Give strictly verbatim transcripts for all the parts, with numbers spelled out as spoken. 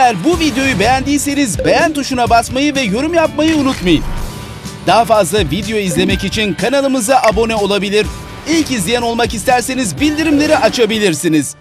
Eğer bu videoyu beğendiyseniz beğen tuşuna basmayı ve yorum yapmayı unutmayın. Daha fazla video izlemek için kanalımıza abone olabilir, İlk izleyen olmak isterseniz bildirimleri açabilirsiniz.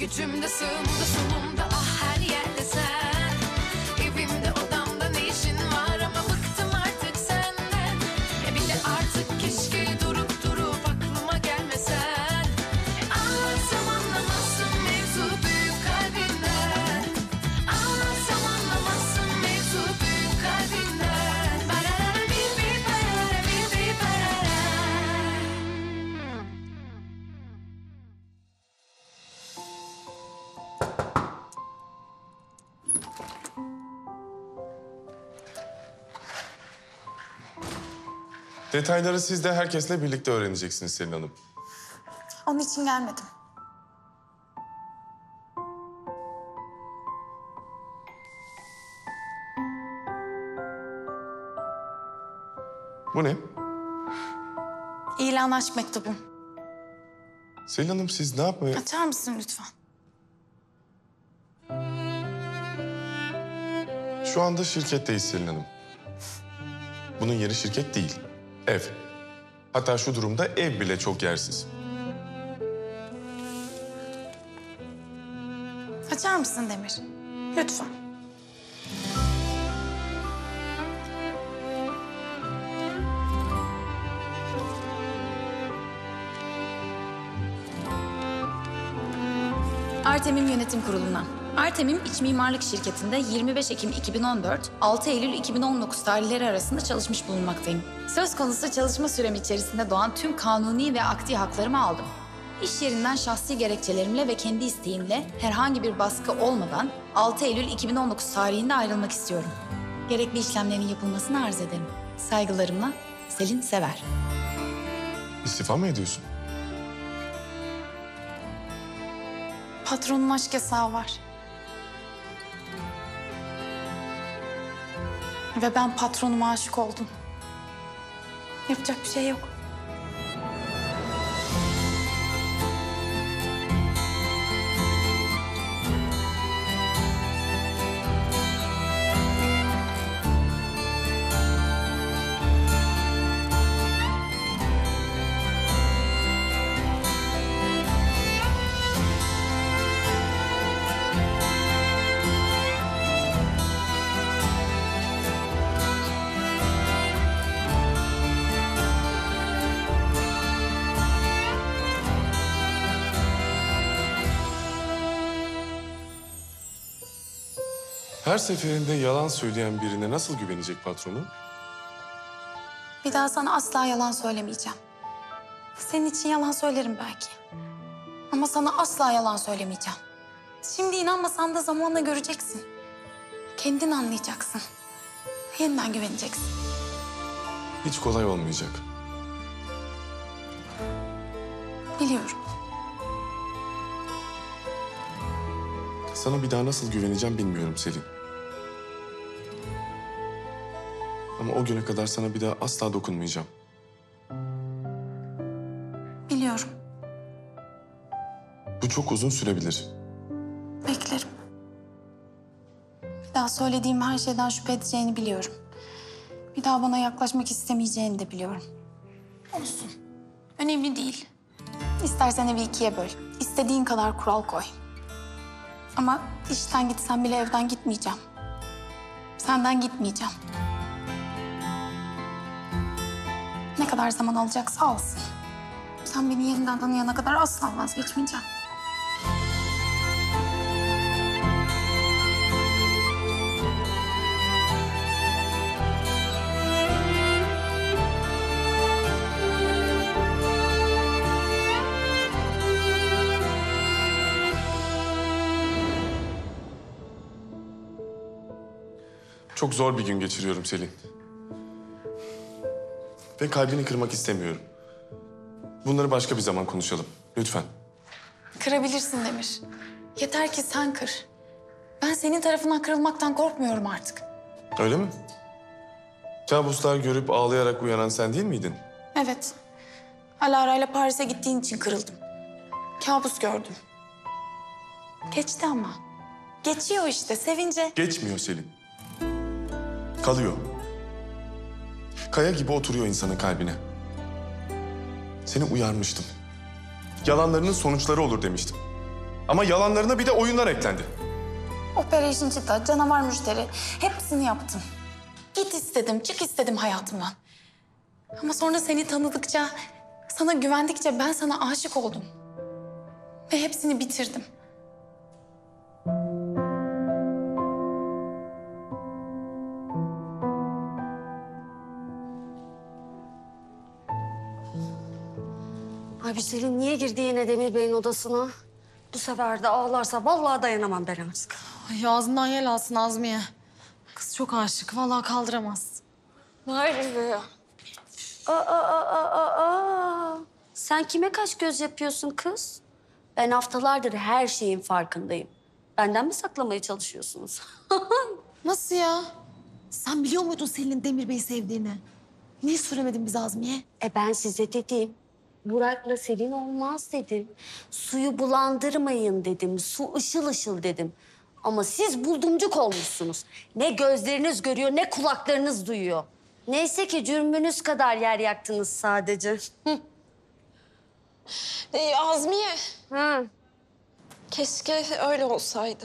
Gücümde, sığımda, solumda, ah her yerde sen. Evimde, odamda ne işin var ama bıktım artık senden. E bir de artık keşke durup durup aklıma gelmesen. Ağlasam anlamazsın mevzu büyük kalbinden. Ağlasam anlamazsın mevzu büyük kalbinden. Barara bir bir barara bir bir barara. Detayları siz de herkesle birlikte öğreneceksiniz Selin Hanım. Onun için gelmedim. Bu ne? İlan aşk mektubum. Selin Hanım siz ne yapmaya... Açar mısın lütfen? Şu anda şirketteyiz Selin Hanım. Bunun yeri şirket değil. Ev. Hatta şu durumda ev bile çok yersiz. Açar mısın Demir? Lütfen. Artemim Yönetim Kurulu'ndan. Artemim İç Mimarlık Şirketi'nde yirmi beş Ekim iki bin on dört, altı Eylül iki bin on dokuz tarihleri arasında çalışmış bulunmaktayım. Söz konusu çalışma süremi içerisinde doğan tüm kanuni ve akdi haklarımı aldım. İş yerinden şahsi gerekçelerimle ve kendi isteğimle herhangi bir baskı olmadan altı Eylül iki bin on dokuz tarihinde ayrılmak istiyorum. Gerekli işlemlerin yapılmasını arz ederim. Saygılarımla Selin Sever. İstifa mı ediyorsun? Patronun aşk yasağı var. Ve ben patronuma aşık oldum. Yapacak bir şey yok. Her seferinde yalan söyleyen birine nasıl güvenecek patronun? Bir daha sana asla yalan söylemeyeceğim. Senin için yalan söylerim belki. Ama sana asla yalan söylemeyeceğim. Şimdi inanmasan da zamanla göreceksin. Kendin anlayacaksın. Yeniden güveneceksin. Hiç kolay olmayacak. Biliyorum. Sana bir daha nasıl güveneceğim bilmiyorum Selin. Ama o güne kadar sana bir daha asla dokunmayacağım. Biliyorum. Bu çok uzun sürebilir. Beklerim. Bir daha söylediğim her şeyden şüphe edeceğini biliyorum. Bir daha bana yaklaşmak istemeyeceğini de biliyorum. Olsun. Önemli değil. İstersen evi ikiye böl. İstediğin kadar kural koy. Ama işten gitsem bile evden gitmeyeceğim. senden gitmeyeceğim. Ne kadar zaman alacaksa alsın. Sen beni yeniden tanıyana kadar asla vazgeçmeyeceğim. Çok zor bir gün geçiriyorum Selin. Ve kalbini kırmak istemiyorum. Bunları başka bir zaman konuşalım, lütfen. Kırabilirsin Demir. Yeter ki sen kır. Ben senin tarafından kırılmaktan korkmuyorum artık. Öyle mi? Kabuslar görüp ağlayarak uyanan sen değil miydin? Evet. Alara ile Paris'e gittiğin için kırıldım. Kabus gördüm. Geçti ama. Geçiyor işte, sevince. Geçmiyor Selin. Kalıyor. Kaya gibi oturuyor insanın kalbine. Seni uyarmıştım. Yalanlarının sonuçları olur demiştim. Ama yalanlarına bir de oyunlar eklendi. Operasyon çıta, canavar müşteri. Hepsini yaptım. Git istedim, çık istedim hayatımdan. Ama sonra seni tanıdıkça, sana güvendikçe ben sana aşık oldum. Ve hepsini bitirdim. Abi Selin niye girdi yine Demir Bey'in odasına? Bu sefer de ağlarsa vallahi dayanamam ben artık. Ay ağzından yel alsın Azmiye. Kız çok aşık, vallahi kaldıramaz. Hayır be ya. Aa, aa, aa, aa. Sen kime kaç göz yapıyorsun kız? Ben haftalardır her şeyin farkındayım. Benden mi saklamaya çalışıyorsunuz? Nasıl ya? Sen biliyor muydun Selin'in Demir Bey'i sevdiğini? Niye söylemedin bize Azmiye? E ben size dediğim. Burak'la Selin olmaz dedim. Suyu bulandırmayın dedim. Su ışıl ışıl dedim. Ama siz buldumcuk olmuşsunuz. Ne gözleriniz görüyor, ne kulaklarınız duyuyor. Neyse ki cürmünüz kadar yer yaktınız sadece. Ee, Azmiye. Ha. Keşke öyle olsaydı.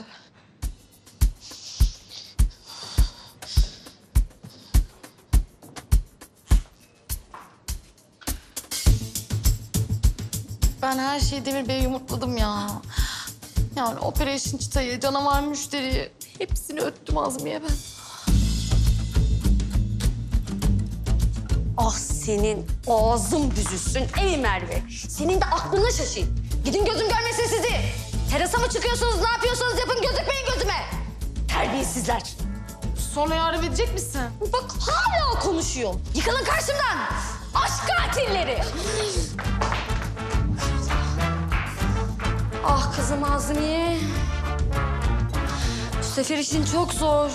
Ben her şeyi Demir Bey'e yumurtladım ya. Yani operasyon çıtayı, canavar müşteriyi... hepsini öttüm Azmiye ben. Ah senin ağzın büzülsün ey Merve. Senin de aklına şaşayım. Gidin gözüm görmesin sizi. Terasa mı çıkıyorsunuz, ne yapıyorsanız yapın gözükmeyin gözüme. Terbiyesizler. Sonra yardım edecek misin? Bak hala konuşuyor. Yıkılın karşımdan. Aşk katilleri. Ah kızım Azmiye. Bu sefer işin çok zor.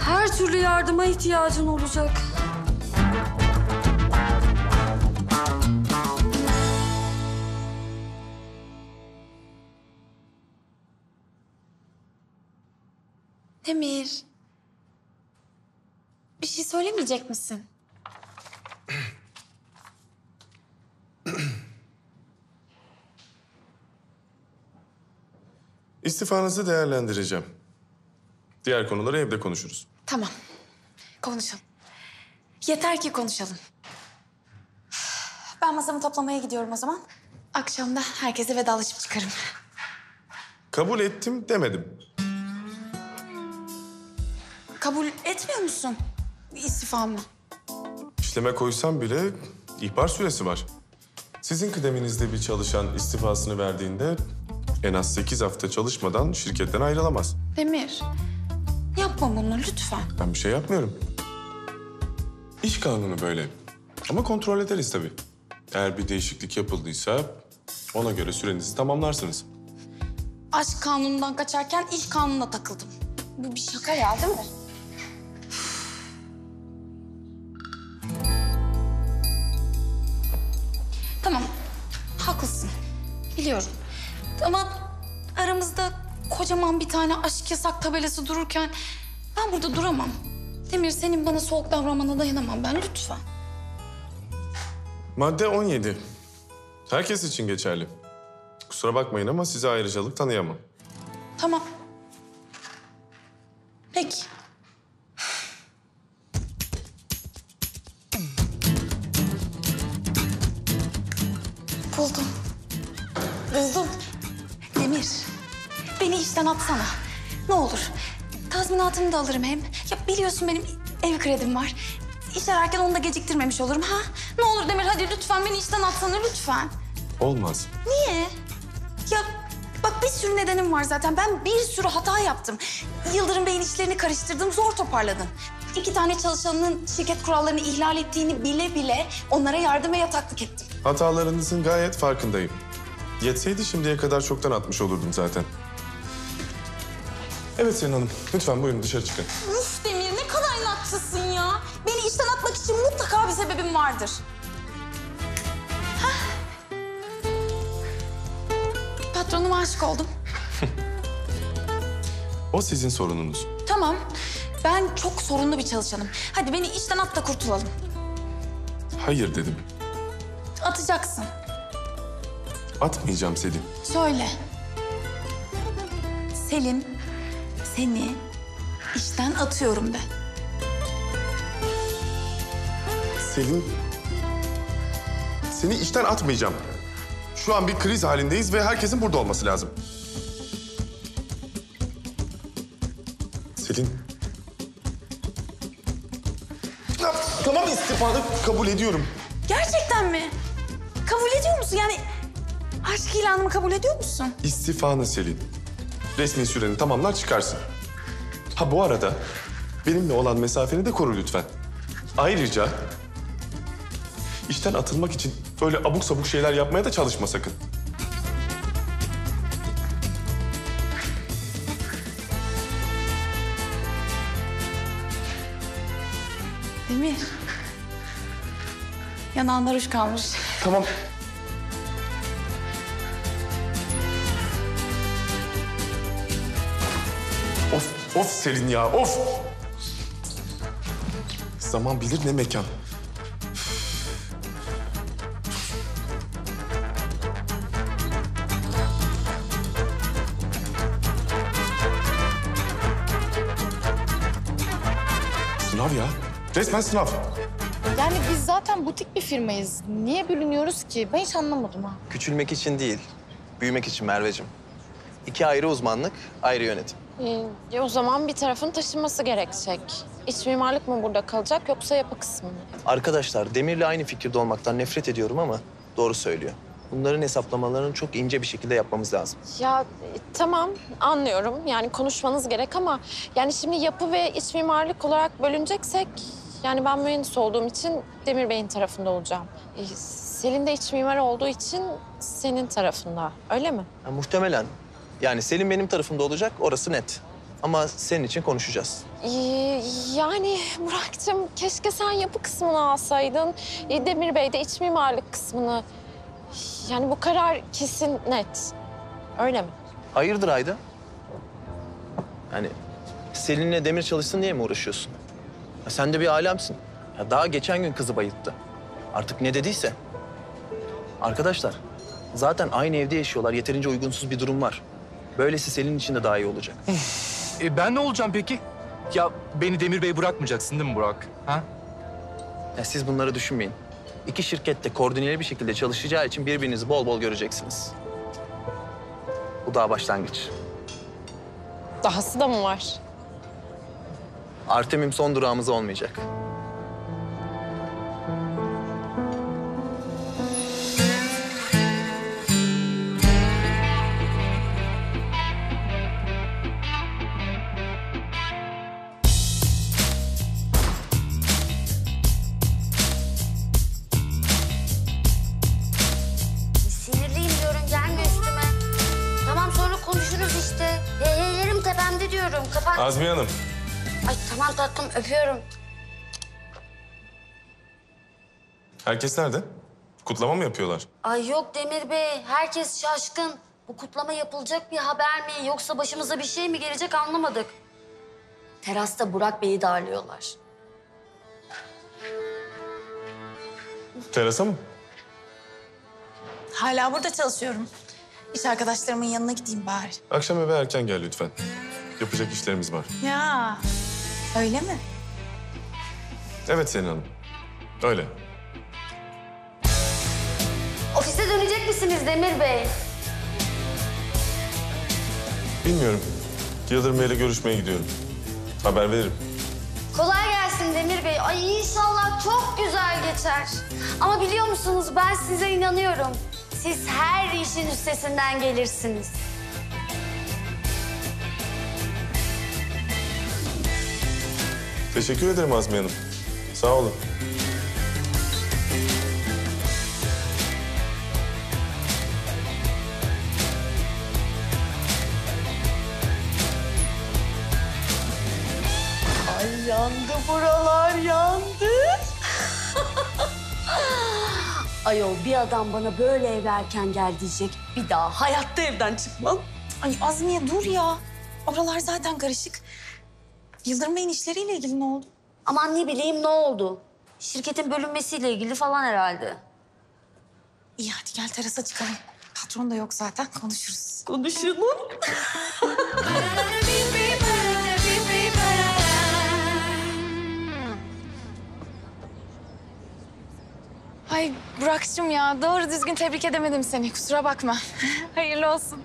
Her türlü yardıma ihtiyacın olacak. Demir. Bir şey söylemeyecek misin? İstifanızı değerlendireceğim. Diğer konuları evde konuşuruz. Tamam. Konuşalım. Yeter ki konuşalım. Ben masamı toplamaya gidiyorum o zaman. Akşamda herkese vedalaşıp çıkarım. Kabul ettim demedim. Kabul etmiyor musun istifamı? İşleme koysam bile ihbar süresi var. Sizin kıdeminizde bir çalışan istifasını verdiğinde... en az sekiz hafta çalışmadan şirketten ayrılamaz. Demir, yapma bunu lütfen. Ben bir şey yapmıyorum. İş kanunu böyle. Ama kontrol ederiz tabii. Eğer bir değişiklik yapıldıysa ona göre sürenizi tamamlarsınız. Aşk kanunundan kaçarken iş kanununa takıldım. Bu bir şaka ya değil mi? Tamam, haklısın. Biliyorum. Ama aramızda kocaman bir tane aşk yasak tabelası dururken ben burada duramam. Demir, senin bana soğuk davranmana dayanamam ben, lütfen. Madde on yedi. Herkes için geçerli. Kusura bakmayın ama size ayrıcalık tanıyamam. Tamam. Peki. buldum. Buldum. Demir, beni işten atsana. Ne olur. Tazminatımı da alırım hem. Ya biliyorsun benim ev kredim var. İş ararken onu da geciktirmemiş olurum ha. Ne olur Demir, hadi lütfen beni işten atsana lütfen. Olmaz. Niye? Ya bak bir sürü nedenim var zaten. Ben bir sürü hata yaptım. Yıldırım Bey'in işlerini karıştırdım, zor toparladım. İki tane çalışanının şirket kurallarını ihlal ettiğini bile bile onlara yardıma yataklık ettim. Hatalarınızın gayet farkındayım. Yetseydi şimdiye kadar çoktan atmış olurdum zaten. Evet Selin Hanım, lütfen buyurun dışarı çıkın. Uf Demir, ne kadar inatçısın ya. Beni işten atmak için mutlaka bir sebebim vardır. Hah. Patronuma aşık oldum. O sizin sorununuz. Tamam. Ben çok sorunlu bir çalışanım. Hadi beni işten at da kurtulalım. Hayır dedim. Atacaksın. Atmayacağım Selin. Söyle. Selin, seni işten atıyorum ben. Selin, seni işten atmayacağım. Şu an bir kriz halindeyiz ve herkesin burada olması lazım. Selin. Tamam, istifanı kabul ediyorum. Gerçekten mi? Kabul ediyor musun? Yani aşk ilanımı kabul ediyor musun? İstifanı Selin. Resmi süreni tamamlar, çıkarsın. Ha bu arada benimle olan mesafeni de koru lütfen. Ayrıca işten atılmak için böyle abuk sabuk şeyler yapmaya da çalışma sakın. Demir. Yanağında ruj kalmış. Tamam. Of, of Selin ya, of! Zaman bilir ne mekan. Sınav ya. Resmen sınav. Yani biz zaten butik bir firmayız. Niye bölünüyoruz ki? Ben hiç anlamadım ha. Küçülmek için değil, büyümek için Merveciğim. İki ayrı uzmanlık, ayrı yönetim. Ee, o zaman bir tarafın taşınması gerekecek. İç mimarlık mı burada kalacak yoksa yapı kısmı mı? Arkadaşlar, Demir'le aynı fikirde olmaktan nefret ediyorum ama doğru söylüyor. Bunların hesaplamalarını çok ince bir şekilde yapmamız lazım. Ya e, tamam anlıyorum. Yani konuşmanız gerek ama yani şimdi yapı ve iç mimarlık olarak bölüneceksek... Yani ben mühendis olduğum için Demir Bey'in tarafında olacağım. Ee, Selin de iç mimar olduğu için senin tarafında, öyle mi? Ya, muhtemelen. Yani Selin benim tarafımda olacak, orası net. Ama senin için konuşacağız. Ee, yani Burak'cığım keşke sen yapı kısmını alsaydın. Ee, Demir Bey de iç mimarlık kısmını. Yani bu karar kesin net, öyle mi? Hayırdır Ayda? Yani Selin'le Demir çalışsın diye mi uğraşıyorsun? Ya sen de bir alemsin. Ya daha geçen gün kızı bayılttı. Artık ne dediyse. Arkadaşlar, zaten aynı evde yaşıyorlar. Yeterince uygunsuz bir durum var. Böylesi Selin için de daha iyi olacak. E ben ne olacağım peki? Ya beni Demir Bey bırakmayacaksın değil mi Burak? Ha? Ya siz bunları düşünmeyin. İki şirkette koordineli bir şekilde çalışacağı için birbirinizi bol bol göreceksiniz. Bu daha başlangıç. Dahası da mı var? Artemim son durağımız olmayacak. Sinirliyim diyorum, gelme üstüme. Tamam sonra konuşuruz işte. Heyelerim tepemde diyorum, kapat. Azmiye Hanım. Ay tamam tatlım, öpüyorum. Herkes nerede? Kutlama mı yapıyorlar? Ay yok Demir Bey, herkes şaşkın. Bu kutlama yapılacak bir haber mi yoksa başımıza bir şey mi gelecek anlamadık. Terasta Burak Bey'i darlıyorlar. Terasa mı? Hala burada çalışıyorum. İş arkadaşlarımın yanına gideyim bari. Akşam eve erken gel lütfen. Yapacak işlerimiz var. Ya. Öyle mi? Evet Selin Hanım. Öyle. Of Ofise dönecek misiniz Demir Bey? Bilmiyorum. Yıldırım Bey'le görüşmeye gidiyorum. Haber veririm. Kolay gelsin Demir Bey. Ay inşallah çok güzel geçer. Ama biliyor musunuz ben size inanıyorum. Siz her işin üstesinden gelirsiniz. Teşekkür ederim Azmiye Hanım. Sağ olun. Ay yandı buralar, yandı. Ayol bir adam bana böyle eve erken gel diyecek. Bir daha hayatta evden çıkmam. Ay Azmiye dur ya. Oralar zaten karışık. Yıldırım Bey'in işleriyle ilgili ne oldu? Aman ne bileyim ne oldu? Şirketin bölünmesiyle ilgili falan herhalde. İyi hadi gel terasa çıkalım. Patron da yok zaten konuşuruz. Konuşalım. Ay Burak'cığım ya doğru düzgün tebrik edemedim seni. Kusura bakma. Hayırlı olsun.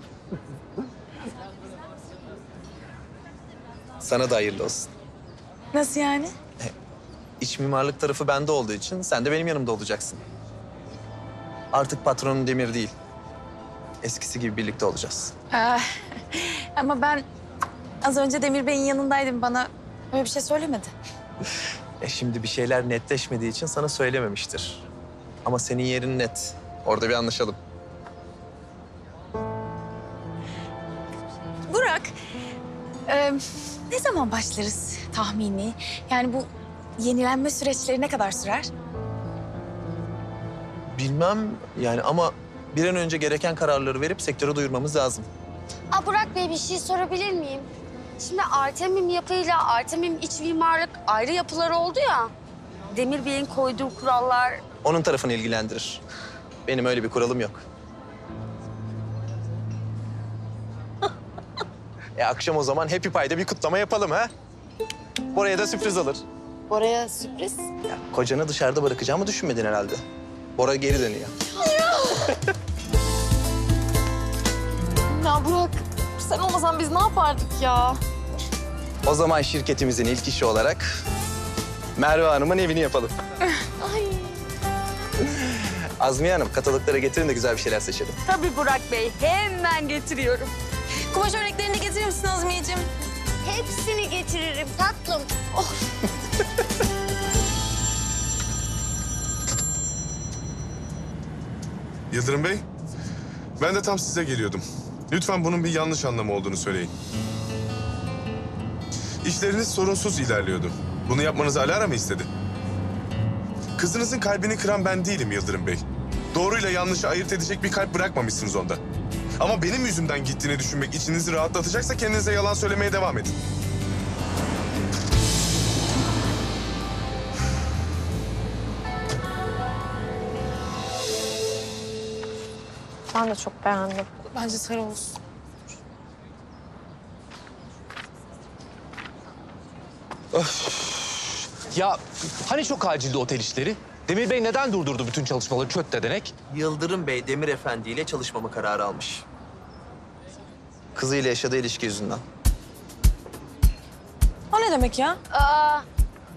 Sana da hayırlı olsun. Nasıl yani? E, iç mimarlık tarafı bende olduğu için sen de benim yanımda olacaksın. Artık patronun Demir değil. Eskisi gibi birlikte olacağız. Aa, ama ben az önce Demir Bey'in yanındaydım. Bana öyle bir şey söylemedi. E şimdi bir şeyler netleşmediği için sana söylememiştir. Ama senin yerin net. Orada bir anlaşalım. Burak, e, ne zaman başlarız tahmini? Yani bu yenilenme süreçleri ne kadar sürer? Bilmem yani ama bir an önce gereken kararları verip sektöre duyurmamız lazım. Aa, Burak Bey bir şey sorabilir miyim? Şimdi Artemim yapıyla Artemim iç mimarlık ayrı yapılar oldu ya. Demir Bey'in koyduğu kurallar... Onun tarafını ilgilendirir. Benim öyle bir kuralım yok. E akşam o zaman Happy Pie'de bir kutlama yapalım ha? Bora'ya da sürpriz alır. Bora'ya sürpriz? Ya kocanı dışarıda bırakacağımı düşünmedin herhalde. Bora geri dönüyor. Ya Burak, sen olmasan biz ne yapardık ya? O zaman şirketimizin ilk işi olarak Merve Hanım'ın evini yapalım. Ay. Azmiye Hanım, kataloglara getirin de güzel bir şeyler seçelim. Tabii Burak Bey, hemen getiriyorum. Kumaş örneklerini getirir misin Azmiyeciğim? Hepsini getiririm tatlım. Oh. Yıldırım Bey, ben de tam size geliyordum. Lütfen bunun bir yanlış anlamı olduğunu söyleyin. İşleriniz sorunsuz ilerliyordu. Bunu yapmanızı Alara mı istedi? Kızınızın kalbini kıran ben değilim Yıldırım Bey. Doğruyla yanlışı ayırt edecek bir kalp bırakmamışsınız onda. Ama benim yüzümden gittiğini düşünmek içinizi rahatlatacaksa kendinize yalan söylemeye devam edin. Ben de çok beğendim. Bence sarı olsun. Öf. Ya hani çok acildi otel işleri? Demir Bey neden durdurdu bütün çalışmaları çöt dedenek? Yıldırım Bey Demir Efendi ile çalışmama kararı almış. Kızıyla yaşadığı ilişki yüzünden. O ne demek ya? Aa,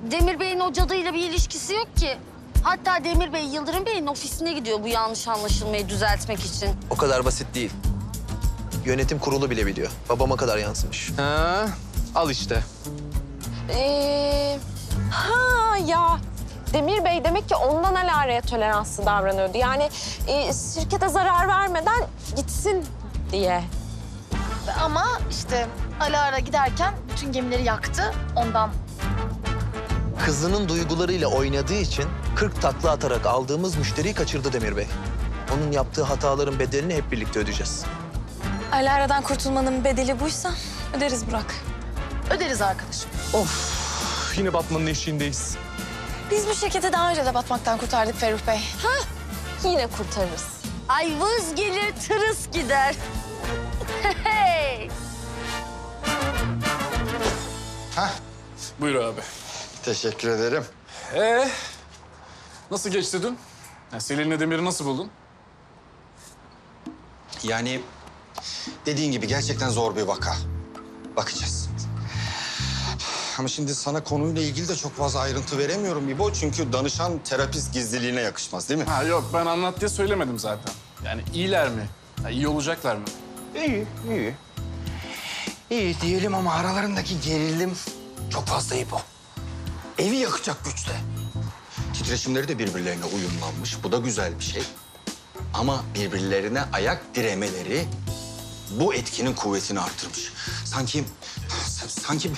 Demir Bey'in o cadıyla bir ilişkisi yok ki. Hatta Demir Bey Yıldırım Bey'in ofisine gidiyor bu yanlış anlaşılmayı düzeltmek için. O kadar basit değil. Yönetim kurulu bile biliyor. Babama kadar yansımış. Ha, al işte. Ee, ha ya. Demir Bey demek ki ondan Alara'ya toleranslı davranıyordu. Yani e, şirkete zarar vermeden gitsin diye. Ama işte Alara giderken bütün gemileri yaktı ondan. Kızının duygularıyla oynadığı için kırk takla atarak aldığımız müşteriyi kaçırdı Demir Bey. Onun yaptığı hataların bedelini hep birlikte ödeyeceğiz. Alara'dan kurtulmanın bedeli buysa öderiz Burak. Öderiz arkadaşım. Of yine batmanın eşiğindeyiz. Biz bu şirketi daha önce de batmaktan kurtardık Ferruh Bey. Hah, yine kurtarırız. Ay vız gelir, tırıs gider. Hey! Hah, buyur abi. Teşekkür ederim. Ee, nasıl geçti dün? Selin'le Demir'i nasıl buldun? Yani dediğin gibi gerçekten zor bir vaka. Bakacağız. Ama şimdi sana konuyla ilgili de çok fazla ayrıntı veremiyorum İbo. Çünkü danışan terapist gizliliğine yakışmaz değil mi? Ha yok, ben anlat diye söylemedim zaten. Yani iyiler mi? Ya, iyi olacaklar mı? İyi, iyi. İyi diyelim ama aralarındaki gerilim çok fazla İbo. Evi yakacak güçte. Titreşimleri de birbirlerine uyumlanmış. Bu da güzel bir şey. Ama birbirlerine ayak diremeleri bu etkinin kuvvetini artırmış. Sanki... Sanki...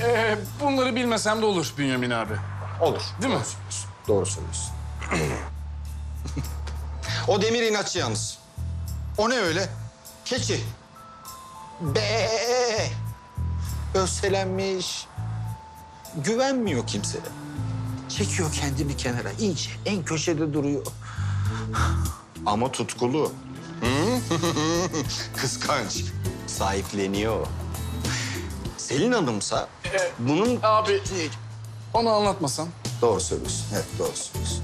Ee, bunları bilmesem de olur Bünyamin abi. Olur. Değil mi? Doğru söylüyorsun. O Demir inatçı yalnız. O ne öyle? Keçi. Be, öfselenmiş. Güvenmiyor kimseye. Çekiyor kendini kenara. İyice en köşede duruyor. Ama tutkulu. Kıskanç. Sahipleniyor. Selin Hanım'sa ee, bunun... Abi, onu anlatmasam. Doğru söylüyorsun, evet doğru söylüyorsun.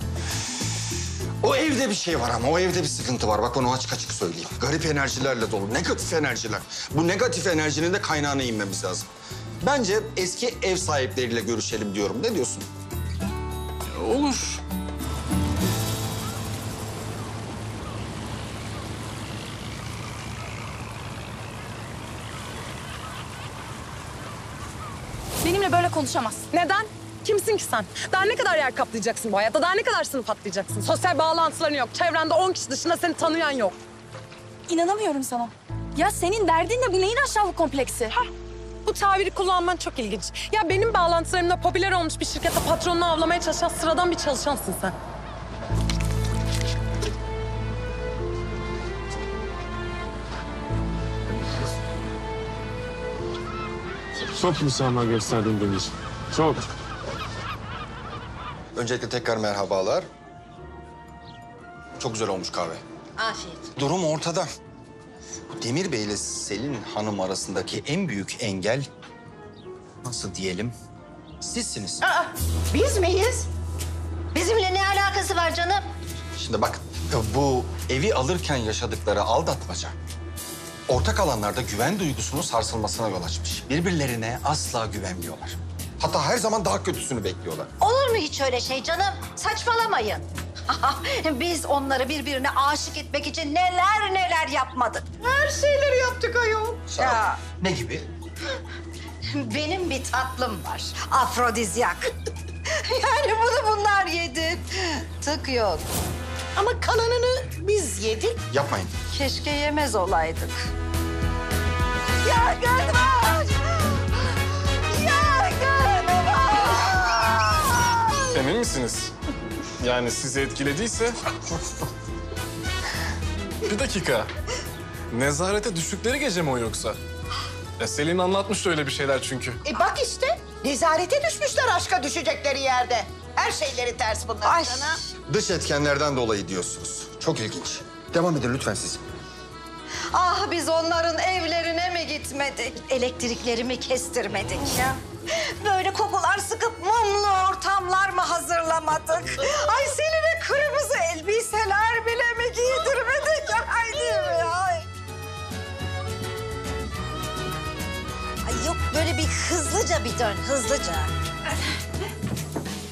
O evde bir şey var ama, o evde bir sıkıntı var. Bak onu açık açık söyleyeyim. Garip enerjilerle dolu, negatif enerjiler. Bu negatif enerjinin de kaynağına inmemiz lazım. Bence eski ev sahipleriyle görüşelim diyorum. Ne diyorsun? Olur. Benimle böyle konuşamaz. Neden? Kimsin ki sen? Daha ne kadar yer kaplayacaksın bu hayatta? Daha ne kadar sınıf atlayacaksın? Sosyal bağlantıların yok. Çevrende on kişi dışında seni tanıyan yok. İnanamıyorum sana. Ya senin derdin de bu neyin aşağılık kompleksi? Hah. Bu tabiri kullanman çok ilginç. Ya benim bağlantılarımla popüler olmuş bir şirkette patronunu avlamaya çalışan sıradan bir çalışansın sen. Çok müsamaha gösterdin Demir. Çok. Öncelikle tekrar merhabalar. Çok güzel olmuş kahve. Afiyet. Durum ortada. Demir Bey ile Selin Hanım arasındaki en büyük engel... ...nasıl diyelim? Sizsiniz. Aa, biz miyiz? Bizimle ne alakası var canım? Şimdi bak, bu evi alırken yaşadıkları aldatmaca... ...ortak alanlarda güven duygusunun sarsılmasına yol açmış. Birbirlerine asla güvenmiyorlar. Hatta her zaman daha kötüsünü bekliyorlar. Olur mu hiç öyle şey canım? Saçmalamayın. Biz onları birbirine aşık etmek için neler neler yapmadık. Her şeyleri yaptık ayol. Ya. Ne gibi? Benim bir tatlım var. Afrodizyak. Yani bunu bunlar yedi. Tık yok. Ama kalanını biz yedik. Yapmayın. Keşke yemez olaydık. Ya gelmez. Ya gelmez. Emin misiniz? Yani sizi etkilediyse... Bir dakika. Nezarete düştükleri gece mi o yoksa? Ya Selin anlatmıştı öyle bir şeyler çünkü. E bak işte. Nezarete düşmüşler aşka düşecekleri yerde. Her şeyleri ters bunlar sana. Dış etkenlerden dolayı diyorsunuz. Çok ilginç. Devam edin lütfen siz. Ah biz onların evlerine mi gitmedik? Elektriklerimi kestirmedik ya. Böyle kokular sıkıp mumlu ortamlar mı hazırlamadık? Ay Selin'e kırmızı elbiseler bile mi giydirmedik? Ay değil mi? Ay. Ay yok böyle bir hızlıca bir dön, hızlıca.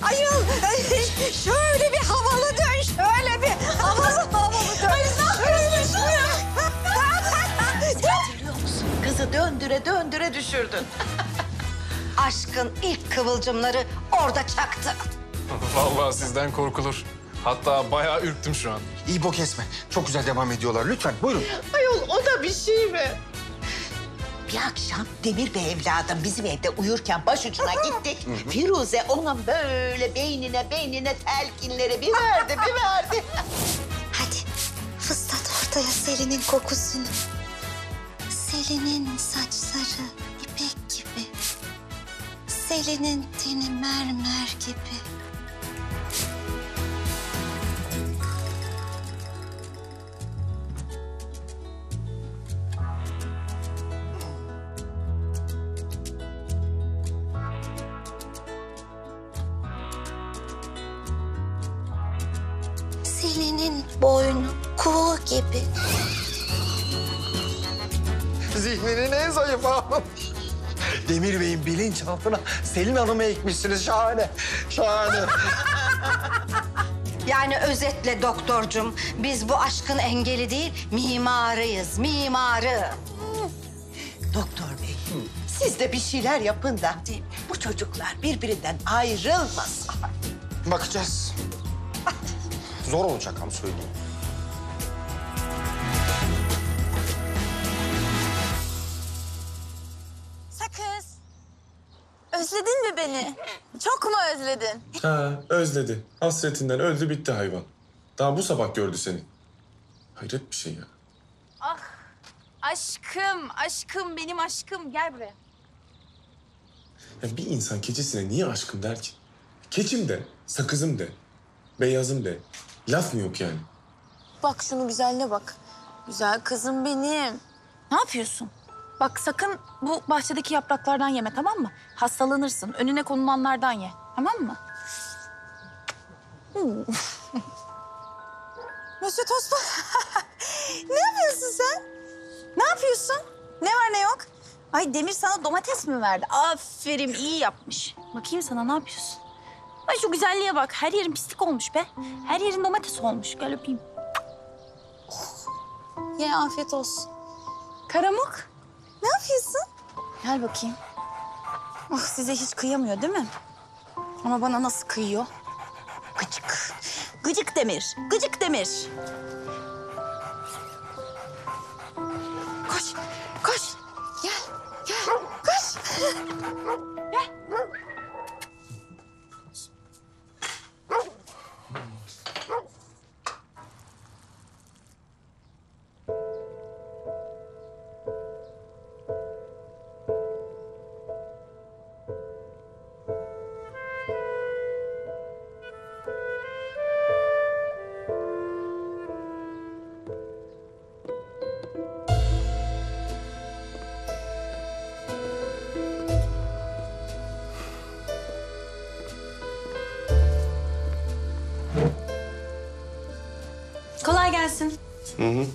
Ayol şöyle bir havalı dön, şöyle bir havalı havalı dön. Ay hatırlıyor musun? Kızı döndüre döndüre düşürdün. Aşkın ilk kıvılcımları orada çaktı. Vallahi sizden korkulur. Hatta bayağı ürktüm şu an. İbo kesme. Çok güzel devam ediyorlar. Lütfen buyurun. Ayol o da bir şey mi? Bir akşam Demir Bey evladım bizim evde uyurken başucuna gittik. Firuze onun böyle beynine beynine telkinleri bir verdi bir verdi. Hadi fıstat ortaya Selin'in kokusunu. Selin'in saçları ipek gibi. Selin'in teni mermer gibi. Selin'in boynu kuğu gibi. zihninin en zayıf anı. Demir Bey'in bilinçaltına Selin Hanım'ı ekmişsiniz. Şahane, şahane. Yani özetle doktorcum, biz bu aşkın engeli değil, mimarıyız, mimarı. Doktor Bey, Hı. siz de bir şeyler yapın da bu çocuklar birbirinden ayrılmasın. Bakacağız. Zor olacak ama söyleyeyim. Sakız, özledin mi beni? Çok mu özledin? Ha, özledi. Hasretinden öldü bitti hayvan. Daha bu sabah gördü seni. Hayret bir şey ya. Ah, aşkım, aşkım, benim aşkım. Gel buraya. Ya bir insan keçisine niye aşkım der ki? Keçim de, sakızım de, beyazım de. Laf mı yok yani? Bak şunu güzeline bak. Güzel kızım benim. Ne yapıyorsun? Bak sakın bu bahçedeki yapraklardan yeme, tamam mı? Hastalanırsın. Önüne konulanlardan ye. Tamam mı? Mösyö Tosman. Ne yapıyorsun sen? Ne yapıyorsun? Ne var ne yok? Ay Demir sana domates mi verdi? Aferin, iyi yapmış. Bakayım sana, ne yapıyorsun? Ay şu güzelliğe bak. Her yerin pislik olmuş be. Her yerin domates olmuş. Gel öpeyim. Oh. Ye, afiyet olsun. Karamuk. Ne yapıyorsun? Gel bakayım. Oh, size hiç kıyamıyor değil mi? Ama bana nasıl kıyıyor? Gıcık. Gıcık Demir. Gıcık Demir. Koş. Koş. Gel. Gel. Koş. Gel. Kolay gelsin. Hı hı.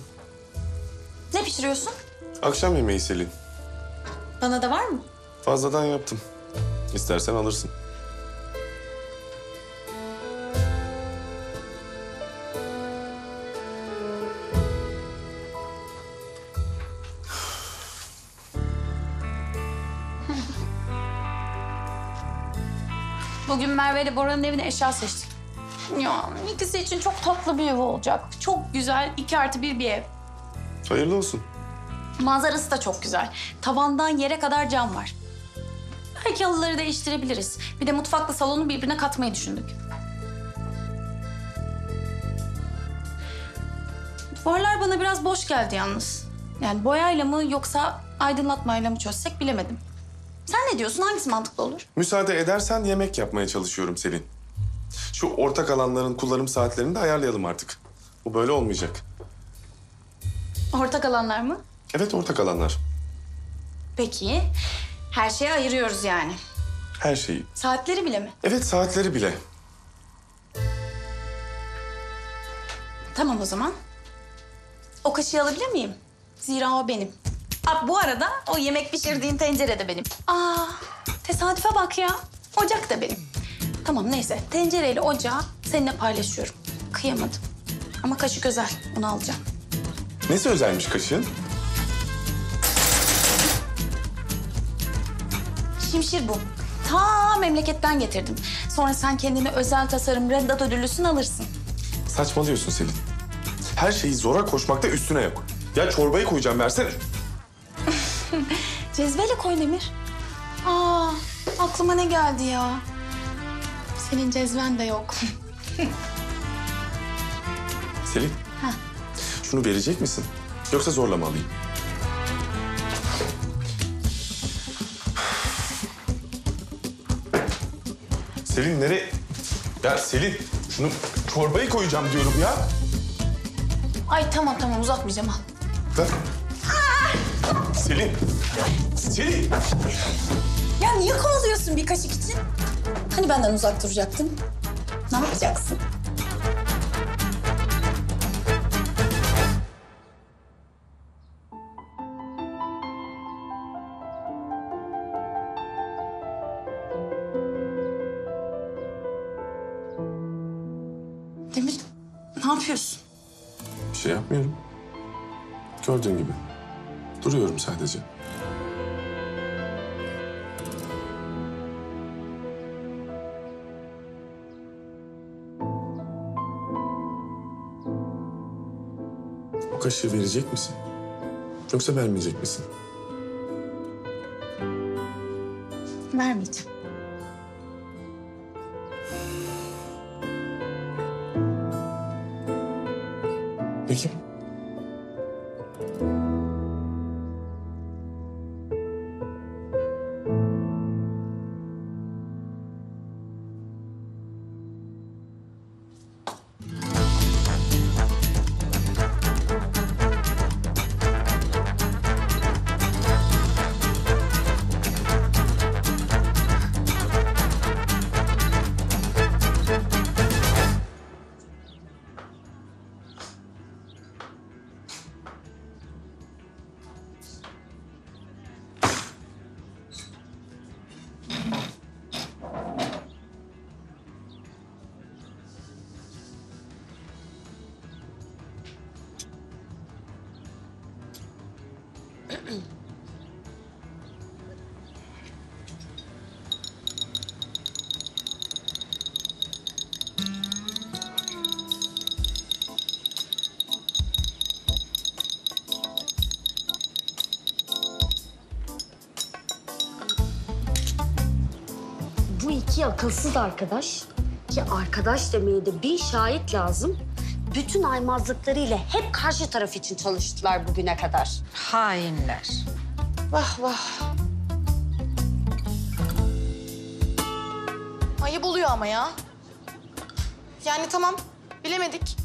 Ne pişiriyorsun? Akşam yemeği Selin. Bana da var mı? Fazladan yaptım. İstersen alırsın. Bugün Merve ile Bora'nın evine eşya seçtik. Ya ikisi için çok tatlı bir ev olacak. Çok güzel, iki artı bir bir ev. Hayırlı olsun. Manzarası da çok güzel. Tavandan yere kadar cam var. Belki halıları değiştirebiliriz. Bir de mutfakla salonu birbirine katmayı düşündük. Duvarlar bana biraz boş geldi yalnız. Yani boyayla mı yoksa aydınlatmayla mı çözsek bilemedim. Sen ne diyorsun? Hangisi mantıklı olur? Müsaade edersen yemek yapmaya çalışıyorum Selin. Şu ortak alanların kullanım saatlerini de ayarlayalım artık. Bu böyle olmayacak. Ortak alanlar mı? Evet, ortak alanlar. Peki. Her şeye ayırıyoruz yani. Her şeyi. Saatleri bile mi? Evet, saatleri bile. Tamam o zaman. O kaşığı alabilir miyim? Zira o benim. Aa, bu arada o yemek pişirdiğin tencere de benim. Aa, tesadüfe bak ya. Ocak da benim. Tamam neyse, tencereyle ocağı seninle paylaşıyorum. Kıyamadım. Ama kaşık özel, onu alacağım. Nesi özelmiş kaşığın? Şimşir bu. Ta memleketten getirdim. Sonra sen kendine özel tasarım Reddat ödüllüsünü alırsın. Saçmalıyorsun Selin. Her şeyi zora koşmakta üstüne yok. Ya çorbayı koyacağım, versene. Cezveyle koy Demir. Aa, aklıma ne geldi ya? Senin cezven de yok. Selin, ha. Şunu verecek misin? Yoksa zorla mı alayım? Selin nereye? Ya Selin, şunu çorbayı koyacağım diyorum ya. Ay tamam tamam uzatmayacağım, al. Ver. Selin, Selin. Ya niye kovalıyorsun bir kaşık için? Hani benden uzak duracaktın? Ne yapacaksın? yapıyorsun? Bir şey yapmıyorum. Gördüğün gibi. Duruyorum sadece. O kaşığı verecek misin? Yoksa vermeyecek misin? Vermeyeceğim. Peki. Ki akılsız arkadaş, ki arkadaş demeye de bir şahit lazım. Bütün aymazlıklarıyla hep karşı taraf için çalıştılar bugüne kadar. Hainler. Vah vah. Ayıp oluyor ama ya. Yani tamam, bilemedik.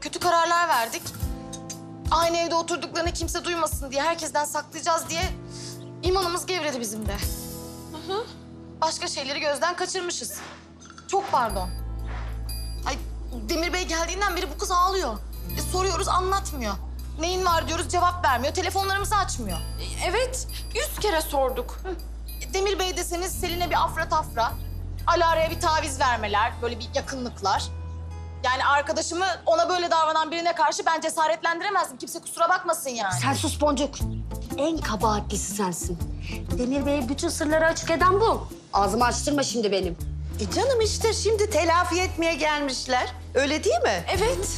Kötü kararlar verdik. Aynı evde oturduklarını kimse duymasın diye, herkesten saklayacağız diye imanımız gevredi bizim de. Hı hı. Başka şeyleri gözden kaçırmışız. Çok pardon. Ay, Demir Bey geldiğinden beri bu kız ağlıyor. E, soruyoruz, anlatmıyor. Neyin var diyoruz, cevap vermiyor. Telefonlarımızı açmıyor. Evet, yüz kere sorduk. Hı. Demir Bey deseniz Selin'e bir afra tafra, Alara'ya bir taviz vermeler, böyle bir yakınlıklar. Yani arkadaşımı ona böyle davranan birine karşı ben cesaretlendiremezdim. Kimse kusura bakmasın yani. Sen sus Boncuk. En kabahatlisi sensin. Demir Bey'e bütün sırları açık eden bu. Ağzımı açtırma şimdi benim. E canım işte şimdi telafi etmeye gelmişler. Öyle değil mi? Evet.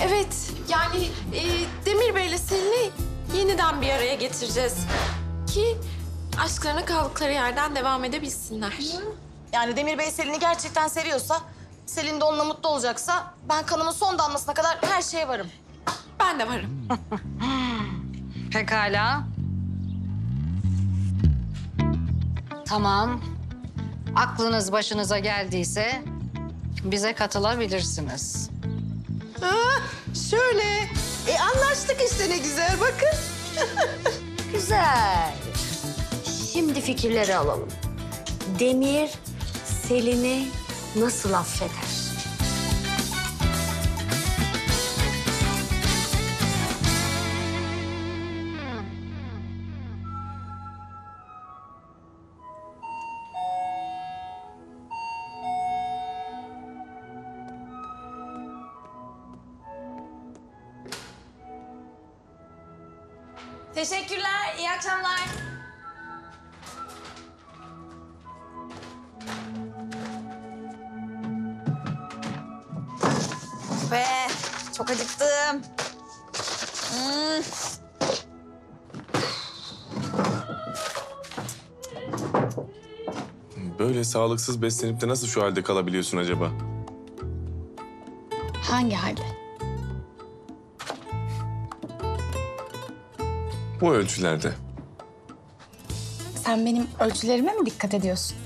Evet. Yani e, Demir Bey'le Selin'i yeniden bir araya getireceğiz. Ki aşklarına kaldıkları yerden devam edebilsinler. Yani Demir Bey Selin'i gerçekten seviyorsa, Selin de onunla mutlu olacaksa ben kanımın son damlasına kadar her şeye varım. Ben de varım. Pekala. Tamam. Aklınız başınıza geldiyse bize katılabilirsiniz. Aa, şöyle. E anlaştık işte ne güzel bakın. Güzel. Şimdi fikirleri alalım. Demir Selin'i nasıl affeder? Teşekkürler, iyi akşamlar. Of be, çok acıktım. Hmm. Böyle sağlıksız beslenip de nasıl şu halde kalabiliyorsun acaba? Hangi halde? Bu ölçülerde. Sen benim ölçülerime mi dikkat ediyorsun?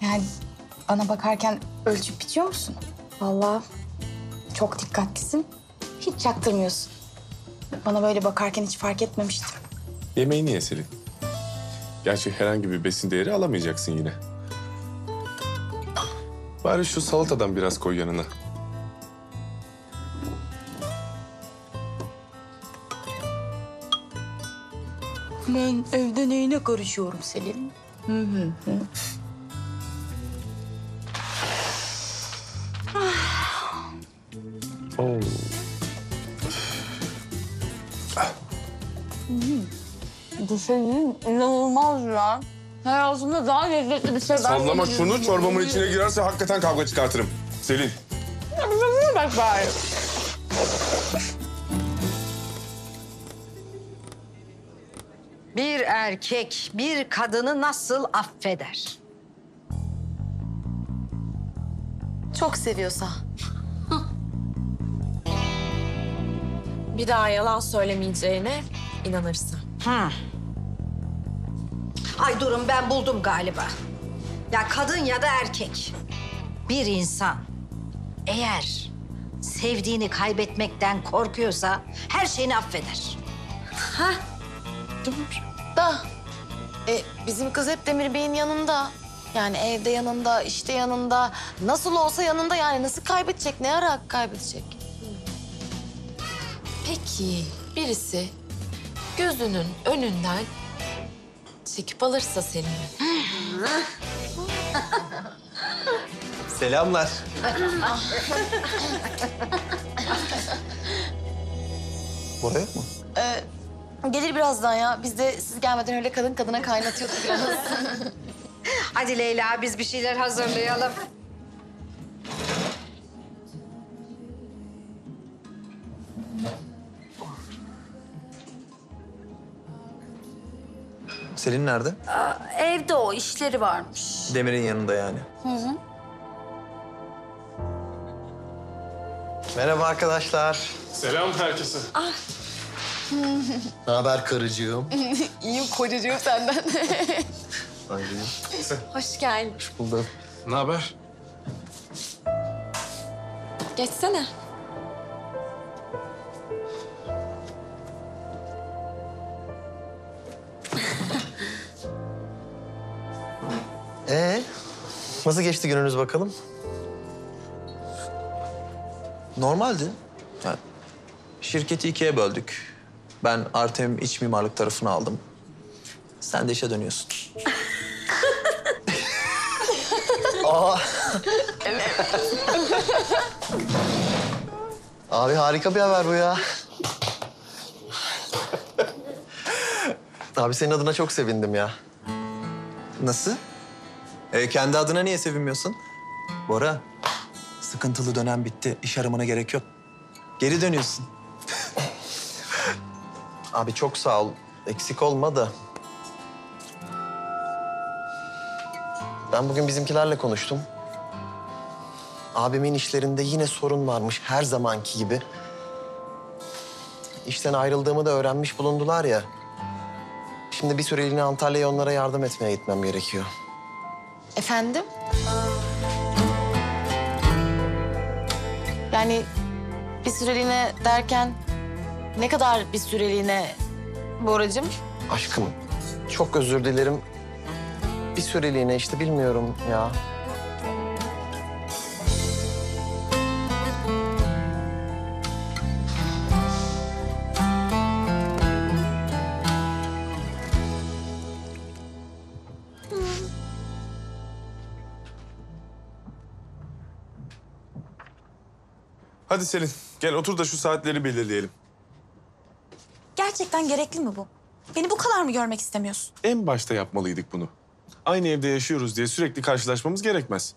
Yani bana bakarken ölçüp bitiyor musun? Vallahi çok dikkatlisin. Hiç çaktırmıyorsun. Bana böyle bakarken hiç fark etmemiştim. Yemeğini ye Selin. Gerçi herhangi bir besin değeri alamayacaksın yine. Bari şu salatadan biraz koy yanına. Ben evde neyine karışıyorum Selin? Hı hı hı. Oh. şey diyeyim, inanılmaz ya. Hayatımda daha lezzetli bir şey. Sallama şunu, çorbamın içine girerse hakikaten kavga çıkartırım. Selin. Ya bize niye bak bari? Bir erkek bir kadını nasıl affeder? Çok seviyorsa. Bir daha yalan söylemeyeceğine inanırsa. Hı. Ay durun, ben buldum galiba. Ya kadın ya da erkek. Bir insan eğer sevdiğini kaybetmekten korkuyorsa her şeyini affeder. Ha? Dur. Da. E, bizim kız hep Demir Bey'in yanında. Yani evde yanında, işte yanında. Nasıl olsa yanında yani. Nasıl kaybedecek? Ne ara kaybedecek? Peki birisi gözünün önünden çekip alırsa Selin'i. Selamlar. Bora yok mu? Ee, gelir birazdan ya. Biz de siz gelmeden öyle kadın kadına kaynatıyorduk biraz. Hadi Leyla, biz bir şeyler hazırlayalım. Selin nerede? Aa, evde o, işleri varmış. Demir'in yanında yani. Hı hı. Merhaba arkadaşlar. Selam herkese. Ah. Ne haber karıcığım? İyiyim kocacığım senden. Hoş geldin. Hoş bulduk. Ne haber? Geçsene. Ee, nasıl geçti gününüz bakalım? Normaldi. Yani şirketi ikiye böldük. Ben Artemim iç mimarlık tarafını aldım. Sen de işe dönüyorsun. Aa. Evet. Abi harika bir haber bu ya. Abi senin adına çok sevindim ya. Nasıl? Ee, kendi adına niye sevinmiyorsun? Bora, sıkıntılı dönem bitti. İş aramana gerek yok. Geri dönüyorsun. Abi çok sağ ol. Eksik olma da. Ben bugün bizimkilerle konuştum. Abimin işlerinde yine sorun varmış her zamanki gibi. İşten ayrıldığımı da öğrenmiş bulundular ya. Şimdi bir süreliğine Antalya'ya onlara yardım etmeye gitmem gerekiyor. Efendim? Yani bir süreliğine derken ne kadar bir süreliğine Boracığım? Aşkım çok özür dilerim. Bir süreliğine işte bilmiyorum ya. Hadi Selin, gel otur da şu saatleri belirleyelim. Gerçekten gerekli mi bu? Beni bu kadar mı görmek istemiyorsun? En başta yapmalıydık bunu. Aynı evde yaşıyoruz diye sürekli karşılaşmamız gerekmez.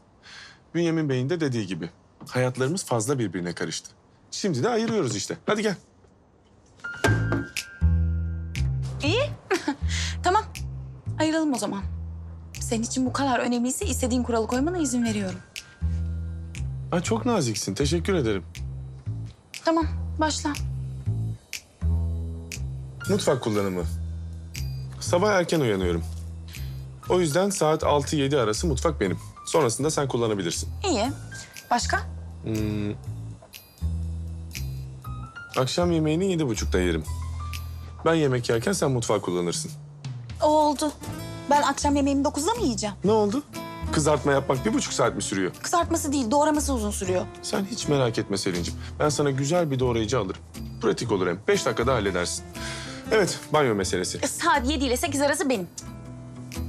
Bünyamin Bey'in de dediği gibi hayatlarımız fazla birbirine karıştı. Şimdi de ayırıyoruz işte. Hadi gel. İyi. Tamam. Ayıralım o zaman. Senin için bu kadar önemliyse istediğin kuralı koymana izin veriyorum. Ay çok naziksin. Teşekkür ederim. Tamam, başla. Mutfak kullanımı. Sabah erken uyanıyorum. O yüzden saat altı yedi arası mutfak benim. Sonrasında sen kullanabilirsin. İyi. Başka? Hmm. Akşam yemeğini yedi buçukta yerim. Ben yemek yerken sen mutfağı kullanırsın. O oldu. Ben akşam yemeğimi dokuzda mı yiyeceğim? Ne oldu? Kızartma yapmak bir buçuk saat mi sürüyor? Kızartması değil, doğraması uzun sürüyor. Sen hiç merak etme Selin'ciğim. Ben sana güzel bir doğrayıcı alırım. Pratik olur hem. Beş dakikada halledersin. Evet, banyo meselesi. E, saat yedi ile sekiz arası benim.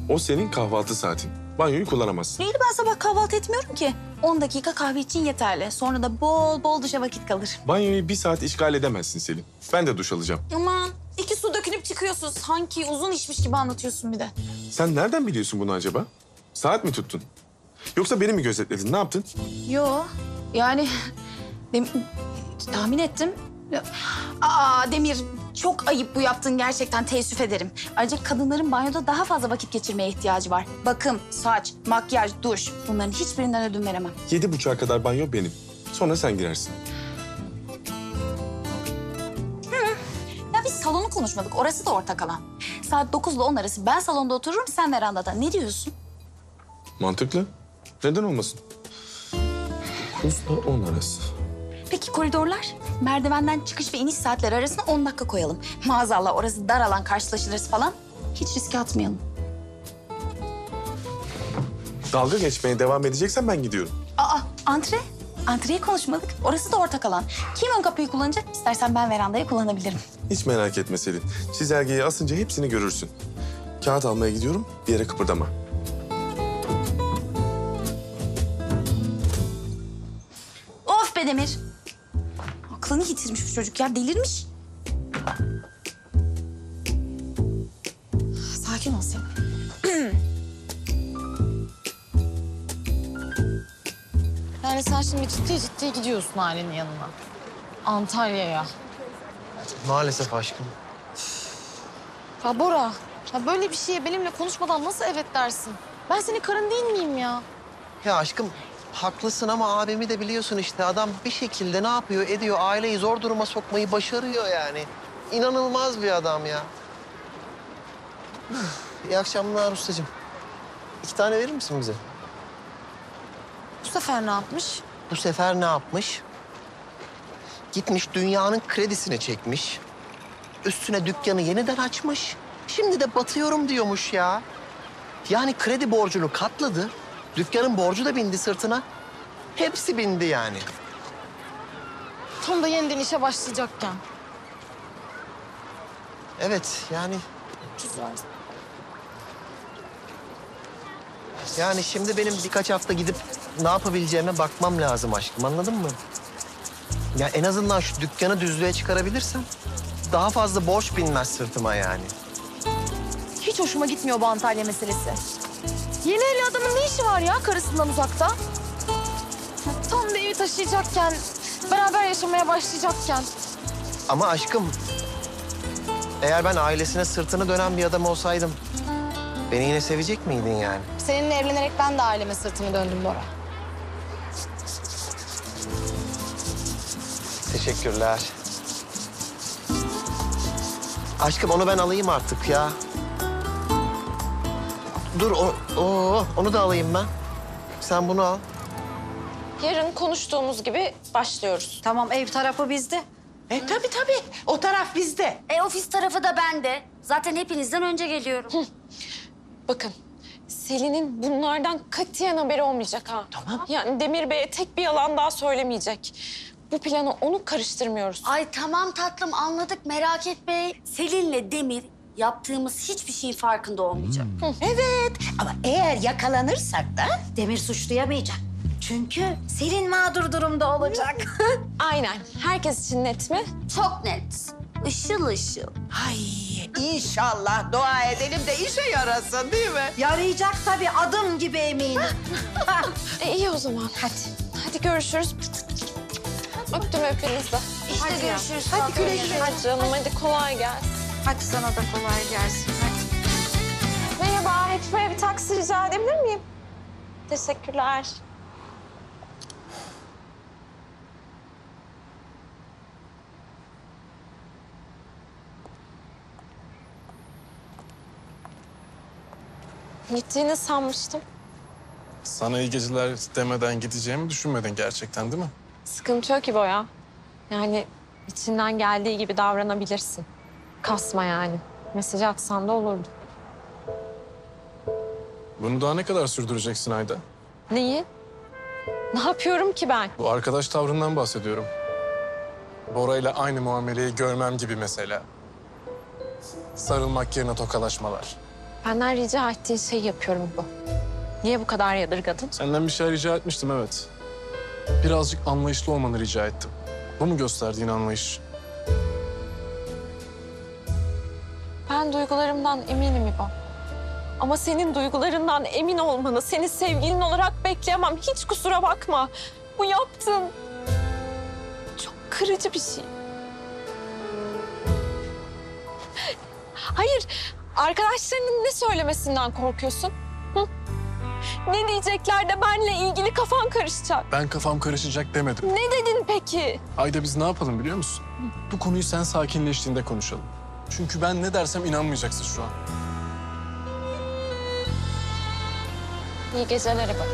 O senin kahvaltı saatin. Banyoyu kullanamazsın. Değil, ben sabah kahvaltı etmiyorum ki. On dakika kahve için yeterli. Sonra da bol bol duşa vakit kalır. Banyoyu bir saat işgal edemezsin Selin. Ben de duş alacağım. Aman, İki su dökünüp çıkıyorsun. Sanki uzun işmiş gibi anlatıyorsun bir de. Sen nereden biliyorsun bunu acaba? Saat mi tuttun? Yoksa beni mi gözetledin? Ne yaptın? Yo. Yani Dem tahmin ettim. Aa Demir, çok ayıp bu yaptığın, gerçekten teessüf ederim. Ayrıca kadınların banyoda daha fazla vakit geçirmeye ihtiyacı var. Bakım, saç, makyaj, duş, bunların hiçbirinden ödün veremem. Yedi buçuğa kadar banyo benim. Sonra sen girersin. Hı. Ya biz salonu konuşmadık, orası da ortak alan. Saat dokuzla on arası ben salonda otururum, sen verandada. Ne diyorsun? Mantıklı. Neden olmasın? dokuzla on arası. Peki koridorlar? Merdivenden çıkış ve iniş saatleri arasına on dakika koyalım. Maazallah orası dar alan, karşılaşırız falan. Hiç riske atmayalım. Dalga geçmeye devam edeceksen ben gidiyorum. Aa, antre? Antreyi konuşmadık. Orası da ortak alan. Kim ön kapıyı kullanacak? İstersen ben verandayı kullanabilirim. Hiç merak etme Selin. Çizelgeyi asınca hepsini görürsün. Kağıt almaya gidiyorum. Bir yere kıpırdama. Of be Demir. Aklını yitirmiş bu çocuk ya, delirmiş. Sakin ol sen. Yani sen şimdi ciddi ciddi gidiyorsun ailenin yanına. Antalya'ya. Maalesef aşkım. Ya Bora, ya böyle bir şeye benimle konuşmadan nasıl evet dersin? Ben senin karın değil miyim ya? Ya aşkım... Haklısın ama abimi de biliyorsun işte. Adam bir şekilde ne yapıyor, ediyor, aileyi zor duruma sokmayı başarıyor yani. İnanılmaz bir adam ya. İyi akşamlar ustacığım. İki tane verir misin bize? Bu sefer ne yapmış? Bu sefer ne yapmış? Gitmiş dünyanın kredisini çekmiş. Üstüne dükkanı yeniden açmış. Şimdi de batıyorum diyormuş ya. Yani kredi borcunu katladı. Dükkanın borcu da bindi sırtına. Hepsi bindi yani. Tam da yeniden işe başlayacakken. Evet yani. Güzel. Yani şimdi benim birkaç hafta gidip ne yapabileceğime bakmam lazım aşkım, anladın mı? Ya en azından şu dükkanı düzlüğe çıkarabilirsem daha fazla borç binmez sırtıma yani. Hiç hoşuma gitmiyor bu Antalya meselesi. Yeni evli adamın ne işi var ya karısından uzakta? Tam da evi taşıyacakken, beraber yaşamaya başlayacakken. Ama aşkım, eğer ben ailesine sırtını dönen bir adam olsaydım... ...beni yine sevecek miydin yani? Seninle evlenerek ben de aileme sırtımı döndüm Bora. Teşekkürler. Aşkım onu ben alayım artık ya. Dur, o, o, onu da alayım ben. Sen bunu al. Yarın konuştuğumuz gibi başlıyoruz. Tamam, ev tarafı bizde. E tabii tabii, o taraf bizde. E ofis tarafı da bende. Zaten hepinizden önce geliyorum. Hı. Bakın, Selin'in bunlardan katiyen haberi olmayacak ha. Tamam. Yani Demir Bey'e tek bir yalan daha söylemeyecek. Bu planı onu karıştırmıyoruz. Ay tamam tatlım, anladık, merak etme. Selin'le Demir... yaptığımız hiçbir şeyin farkında olmayacak. Hmm. Evet ama eğer yakalanırsak da Demir suçlayamayacak. Çünkü Selin mağdur durumda olacak. Aynen. Herkes için net mi? Çok net. Işıl ışıl. Ay inşallah dua edelim de işe yarasın değil mi? Yarayacak tabii, adım gibi eminim. e, iyi o zaman. Hadi. Hadi görüşürüz. Öptüm hepinizle. İşte hadi görüşürüz. Hadi, hadi güle güle. Hadi canım, hadi kolay gelsin. Hadi sana da kolay gelsin. Hadi. Merhaba, hepime bir taksi rica edebilir miyim? Teşekkürler. Gittiğini sanmıştım. Sana iyi geceler demeden gideceğimi düşünmedin gerçekten değil mi? Sıkıntı yok ki Boya. Yani içinden geldiği gibi davranabilirsin. Kasma yani. Mesaj atsan da olurdu. Bunu daha ne kadar sürdüreceksin Ayda? Neyi? Ne yapıyorum ki ben? Bu arkadaş tavrından bahsediyorum. Bora'yla aynı muameleyi görmem gibi mesela. Sarılmak yerine tokalaşmalar. Benden rica ettiğin şeyi yapıyorum bu. Niye bu kadar yadırgadın? Senden bir şey rica etmiştim evet. Birazcık anlayışlı olmanı rica ettim. Bu mu gösterdiğin anlayış? benim duygularımdan eminim İbo. Ama senin duygularından emin olmanı, seni sevgilin olarak bekleyemem. Hiç kusura bakma. Bu yaptığın çok kırıcı bir şey. Hayır, arkadaşlarının ne söylemesinden korkuyorsun? Hı? Ne diyecekler de benle ilgili kafan karışacak? Ben kafam karışacak demedim. Ne dedin peki? Ayda, biz ne yapalım biliyor musun? Hı. Bu konuyu sen sakinleştiğinde konuşalım. Çünkü ben ne dersem inanmayacaksın şu an. İyi geceler bak.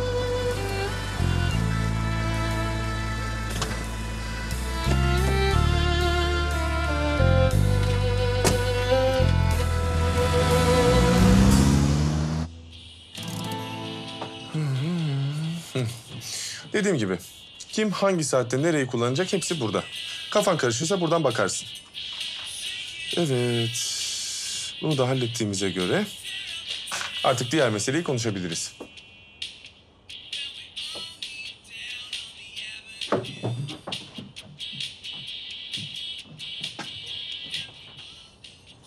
Dediğim gibi, kim hangi saatte nereyi kullanacak hepsi burada. Kafan karışırsa buradan bakarsın. Evet, bunu da hallettiğimize göre artık diğer meseleyi konuşabiliriz.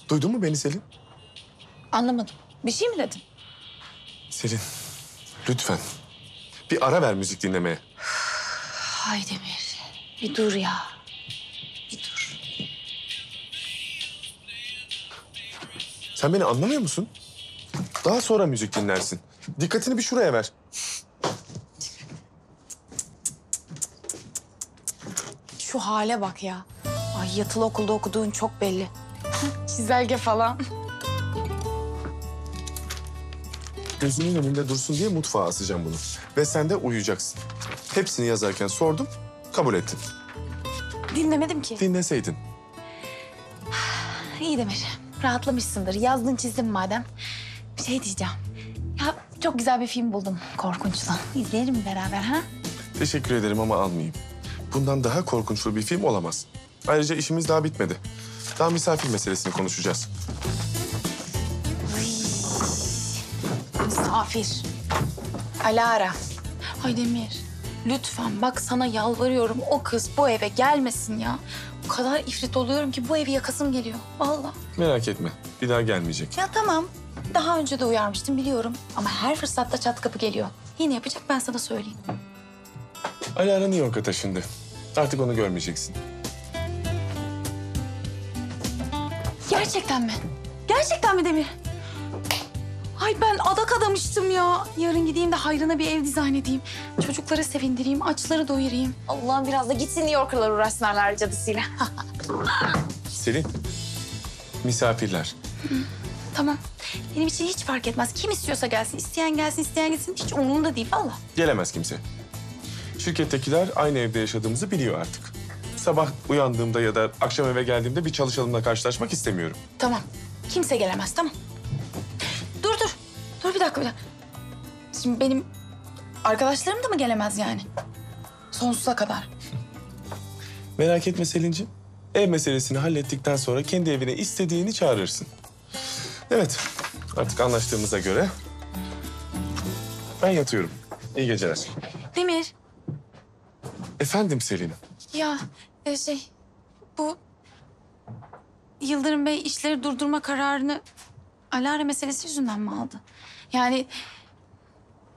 Duydun mu beni Selin? Anlamadım. Bir şey mi dedin? Selin, lütfen. Bir ara ver müzik dinlemeye. Hay Demir, bir dur ya. Bir dur. Sen beni anlamıyor musun? Daha sonra müzik dinlersin. Dikkatini bir şuraya ver. Şu hale bak ya. Ay, yatılı okulda okuduğun çok belli. Çizelge falan. Gözünün önünde dursun diye mutfağa asacağım bunu. Ve sen de uyuyacaksın. Hepsini yazarken sordum, kabul ettin. Dinlemedim ki. Dinleseydin. İyi Demir, rahatlamışsındır. Yazdın çizdin madem. Bir şey diyeceğim. Ya çok güzel bir film buldum, Korkunç'tan. İzleyelim beraber ha? Teşekkür ederim ama almayayım. Bundan daha korkunçlu bir film olamaz. Ayrıca işimiz daha bitmedi. Daha misafir meselesini konuşacağız. Misafir. Alara. Ay Demir, lütfen bak sana yalvarıyorum, o kız bu eve gelmesin ya. O kadar ifrit oluyorum ki bu evi yakasım geliyor vallahi. Merak etme, bir daha gelmeyecek. Ya tamam, daha önce de uyarmıştım biliyorum ama her fırsatta çat kapı geliyor. Yine yapacak, ben sana söyleyeyim. Alara New York'a taşındı. Artık onu görmeyeceksin. Gerçekten mi? Gerçekten mi Demir? Ay ben adak adamıştım ya. Yarın gideyim de hayrına bir ev dizayn edeyim. Çocukları sevindireyim, açları doyurayım. Allah'ım biraz da gitsin New York'lar uğraşsınlar cadısıyla. Selin, misafirler. Hı, tamam. Benim için hiç fark etmez. Kim istiyorsa gelsin, isteyen gelsin, isteyen gitsin. Hiç umurumda değil vallahi. Gelemez kimse. Şirkettekiler aynı evde yaşadığımızı biliyor artık. Sabah uyandığımda ya da akşam eve geldiğimde bir çalışanımla karşılaşmak istemiyorum. Tamam. Kimse gelemez, tamam. Dur, dur. Dur bir dakika, bir dakika. Şimdi benim arkadaşlarım da mı gelemez yani? Sonsuza kadar. Merak etme Selin'ciğim. Ev meselesini hallettikten sonra kendi evine istediğini çağırırsın. Evet, artık anlaştığımıza göre ben yatıyorum. İyi geceler. Demir. Efendim Selin. Ya şey, bu Yıldırım Bey işleri durdurma kararını Alara meselesi yüzünden mi aldı? Yani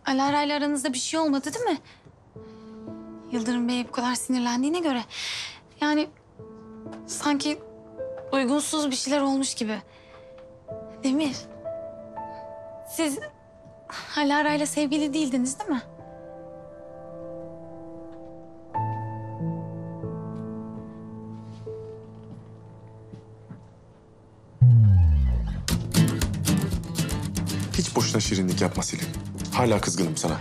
Alara ile aranızda bir şey olmadı değil mi? Yıldırım Bey'e bu kadar sinirlendiğine göre yani sanki uygunsuz bir şeyler olmuş gibi. Demir, siz Alara ile sevgili değildiniz değil mi? Hiç boşuna şirinlik yapma Selin. Hala kızgınım sana.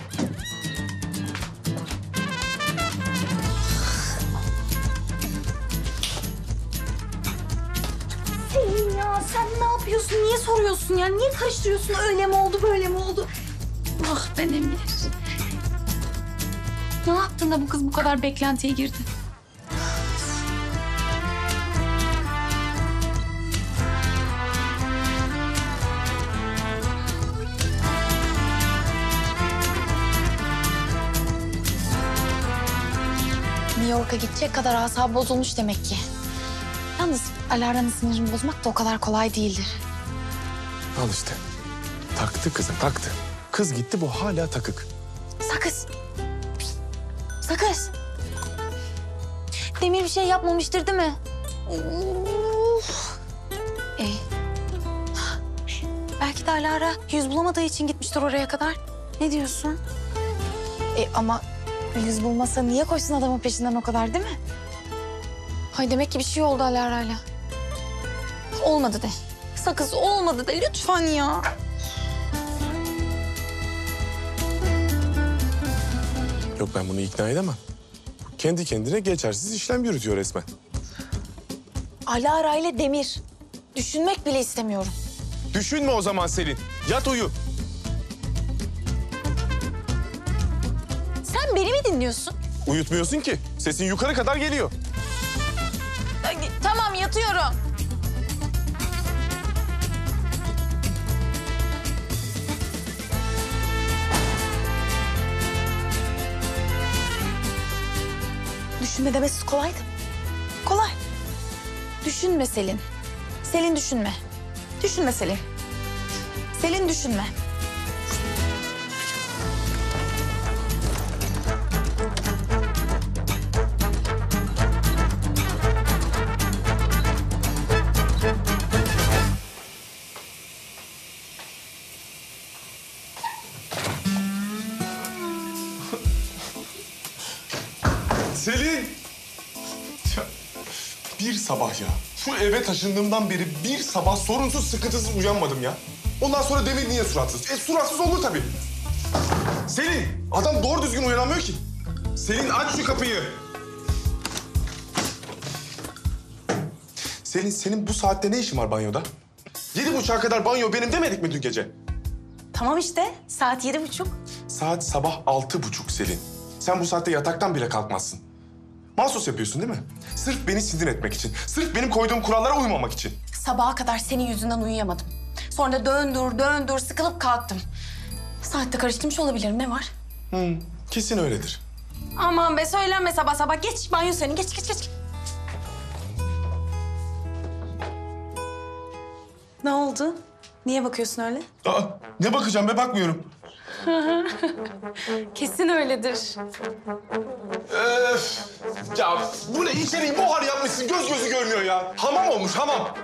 Selin ya, sen ne yapıyorsun? Niye soruyorsun ya? Niye karıştırıyorsun? Öyle mi oldu, böyle mi oldu? Ah be Demir. Ne yaptın da bu kız bu kadar beklentiye girdi? New York'a gidecek kadar asabı bozulmuş demek ki. Yalnız Alara'nın sinirini bozmak da o kadar kolay değildir. Al işte. Taktı kıza, taktı. Kız gitti, bu hala takık. Sakız. Pişt. Sakız. Demir bir şey yapmamıştır değil mi? Of. Ee, belki de Alara yüz bulamadığı için gitmiştir oraya kadar. Ne diyorsun? E ama yüz bulmasa niye koysun adamın peşinden o kadar, değil mi? Hay, demek ki bir şey oldu Alara'yla. Olmadı de. Sakız olmadı de lütfen ya. Yok, ben bunu ikna edemem. Kendi kendine geçersiz işlem yürütüyor resmen. Alara ile Demir. Düşünmek bile istemiyorum. Düşünme o zaman Selin. Yat uyu. Sen beni mi dinliyorsun? Uyutmuyorsun ki. Sesin yukarı kadar geliyor. Tamam, yatıyorum. Düşünme demesi kolaydı. Kolay. Düşünme Selin. Selin düşünme. Düşünme Selin. Selin düşünme. Selin! Ya, bir sabah ya. Şu eve taşındığımdan beri bir sabah sorunsuz, sıkıntısız uyanmadım ya. Ondan sonra Demir niye suratsız? E suratsız olur tabii. Selin! Adam doğru düzgün uyanamıyor ki. Selin, aç şu kapıyı. Selin, senin bu saatte ne işin var banyoda? Yedi buçuğa kadar banyo benim demedik mi dün gece? Tamam işte. Saat yedi buçuk. Saat sabah altı buçuk Selin. Sen bu saatte yataktan bile kalkmazsın. Mahsus yapıyorsun değil mi? Sırf beni sinir etmek için. Sırf benim koyduğum kurallara uymamak için. Sabaha kadar senin yüzünden uyuyamadım. Sonra döndür döndür sıkılıp kalktım. Saatte karıştırmış olabilirim, ne var? Hı, kesin öyledir. Aman be, söylenme sabah sabah. Geç banyo senin, geç geç geç. Ne oldu? Niye bakıyorsun öyle? Aa, ne bakacağım be, bakmıyorum. Kesin öyledir. Öf! Ya bu ne, içeriği buhar yapmışsın, göz gözü görmüyor ya. Hamam olmuş, hamam.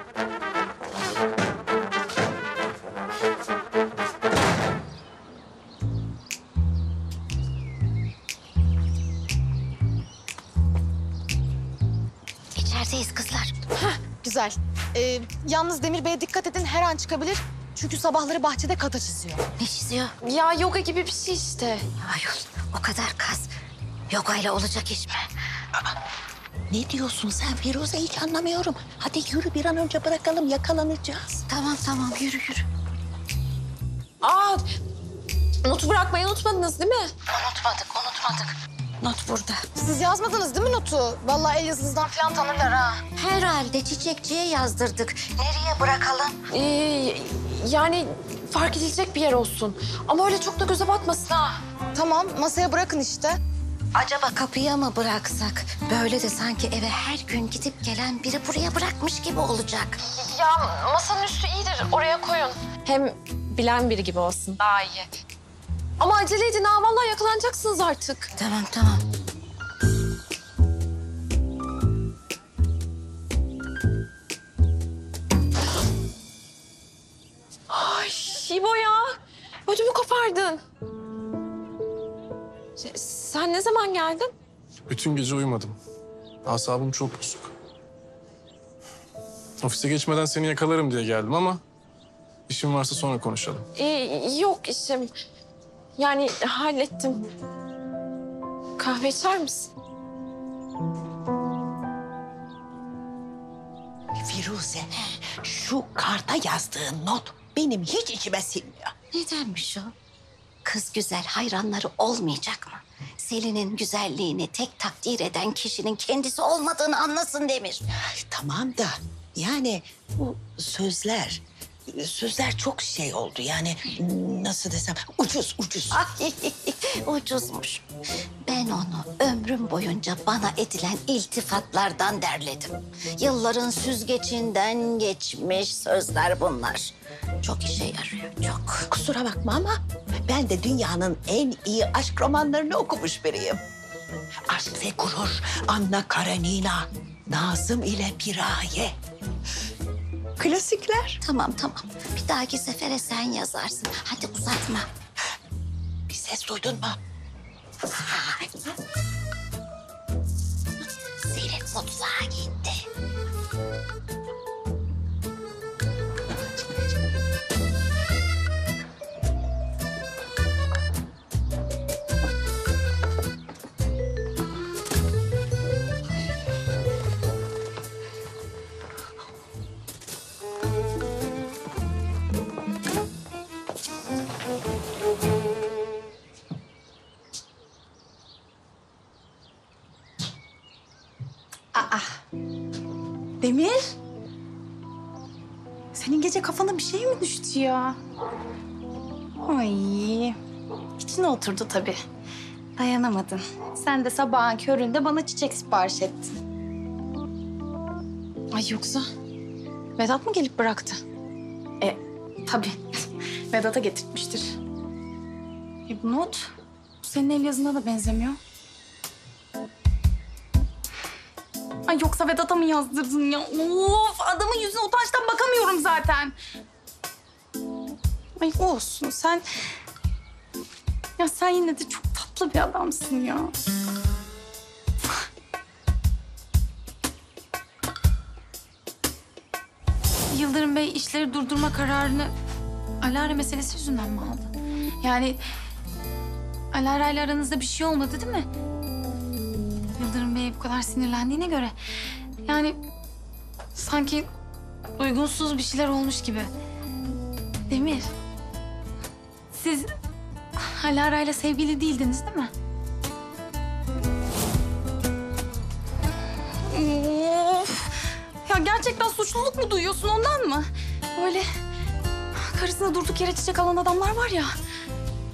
İçerideyiz kızlar. Hah, güzel. Ee, yalnız Demir Bey'e dikkat edin, her an çıkabilir. Çünkü sabahları bahçede kata çiziyor. Ne çiziyor? Ya yoga gibi bir şey işte. Ayol, o kadar kas yogayla olacak iş mi? Aa, ne diyorsun sen Firuze, hiç anlamıyorum. Hadi yürü, bir an önce bırakalım, yakalanacağız. Tamam tamam, yürü yürü. Aa, notu bırakmayı unutmadınız değil mi? Unutmadık, unutmadık. Not burada. Siz yazmadınız değil mi notu? Vallahi el yazınızdan falan tanırlar ha. Herhalde çiçekçiye yazdırdık. Nereye bırakalım? Ee, yani fark edilecek bir yer olsun. Ama öyle çok da göze batmasın ha. Tamam, masaya bırakın işte. Acaba kapıya mı bıraksak? Böyle de sanki eve her gün gidip gelen biri buraya bırakmış gibi olacak. Ya masanın üstü iyidir, oraya koyun. Hem bilen biri gibi olsun. Daha iyi. Ama acele edin ha, vallahi yakalanacaksınız artık. Tamam, tamam. Ay İbo ya, ödümü kopardın. Sen ne zaman geldin? Bütün gece uyumadım. Asabım çok bozuk. Ofise geçmeden seni yakalarım diye geldim ama... ...işim varsa sonra konuşalım. Ee, yok işim. Yani hallettim. Kahve içer misin? Firuze, şu karta yazdığın not benim hiç içime sinmiyor. Nedenmiş o? Kız güzel, hayranları olmayacak mı? Selin'in güzelliğini tek takdir eden kişinin kendisi olmadığını anlasın Demir. Ay, tamam da yani bu sözler... Sözler çok şey oldu yani, nasıl desem, ucuz ucuz. Ay, ucuzmuş. Ben Ben onu ömrüm boyunca bana edilen iltifatlardan derledim. Yılların süzgecinden geçmiş sözler bunlar. Çok işe yarıyor, çok. Kusura bakma ama ben de dünyanın en iyi aşk romanlarını okumuş biriyim. Aşk ve Gurur, Anna Karenina, Nazım ile Piraye. Klasikler. Tamam, tamam. Bir dahaki sefere sen yazarsın. Hadi uzatma. Bir ses duydun mu? Selin mutfağa gitti. Demir, senin gece kafana bir şey mi düştü ya? Ay, içine oturdu tabii. Dayanamadın. Sen de sabahın köründe bana çiçek sipariş ettin. Ay yoksa Vedat mı gelip bıraktı? E tabii, Vedat'a getirtmiştir. E bu not, bu senin el yazına da benzemiyor. Ay yoksa Vedat'a mı yazdırdın ya? Of, adamın yüzüne utançtan bakamıyorum zaten. Ay olsun sen... Ya sen yine de çok tatlı bir adamsın ya. Yıldırım Bey işleri durdurma kararını Alara meselesi yüzünden mi aldı? Yani Alara ile aranızda bir şey olmadı değil mi? Bu kadar sinirlendiğine göre yani sanki uygunsuz bir şeyler olmuş gibi. Demir, siz Alara'yla sevgili değildiniz değil mi? Of! Ya gerçekten suçluluk mu duyuyorsun ondan mı? Böyle karısına durduk yere çiçek alan adamlar var ya.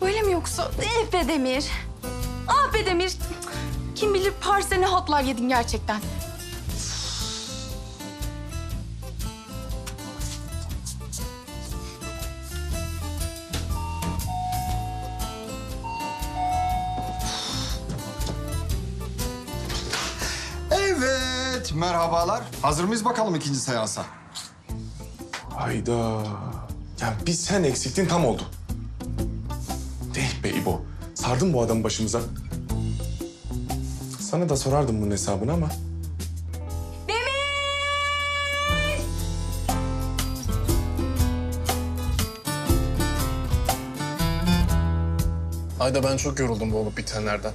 Öyle mi yoksa? Eh be Demir. Ah be Demir. Kim bilir Pars'e ne hatlar yedin gerçekten. Evet, merhabalar. Hazır mıyız bakalım ikinci seansa? Ayda. Ya bir sen eksiktin tam oldu. Deh be İbo. Sardın bu adamı başımıza. Sana da sorardım bunun hesabını ama. Demir! Ayda ben çok yoruldum bu olup bitenlerden.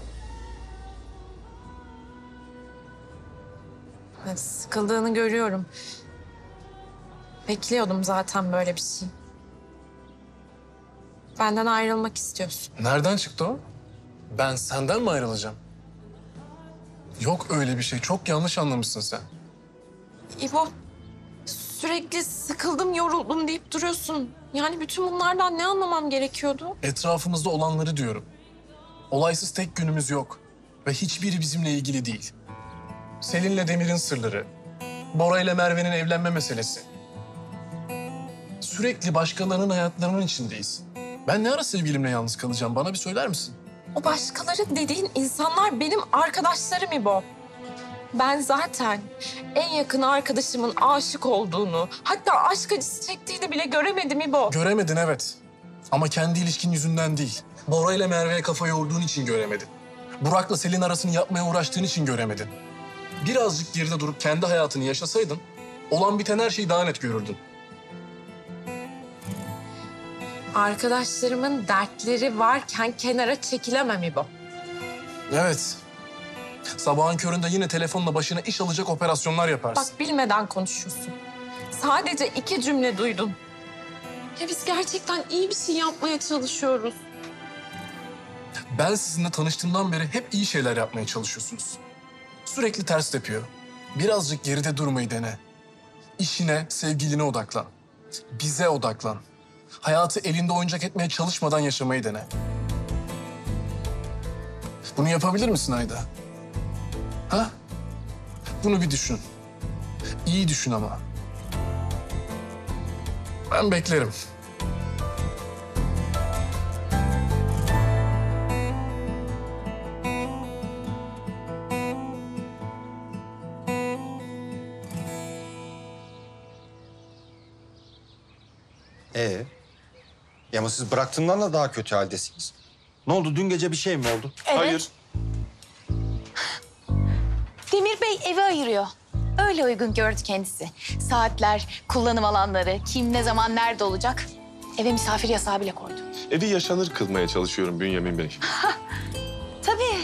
Evet, sıkıldığını görüyorum. Bekliyordum zaten böyle bir şey. Benden ayrılmak istiyorsun. Nereden çıktı o? Ben senden mi ayrılacağım? Yok öyle bir şey. Çok yanlış anlamışsın sen. İbo, sürekli sıkıldım, yoruldum deyip duruyorsun. Yani bütün bunlardan ne anlamam gerekiyordu? Etrafımızda olanları diyorum. Olaysız tek günümüz yok. Ve hiçbiri bizimle ilgili değil. Selin'le Demir'in sırları. Bora'yla Merve'nin evlenme meselesi. Sürekli başkalarının hayatlarının içindeyiz. Ben ne ara sevgilimle yalnız kalacağım? Bana bir söyler misin? O başkaları dediğin insanlar benim arkadaşlarım İbo. Ben zaten en yakın arkadaşımın aşık olduğunu, hatta aşk acısı çektiğini bile göremedim İbo. Göremedin evet. Ama kendi ilişkin yüzünden değil. Bora ile Merve'ye kafa yorduğun için göremedin. Burak'la Selin arasını yapmaya uğraştığın için göremedin. Birazcık geride durup kendi hayatını yaşasaydın, olan biten her şeyi daha net görürdün. Arkadaşlarımın dertleri varken kenara çekilemem İbo. Evet. Sabahın köründe yine telefonla başına iş alacak operasyonlar yaparsın. Bak bilmeden konuşuyorsun. Sadece iki cümle duydum. Ya biz gerçekten iyi bir şey yapmaya çalışıyoruz. Ben sizinle tanıştığımdan beri hep iyi şeyler yapmaya çalışıyorsunuz. Sürekli ters tepiyor. Birazcık geride durmayı dene. İşine, sevgiline odaklan. Bize odaklan. Hayatı elinde oyuncak etmeye çalışmadan yaşamayı dene. Bunu yapabilir misin Ayda? Ha? Bunu bir düşün. İyi düşün ama. Ben beklerim. Ee? Ya ama siz bıraktığımdan da daha kötü haldesiniz. Ne oldu? Dün gece bir şey mi oldu? Evet. Hayır. Demir Bey evi ayırıyor. Öyle uygun gördü kendisi. Saatler, kullanım alanları, kim ne zaman nerede olacak. Eve misafir yasağı bile koydu. Evi yaşanır kılmaya çalışıyorum Bünyamin Bey. Tabii.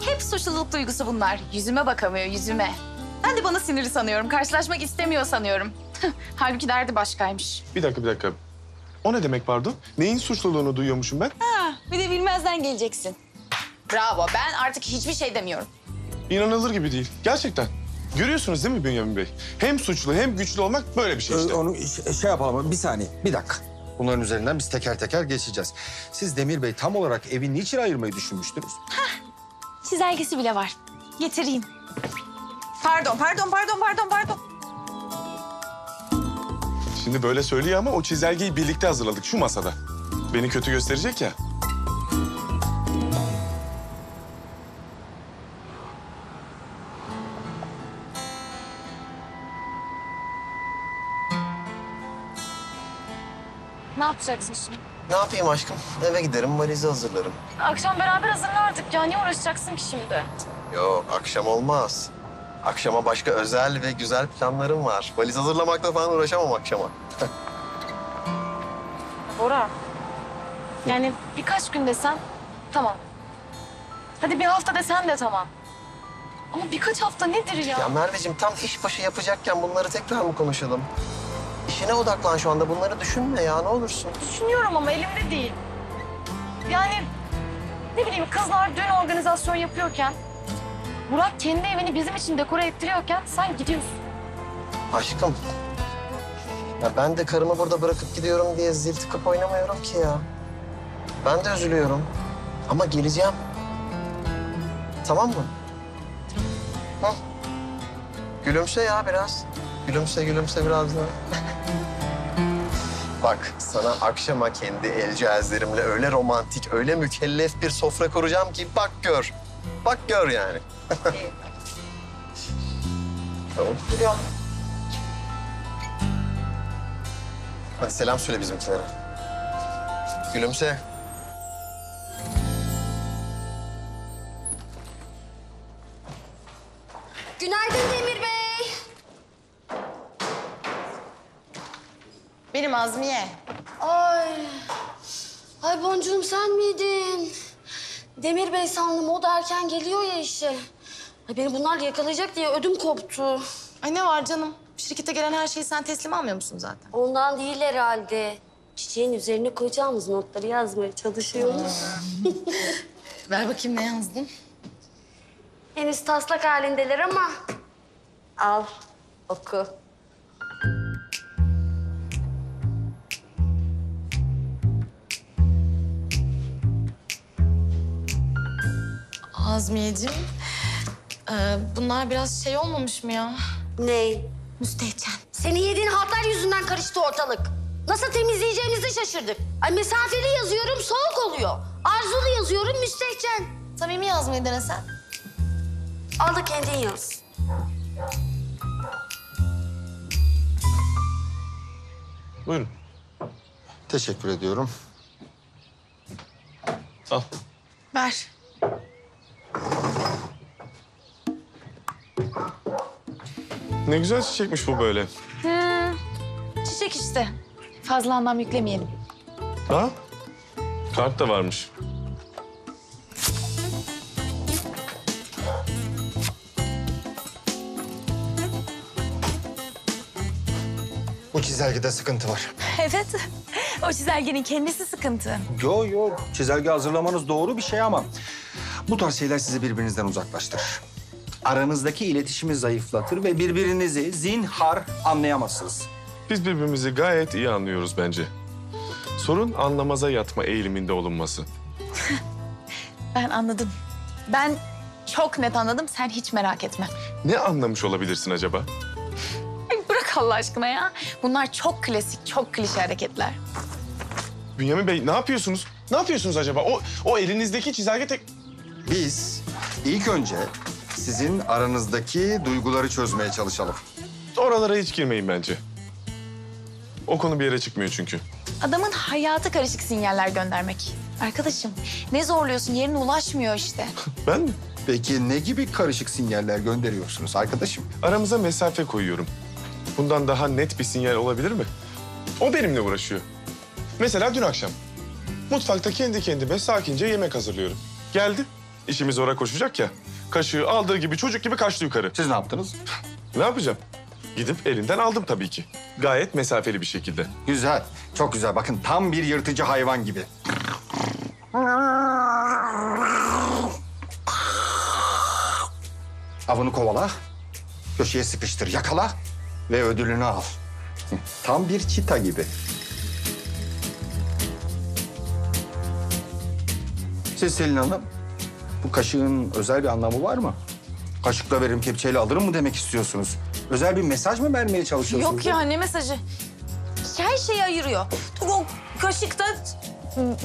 Hep suçluluk duygusu bunlar. Yüzüme bakamıyor, yüzüme. Ben de bana sinirli sanıyorum. Karşılaşmak istemiyor sanıyorum. Halbuki derdi başkaymış. Bir dakika, bir dakika. O ne demek pardon? Neyin suçluluğunu duyuyormuşum ben? Ha, bir de bilmezden geleceksin. Bravo, ben artık hiçbir şey demiyorum. İnanılır gibi değil, gerçekten. Görüyorsunuz değil mi Bünyamin Bey? Hem suçlu hem güçlü olmak böyle bir şey işte. Ee, onu şey yapalım, bir saniye, bir dakika. Bunların üzerinden biz teker teker geçeceğiz. Siz Demir Bey tam olarak evi niçin ayırmayı düşünmüştünüz? Hah, çizelgesi bile var. Getireyim. Pardon, pardon, pardon, pardon, pardon. Şimdi böyle söylüyor ama o çizelgeyi birlikte hazırladık şu masada. Beni kötü gösterecek ya. Ne yapacaksın şimdi? Ne yapayım aşkım? Eve giderim, valizi hazırlarım. Akşam beraber hazırlardık ya. Niye uğraşacaksın ki şimdi? Yok, akşam olmaz. Akşama başka özel ve güzel planlarım var. Valiz hazırlamakla falan uğraşamam akşama. Bora, yani birkaç gün desen tamam. Hadi bir hafta desen de tamam. Ama birkaç hafta nedir ya? Ya Merveciğim tam iş başı yapacakken bunları tekrar mı konuşalım? İşine odaklan şu anda, bunları düşünme ya ne olursun. Düşünüyorum ama elimde değil. Yani ne bileyim kızlar düğün organizasyon yapıyorken... Burak kendi evini bizim için dekore ettiriyorken sen gidiyorsun. Aşkım, ya ben de karımı burada bırakıp gidiyorum diye zil tıkıp oynamıyorum ki ya. Ben de üzülüyorum ama geleceğim. Tamam mı? Hı? Gülümse ya biraz. Gülümse, gülümse biraz daha. Bak, sana akşama kendi el cihazlarımla öyle romantik, öyle mükellef bir sofra kuracağım ki bak gör. Bak gör yani. Tamam. Gidiyorum. Hadi selam söyle bizimkilere. Gülümse. Günaydın Demir Bey. Benim Azmiye. Ay. Ay boncuğum sen miydin? Demir Bey sandım, o da erken geliyor ya işe. Ay beni bunlar yakalayacak diye ödüm koptu. Ay ne var canım? Şirkete gelen her şeyi sen teslim almıyor musun zaten? Ondan değil herhalde. Çiçeğin üzerine koyacağımız notları yazmaya çalışıyoruz. Ver bakayım ne yazdın? Henüz taslak halindeler ama... Al, oku. Azmiyeciğim, ee, bunlar biraz şey olmamış mı ya? Ney? Müstehcen. Senin yediğin hatlar yüzünden karıştı ortalık. Nasıl temizleyeceğimizi şaşırdık. Ay mesafeli yazıyorum, soğuk oluyor. Arzulu yazıyorum, müstehcen. Samimi yazmayı denesen. Al da kendin yaz. Buyurun. Teşekkür ediyorum. Al. Ver. Ne güzel çiçekmiş bu böyle. Hı, çiçek işte. Fazla anlam yüklemeyelim. Ha? Kart da varmış. Bu çizelgede sıkıntı var. Evet. O çizelgenin kendisi sıkıntı. Yo yo. Çizelge hazırlamanız doğru bir şey ama... Bu tarz şeyler sizi birbirinizden uzaklaştırır. Aranızdaki iletişimi zayıflatır ve birbirinizi zinhar anlayamazsınız. Biz birbirimizi gayet iyi anlıyoruz bence. Sorun anlamaza yatma eğiliminde olunması. Ben anladım. Ben çok net anladım, sen hiç merak etme. Ne anlamış olabilirsin acaba? Bırak Allah aşkına ya. Bunlar çok klasik, çok klişe hareketler. Bünyamin Bey, ne yapıyorsunuz? Ne yapıyorsunuz acaba? O, o elinizdeki çizelge tek... Biz ilk önce sizin aranızdaki duyguları çözmeye çalışalım. Oralara hiç girmeyin bence. O konu bir yere çıkmıyor çünkü. Adamın hayatı karışık sinyaller göndermek. Arkadaşım, ne zorluyorsun? Yerine ulaşmıyor işte. Ben mi? Peki ne gibi karışık sinyaller gönderiyorsunuz arkadaşım? Aramıza mesafe koyuyorum. Bundan daha net bir sinyal olabilir mi? O benimle uğraşıyor. Mesela dün akşam mutfakta kendi kendime sakince yemek hazırlıyorum. Geldi, işimiz oraya koşacak ya. Kaşığı aldığı gibi çocuk gibi kaçtı yukarı. Siz ne yaptınız? Ne yapacağım? Gidip elinden aldım tabii ki. Gayet mesafeli bir şekilde. Güzel, çok güzel. Bakın tam bir yırtıcı hayvan gibi. Avını kovala, köşeye sıkıştır, yakala ve ödülünü al. Tam bir çita gibi. Siz Selin Hanım, bu kaşığın özel bir anlamı var mı? Kaşıkla veririm, kepçeyle alırım mı demek istiyorsunuz? Özel bir mesaj mı vermeye çalışıyorsunuz? Yok ya, ne mesajı? Her şeyi ayırıyor. O kaşık da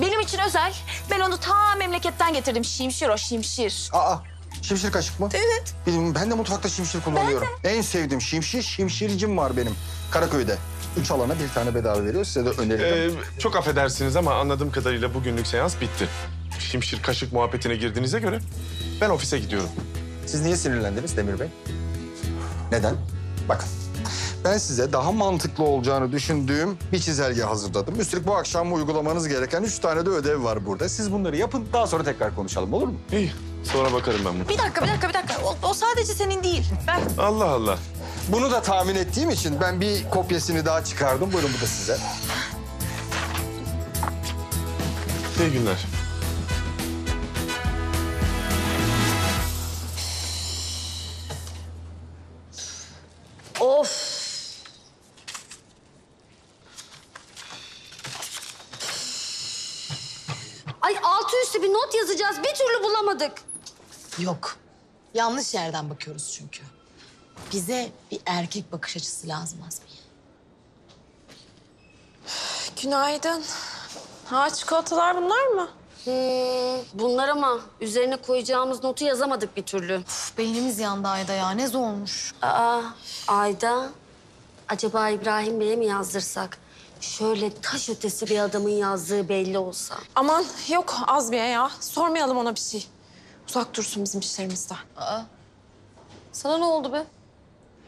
benim için özel. Ben onu ta memleketten getirdim. Şimşir o, şimşir. Aa, şimşir kaşık mı? Evet. Bilmiyorum, ben de mutfakta şimşir kullanıyorum. Ben de. En sevdiğim şimşir, şimşircim var benim. Karaköy'de. Üç alana bir tane bedava veriyor. Size de öneririm. Ee, çok affedersiniz ama anladığım kadarıyla bugünlük seans bitti. Şimşir kaşık muhabbetine girdiğinize göre ben ofise gidiyorum. Siz niye sinirlendiniz Demir Bey? Neden? Bakın, ben size daha mantıklı olacağını düşündüğüm bir çizelge hazırladım. Üstelik bu akşam uygulamanız gereken üç tane de ödev var burada. Siz bunları yapın, daha sonra tekrar konuşalım, olur mu? İyi, sonra bakarım ben bunu. Bir dakika, bir dakika, bir dakika. O, o sadece senin değil. Ben... Allah Allah. Bunu da tahmin ettiğim için ben bir kopyasını daha çıkardım. Buyurun, bu da size. İyi günler. Of! Ay altı üstü bir not yazacağız. Bir türlü bulamadık. Yok. Yanlış yerden bakıyoruz çünkü. Bize bir erkek bakış açısı lazım Azmiye. Günaydın. Ha, çikolatalar bunlar mı? Hmm, bunlar ama üzerine koyacağımız notu yazamadık bir türlü. Uf, beynimiz yandı Ayda ya, ne zormuş. Aa, Ayda, acaba İbrahim Bey'e mi yazdırsak? Şöyle taş ötesi bir adamın yazdığı belli olsa. Aman yok Azmiye ya, sormayalım ona bir şey. Uzak dursun bizim işlerimizden. Aa, sana ne oldu be?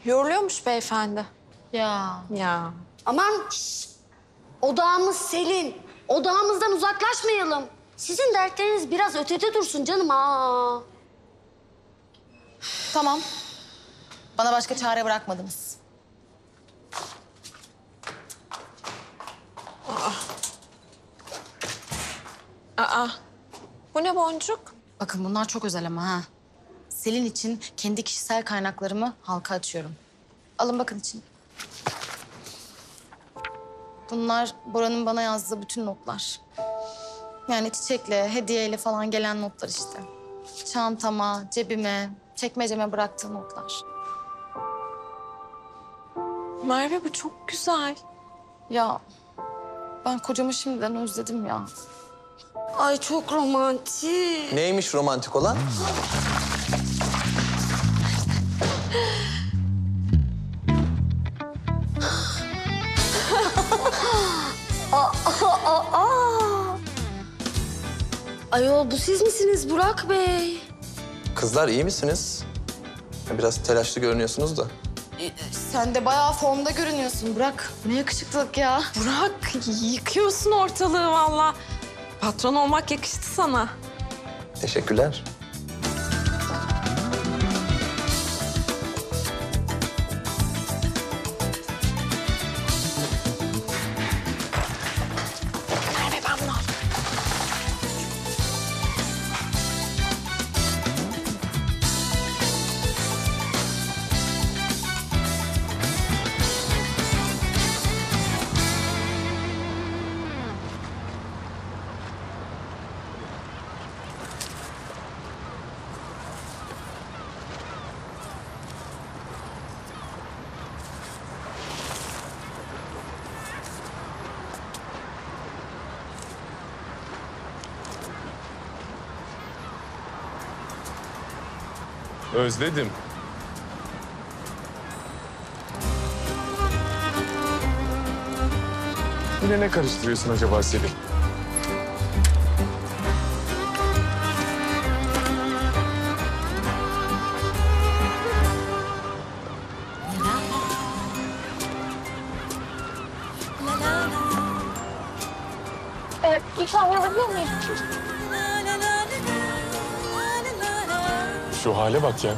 Yoruluyormuş beyefendi. Ya. Ya. Aman şşş, odağımız Selin, odağımızdan uzaklaşmayalım. Sizin dertleriniz biraz ötede dursun canım. Aa. Tamam. Bana başka çare bırakmadınız. Aa. Aa. Bu ne boncuk? Bakın bunlar çok özel ama ha. Selin için kendi kişisel kaynaklarımı halka açıyorum. Alın bakın için. Bunlar Bora'nın bana yazdığı bütün notlar. Yani çiçekle, hediyeyle falan gelen notlar işte. Çantama, cebime, çekmeceme bıraktığı notlar. Merve bu çok güzel. Ya ben kocamı şimdiden özledim ya. Ay çok romantik. Neymiş romantik olan? Aa, aa, aa. Ayol bu siz misiniz Burak Bey? Kızlar iyi misiniz? Biraz telaşlı görünüyorsunuz da. Ee, sen de bayağı formda görünüyorsun Burak. Ne yakışıklılık ya. Burak yıkıyorsun ortalığı vallahi. Patron olmak yakıştı sana. Teşekkürler. Özledim. Yine ne karıştırıyorsun acaba Selin? Ee, bir kahve alabiliyor muyum? Şu hale bak ya.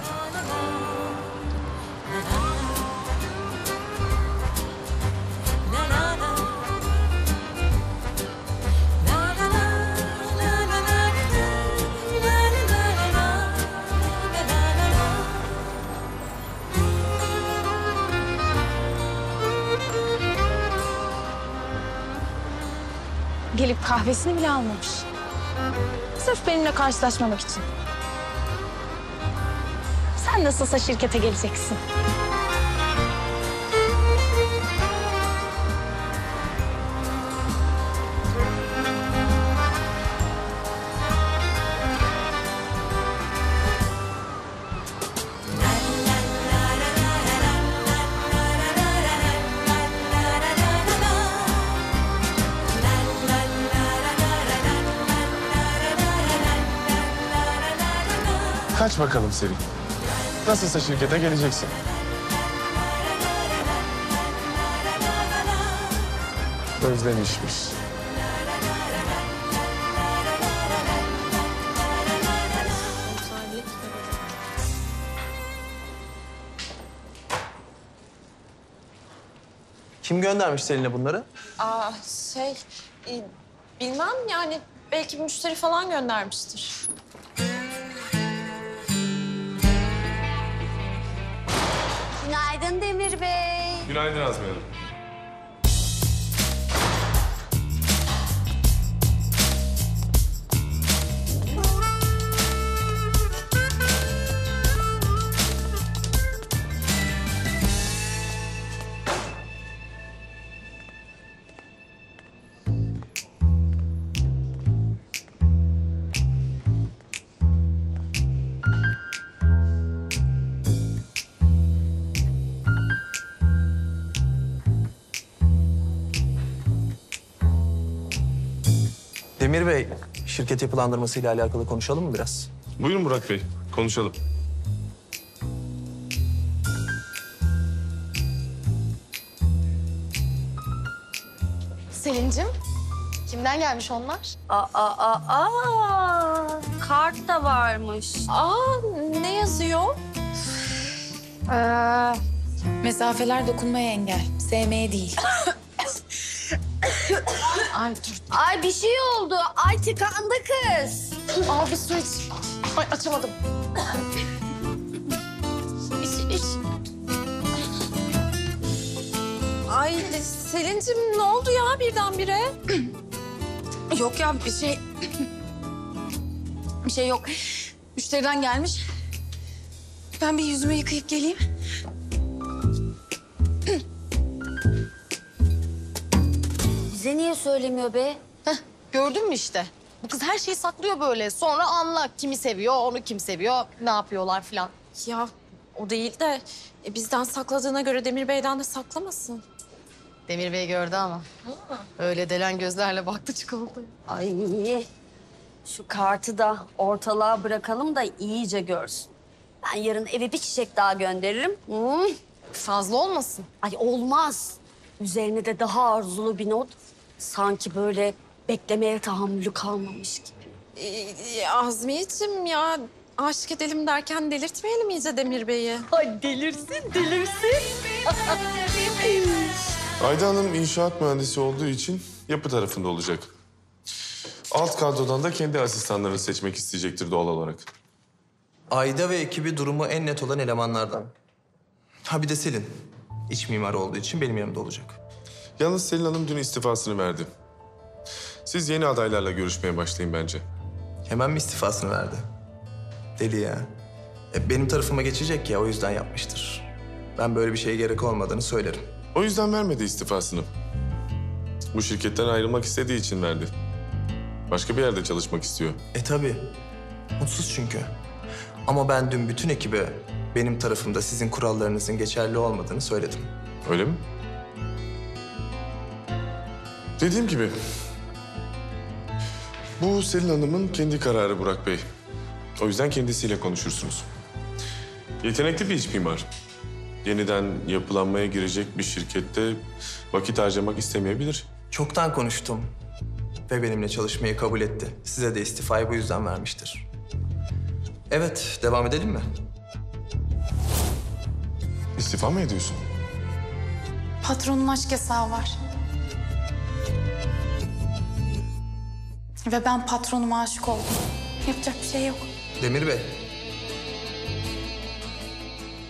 Gelip kahvesini bile almamış. Sırf benimle karşılaşmamak için. Sen nasılsa şirkete geleceksin. Kaç bakalım Selin. Nasılsa şirkete geleceksin. Özlemişmiş. Kim göndermiş Selin'e bunları? Aa şey, e, bilmem yani belki bir müşteri falan göndermiştir. Günaydın Demir Bey. Günaydın Azmiye Hanım. Demir Bey, şirket yapılandırmasıyla alakalı konuşalım mı biraz? Buyurun Burak Bey, konuşalım. Selin'cim, kimden gelmiş onlar? Aa, aa, aa, kart da varmış. Aa, ne yazıyor? Aa, mesafeler dokunmaya engel, sevmeye değil. Ay, ay bir şey oldu. Ay tıkandı kız. Abi su iç. Ay açamadım. İç, iç. Ay Selin'cim ne oldu ya birdenbire? Yok ya bir şey... bir şey yok. Müşteriden gelmiş. Ben bir yüzümü yıkayıp geleyim. Bize niye söylemiyor be? Heh, gördün mü işte? Bu kız her şeyi saklıyor böyle. Sonra anla kimi seviyor, onu kim seviyor, ne yapıyorlar falan. Ya o değil de e, bizden sakladığına göre Demir Bey'den de saklamasın. Demir Bey gördü ama. Ha. Öyle delen gözlerle baktı çikolataya. Ay şu kartı da ortalığa bırakalım da iyice görsün. Ben yarın eve bir çiçek daha gönderirim. Hmm. Fazla olmasın. Ay olmaz. Üzerine de daha arzulu bir not. Sanki böyle beklemeye tahammülü kalmamış gibi. Ee, Azmiyeciğim ya aşık edelim derken delirtmeyelim iyice Demir Bey'i. Ay delirsin, delirsin. Ayda Hanım inşaat mühendisi olduğu için yapı tarafında olacak. Alt kadrodan da kendi asistanlarını seçmek isteyecektir doğal olarak. Ayda ve ekibi durumu en net olan elemanlardan. Ha bir de Selin. İç mimarı olduğu için benim yanımda olacak. Yalnız Selin Hanım dün istifasını verdi. Siz yeni adaylarla görüşmeye başlayın bence. Hemen mi istifasını verdi? Deli ya. E, benim tarafıma geçecek ya, o yüzden yapmıştır. Ben böyle bir şeye gerek olmadığını söylerim. O yüzden vermedi istifasını. Bu şirketten ayrılmak istediği için verdi. Başka bir yerde çalışmak istiyor. E tabii. Mutsuz çünkü. Ama ben dün bütün ekibe benim tarafımda sizin kurallarınızın geçerli olmadığını söyledim. Öyle mi? Dediğim gibi... bu Selin Hanım'ın kendi kararı Burak Bey. O yüzden kendisiyle konuşursunuz. Yetenekli bir iç mimar. Yeniden yapılanmaya girecek bir şirkette vakit harcamak istemeyebilir. Çoktan konuştum ve benimle çalışmayı kabul etti. Size de istifayı bu yüzden vermiştir. Evet, devam edelim mi? İstifa mı ediyorsun? Patronun aşk yasağı var. Ve ben patronuma aşık oldum. Yapacak bir şey yok. Demir Bey.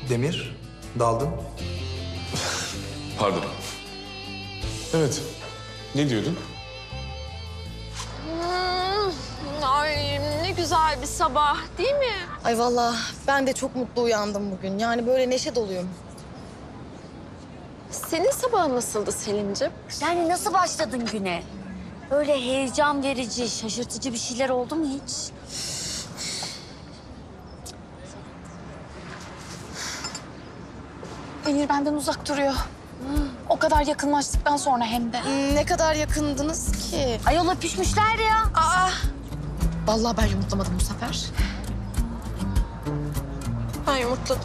Demir, daldın. Pardon. Evet, ne diyordun? Hmm, ay ne güzel bir sabah değil mi? Ay vallahi ben de çok mutlu uyandım bugün. Yani böyle neşe doluyum. Senin sabahın nasıldı Selin'ciğim? Yani nasıl başladın güne? Böyle heyecan verici, şaşırtıcı bir şeyler oldu mu hiç? Demir benden uzak duruyor. Hmm. O kadar yakınlaştıktan sonra hem de. Hmm, ne kadar yakındınız ki? Ayola pişmişler ya. Aa. Vallahi ben yumurtlamadım bu sefer. Ben yumurtladım.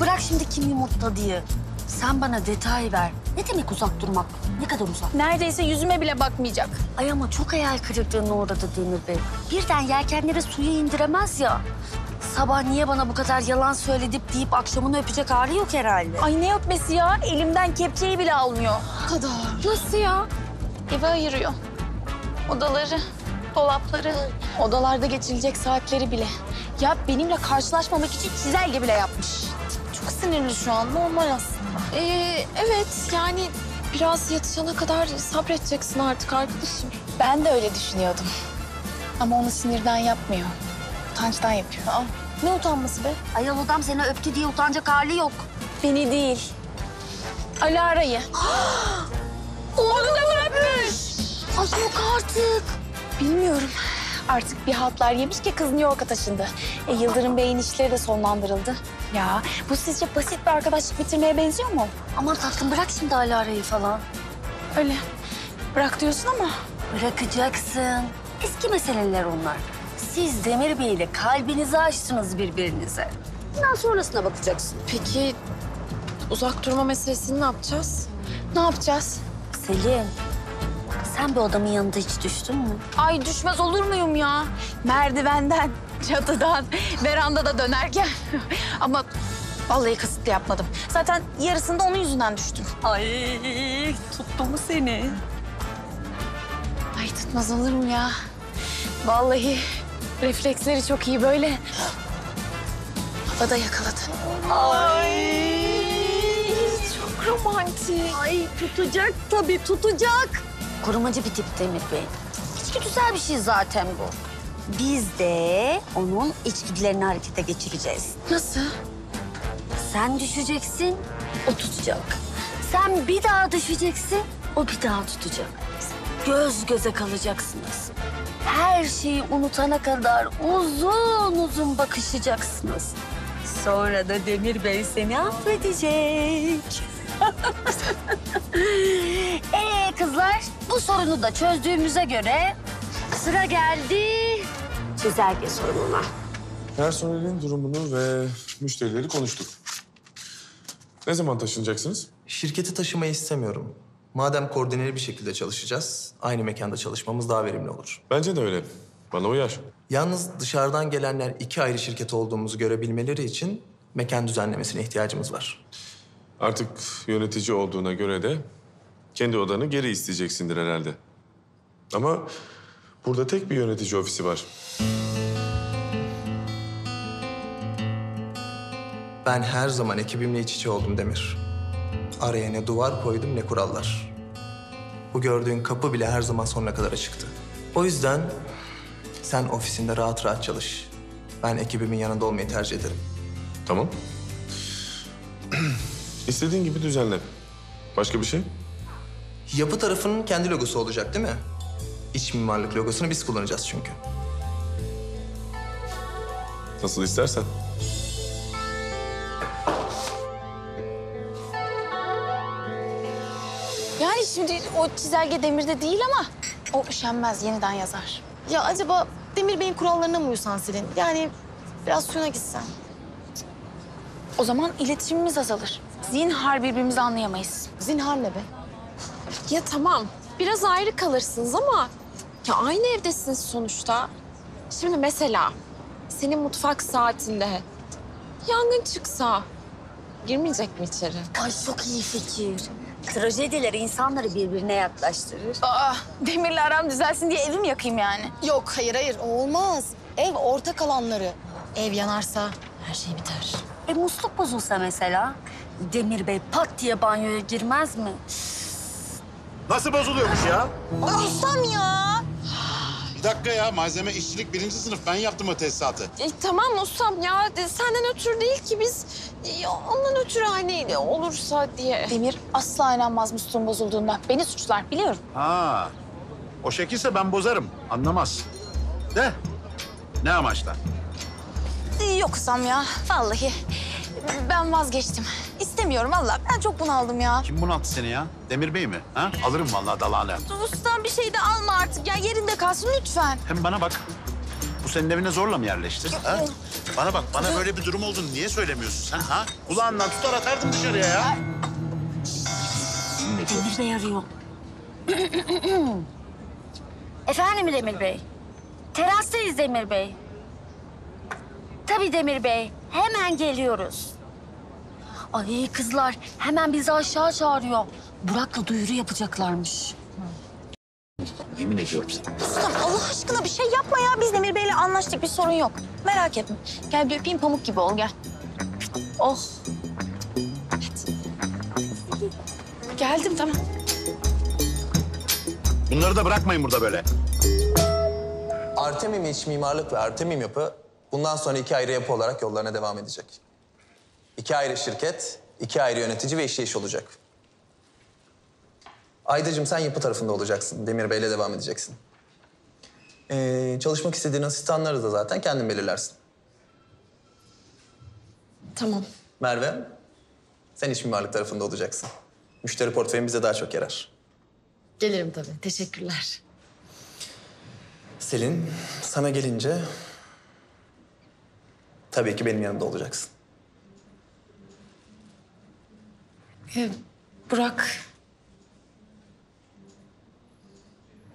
Bırak şimdi kim yumurtla diye. Sen bana detay ver. Ne demek uzak durmak? Ne kadar uzak? Neredeyse yüzüme bile bakmayacak. Ay ama çok hayal kırıklığına uğradı Demir Bey. Birden yelkenleri suya indiremez ya. Sabah niye bana bu kadar yalan söyledim deyip akşamını öpecek hali yok herhalde. Ay ne öpmesi ya? Elimden kepçeyi bile almıyor. Ne kadar? Nasıl ya? Eve ayırıyor. Odaları, dolapları, odalarda geçilecek saatleri bile. Ya benimle karşılaşmamak için çizelge bile yapmış. Çok sinirli şu an, normal aslında. Ee, evet yani biraz yatışana kadar sabredeceksin artık arkadaşım. Ben de öyle düşünüyordum. Ama onu sinirden yapmıyor. Utançtan yapıyor. Aa, ne utanması be? Ayol adam seni öptü diye utanacak hali yok. Beni değil. Alara'yı. Onu da öpmüş. Ay yok artık. Bilmiyorum. Artık bir hatlar yemiş ki kız New York'a taşındı. E, Yıldırım Bey'in işleri de sonlandırıldı. Ya bu sizce basit bir arkadaşlık bitirmeye benziyor mu? Aman tatlım bırak şimdi Alara'yı falan. Öyle. Bırak diyorsun ama. Bırakacaksın. Eski meseleler onlar. Siz Demir Bey ile kalbinizi açtınız birbirinize. Bundan sonrasına bakacaksın. Peki uzak durma meselesini ne yapacağız? Ne yapacağız? Selin, sen bu adamın yanında hiç düştün mü? Ay düşmez olur muyum ya? Merdivenden, çatıdan, verandada dönerken. Ama vallahi kasıtlı yapmadım. Zaten yarısında onun yüzünden düştüm. Ay tuttu mu seni? Ay tutmaz olur mu ya? Vallahi... refleksleri çok iyi böyle. Havada yakaladı. Ay, çok romantik. Ay tutacak tabii tutacak. Korumacı bir tip Demir Bey. İçgüdüsel bir şey zaten bu. Biz de onun içgüdülerini harekete geçireceğiz. Nasıl? Sen düşeceksin, o tutacak. Sen bir daha düşeceksin, o bir daha tutacak. Göz göze kalacaksınız. Her şeyi unutana kadar uzun uzun bakışacaksınız. Sonra da Demir Bey seni affedecek. Ee kızlar, bu sorunu da çözdüğümüze göre sıra geldi çizelge sorununa. Personelin durumunu ve müşterileri konuştuk. Ne zaman taşınacaksınız? Şirketi taşımayı istemiyorum. Madem koordineli bir şekilde çalışacağız, aynı mekanda çalışmamız daha verimli olur. Bence de öyle. Bana uyar. Yalnız dışarıdan gelenler iki ayrı şirket olduğumuzu görebilmeleri için mekan düzenlemesine ihtiyacımız var. Artık yönetici olduğuna göre de kendi odanı geri isteyeceksindir herhalde. Ama burada tek bir yönetici ofisi var. Ben her zaman ekibimle iç içe oldum Demir. Araya ne duvar koydum ne kurallar. Bu gördüğün kapı bile her zaman sonuna kadar açıktı. O yüzden sen ofisinde rahat rahat çalış. Ben ekibimin yanında olmayı tercih ederim. Tamam. İstediğin gibi düzenle. Başka bir şey? Yapı tarafının kendi logosu olacak değil mi? İç mimarlık logosunu biz kullanacağız çünkü. Nasıl istersen. Yani şimdi o çizelge Demir'de değil ama o üşenmez, yeniden yazar. Ya acaba Demir Bey'in kurallarına mı uysan Selin? Yani biraz suyuna gitsen. O zaman iletişimimiz azalır. Zinhar birbirimizi anlayamayız. Zinhar ne be? Ya tamam, biraz ayrı kalırsınız ama ya aynı evdesiniz sonuçta. Şimdi mesela senin mutfak saatinde yangın çıksa girmeyecek mi içeri? Ay çok iyi fikir. Trajediler insanları birbirine yaklaştırır. Aa, Demir'le aram düzelsin diye evi mi yakayım yani? Yok, hayır hayır, o olmaz. Ev ortak alanları. Ev yanarsa her şey biter. E musluk bozulsa mesela, Demir Bey pat diye banyoya girmez mi? Nasıl bozuluyormuş ya? Ay ustam ya! Bir dakika ya, malzeme işçilik birinci sınıf. Ben yaptım o tesisatı. E, tamam ustam ya, senden ötürü değil ki biz... Ya, ondan ötürü hani olursa diye. Demir asla inanmaz musluğun bozulduğunda. Beni suçlar, biliyorum. Ha, o şekilse ben bozarım. Anlamaz. De, ne amaçla? Yok ustam ya, vallahi. Ben vazgeçtim. İstemiyorum vallahi. Ben çok bunaldım ya. Kim bunalttı seni ya? Demir Bey mi? Ha? Alırım vallahi dalağını. Ustam bir şey de alma artık ya. Yerinde kalsın lütfen. Hem bana bak. Bu senin evine zorla mı yerleşti? Ha? Bana bak, bana böyle bir durum olduğunu niye söylemiyorsun sen? Ha? Kulağından tutar atardım dışarıya ya. Demir Bey arıyor. Efendim Demir Bey? Terastayız Demir Bey. Tabii Demir Bey. Hemen geliyoruz. Ay kızlar, hemen bizi aşağı çağırıyor. Burak'la duyuru yapacaklarmış. Yemin ediyorum sana. Ustam Allah aşkına bir şey yapma ya. Biz Demir Bey'le anlaştık, bir sorun yok. Merak etme. Gel bir öpeyim, pamuk gibi ol, gel. Oh. Hadi. Geldim, tamam. Bunları da bırakmayın burada böyle. Artemim İç Mimarlık ve Artemim Yapı bundan sonra iki ayrı yapı olarak yollarına devam edecek. İki ayrı şirket, iki ayrı yönetici ve işleyiş olacak. Aydacığım sen yapı tarafında olacaksın. Demir Bey'le devam edeceksin. Ee, çalışmak istediğin asistanları da zaten kendin belirlersin. Tamam. Merve, sen iç mimarlık tarafında olacaksın. Müşteri portföyümüze daha çok yarar. Gelirim tabii. Teşekkürler. Selin, sana gelince... Tabii ki benim yanımda olacaksın. Ee, Burak...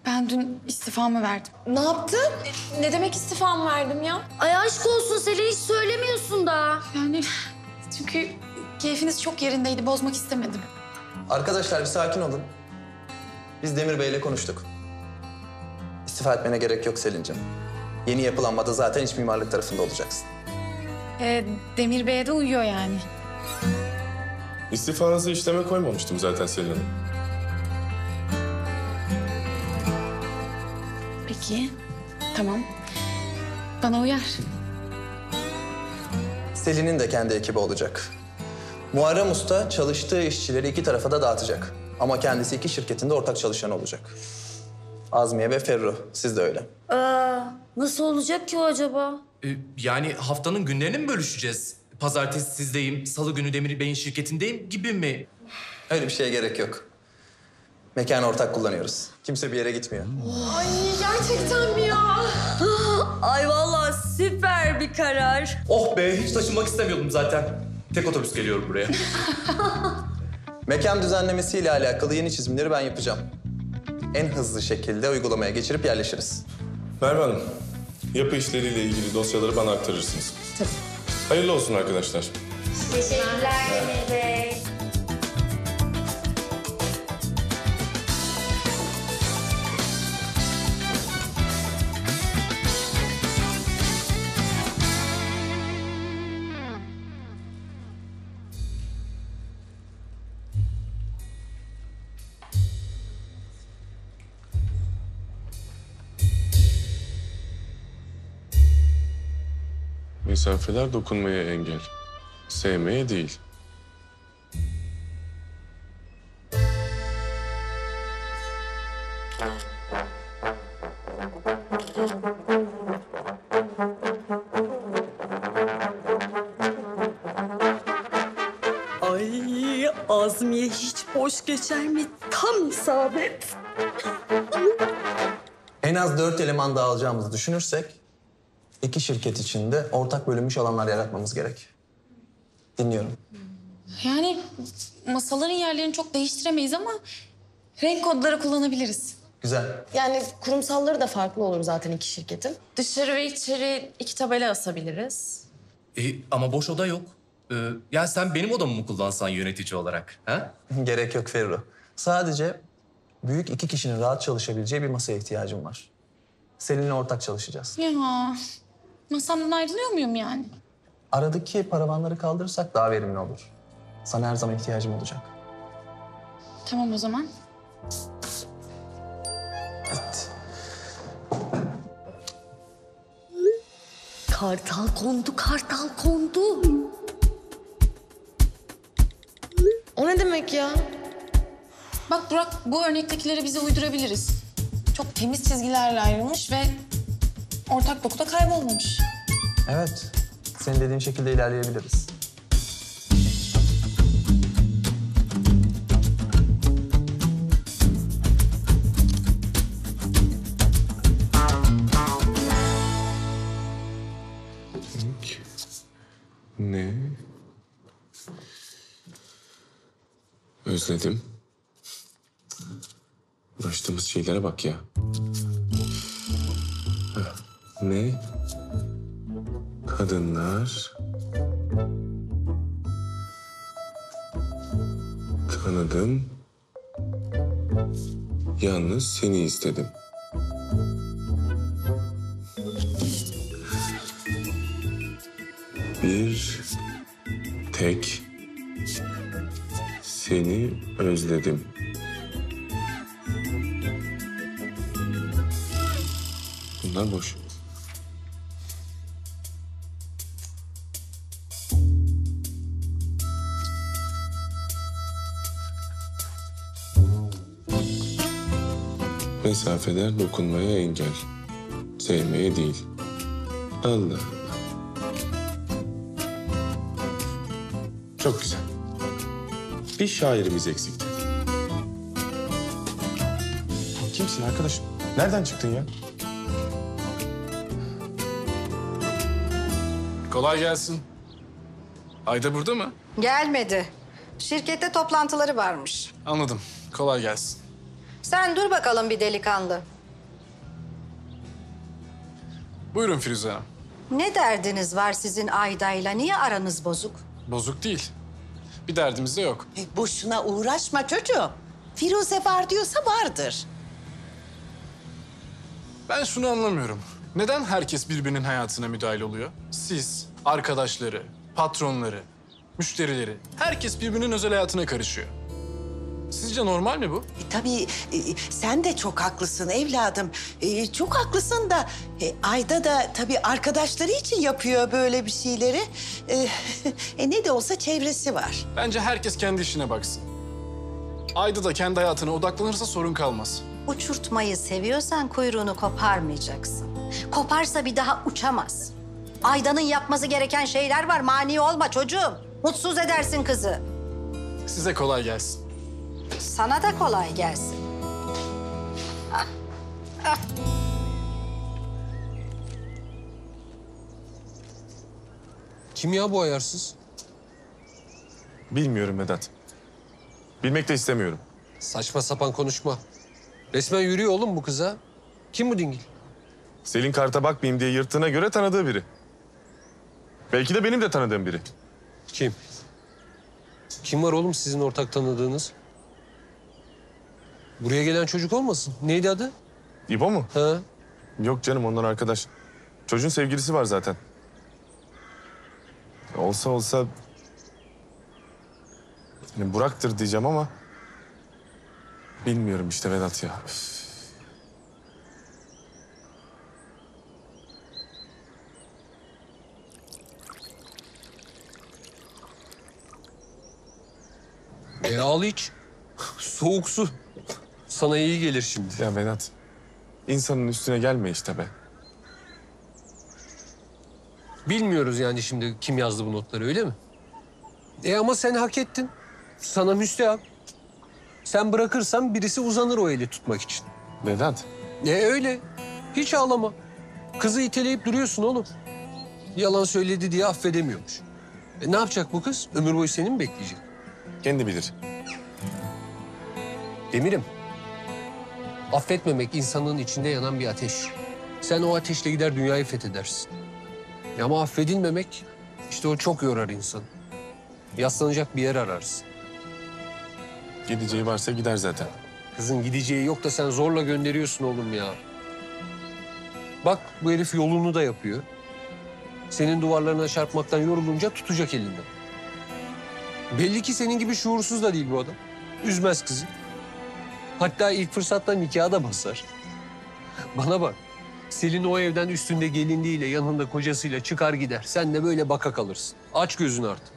Ben dün istifamı verdim. Ne yaptın? Ne, ne demek istifamı verdim ya? Ay aşk olsun Selin, hiç söylemiyorsun da. Yani çünkü keyfiniz çok yerindeydi, bozmak istemedim. Arkadaşlar bir sakin olun. Biz Demir Bey'le konuştuk. İstifa etmene gerek yok Selin'ciğim. Yeni yapılanmada zaten iç mimarlık tarafında olacaksın. Ee, Demir Bey'e de uyuyor yani. İstifanızı işleme koymamıştım zaten Selin Hanım. Peki, tamam. Bana uyar. Selin'in de kendi ekibi olacak. Muharrem Usta çalıştığı işçileri iki tarafa da dağıtacak. Ama kendisi iki şirketinde ortak çalışan olacak. Azmiye ve Ferruh, siz de öyle. Aa, nasıl olacak ki o acaba? Yani haftanın günlerini mi bölüşeceğiz? Pazartesi sizdeyim, salı günü Demir Bey'in şirketindeyim gibi mi? Öyle bir şeye gerek yok. Mekanı ortak kullanıyoruz. Kimse bir yere gitmiyor. Ay gerçekten mi ya? Ay vallahi süper bir karar. Oh be, hiç taşınmak istemiyordum zaten. Tek otobüs geliyor buraya. Mekan düzenlemesiyle alakalı yeni çizimleri ben yapacağım. En hızlı şekilde uygulamaya geçirip yerleşiriz. Merve Hanım. Yapı işleriyle ilgili dosyaları bana aktarırsınız. Tabii. Hayırlı olsun arkadaşlar. Teşekkürler Demir Bey. Mesafeler dokunmaya engel, sevmeye değil. Azmiye hiç boş geçer mi? Tam isabet. En az dört eleman daha alacağımızı düşünürsek iki şirket içinde ortak bölünmüş alanlar yaratmamız gerek. Dinliyorum. Yani masaların yerlerini çok değiştiremeyiz ama renk kodları kullanabiliriz. Güzel. Yani kurumsalları da farklı olur zaten iki şirketin. Dışarı ve içeri iki tabela asabiliriz. E, ama boş oda yok. Ee, ya sen benim odamı mı kullansan yönetici olarak? Ha? Gerek yok Ferruh. Sadece büyük iki kişinin rahat çalışabileceği bir masaya ihtiyacım var. Selin'le ortak çalışacağız. Ya masamdan ayrılıyor muyum yani? Aradaki paravanları kaldırırsak daha verimli olur. Sana her zaman ihtiyacım olacak. Tamam o zaman. Evet. Kartal kondu, kartal kondu. O ne demek ya? Bak Burak, bu örnektekileri bize uydurabiliriz. Çok temiz çizgilerle ayrılmış ve ortak dokuda kaybolmamış. Evet, senin dediğin şekilde ilerleyebiliriz. Ne? Özledim. Uğraştığımız şeylere bak ya. Ne? Kadınlar... Tanıdım. Yalnız seni istedim. Bir tek seni özledim. Bunlar boş. Mesafeler dokunmaya engel. Sevmeye değil. Allah. Çok güzel. Bir şairimiz eksikti. Kimsin arkadaş? Nereden çıktın ya? Kolay gelsin. Ayda burada mı? Gelmedi. Şirkette toplantıları varmış. Anladım. Kolay gelsin. Sen dur bakalım bir delikanlı. Buyurun Firuze Hanım. Ne derdiniz var sizin Ayda'yla? Niye aranız bozuk? Bozuk değil. Bir derdimiz de yok. E boşuna uğraşma çocuğum. Firuze var diyorsa vardır. Ben şunu anlamıyorum. Neden herkes birbirinin hayatına müdahale oluyor? Siz, arkadaşları, patronları, müşterileri, herkes birbirinin özel hayatına karışıyor. Sizce normal mi bu? E, tabii e, sen de çok haklısın evladım. E, çok haklısın da e, Ayda da tabii arkadaşları için yapıyor böyle bir şeyleri. E, e, ne de olsa çevresi var. Bence herkes kendi işine baksın. Ayda da kendi hayatına odaklanırsa sorun kalmaz. Uçurtmayı seviyorsan kuyruğunu koparmayacaksın. Koparsa bir daha uçamaz. Ayda'nın yapması gereken şeyler var. Mani olma çocuğum. Mutsuz edersin kızı. Size kolay gelsin. Sana da kolay gelsin. Ah, ah. Kim ya bu ayarsız? Bilmiyorum Vedat. Bilmek de istemiyorum. Saçma sapan konuşma. Resmen yürüyor oğlum bu kıza. Kim bu dingil? Selin karta bakmayayım diye yırttığına göre tanıdığı biri. Belki de benim de tanıdığım biri. Kim? Kim var oğlum sizin ortak tanıdığınız? Buraya gelen çocuk olmasın? Neydi adı? İbo mu? Ha. Yok canım, ondan arkadaş. Çocuğun sevgilisi var zaten. Olsa olsa... Yani Burak'tır diyeceğim ama... Bilmiyorum işte Vedat ya. Üf. E al iç. Soğuk su. Sana iyi gelir şimdi. Ya Vedat, insanın üstüne gelme işte be. Bilmiyoruz yani şimdi kim yazdı bu notları, öyle mi? E ama sen hak ettin. sana müstehap. Sen bırakırsan birisi uzanır o eli tutmak için. Vedat. E öyle. Hiç ağlama. Kızı iteleyip duruyorsun oğlum. Yalan söyledi diye affedemiyormuş. E ne yapacak bu kız? Ömür boyu seni mi bekleyecek? Kendi bilir. Demir'im, affetmemek insanın içinde yanan bir ateş. Sen o ateşle gider dünyayı fethedersin. Ama affedilmemek, işte o çok yorar insanı. Yaslanacak bir yer ararsın. Gideceği varsa gider zaten. Kızın gideceği yok da sen zorla gönderiyorsun oğlum ya. Bak bu herif yolunu da yapıyor. Senin duvarlarına çarpmaktan yorulunca tutacak elinden. Belli ki senin gibi şuursuz da değil bu adam. Üzmez kızı. Hatta ilk fırsatta nikaha da basar. Bana bak. Selin o evden üstünde gelinliğiyle, yanında kocasıyla çıkar gider. Sen de böyle baka kalırsın. Aç gözünü artık.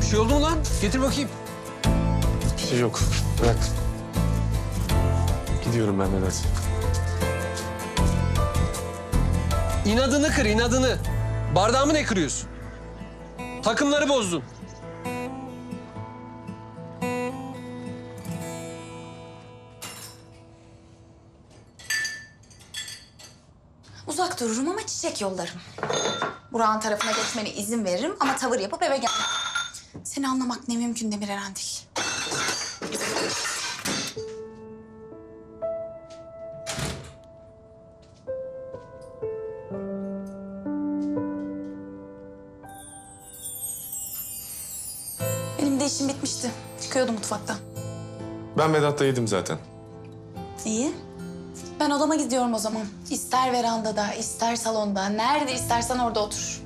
Bir şey oldu mu lan? Getir bakayım. Bir şey yok. Bırak. Gidiyorum ben Vedat. İnadını kır, inadını. Bardağımı ne kırıyorsun? Takımları bozdun. Uzak dururum ama çiçek yollarım. Burak'ın tarafına geçmene izin veririm ama tavır yapıp eve gelmem. Seni anlamak ne mümkün Demir Erendil. Benim de işim bitmişti. Çıkıyordum mutfaktan. Ben Vedat'ta yedim zaten. İyi. Ben odama gidiyorum o zaman. İster verandada, ister salonda, nerede istersen orada otur.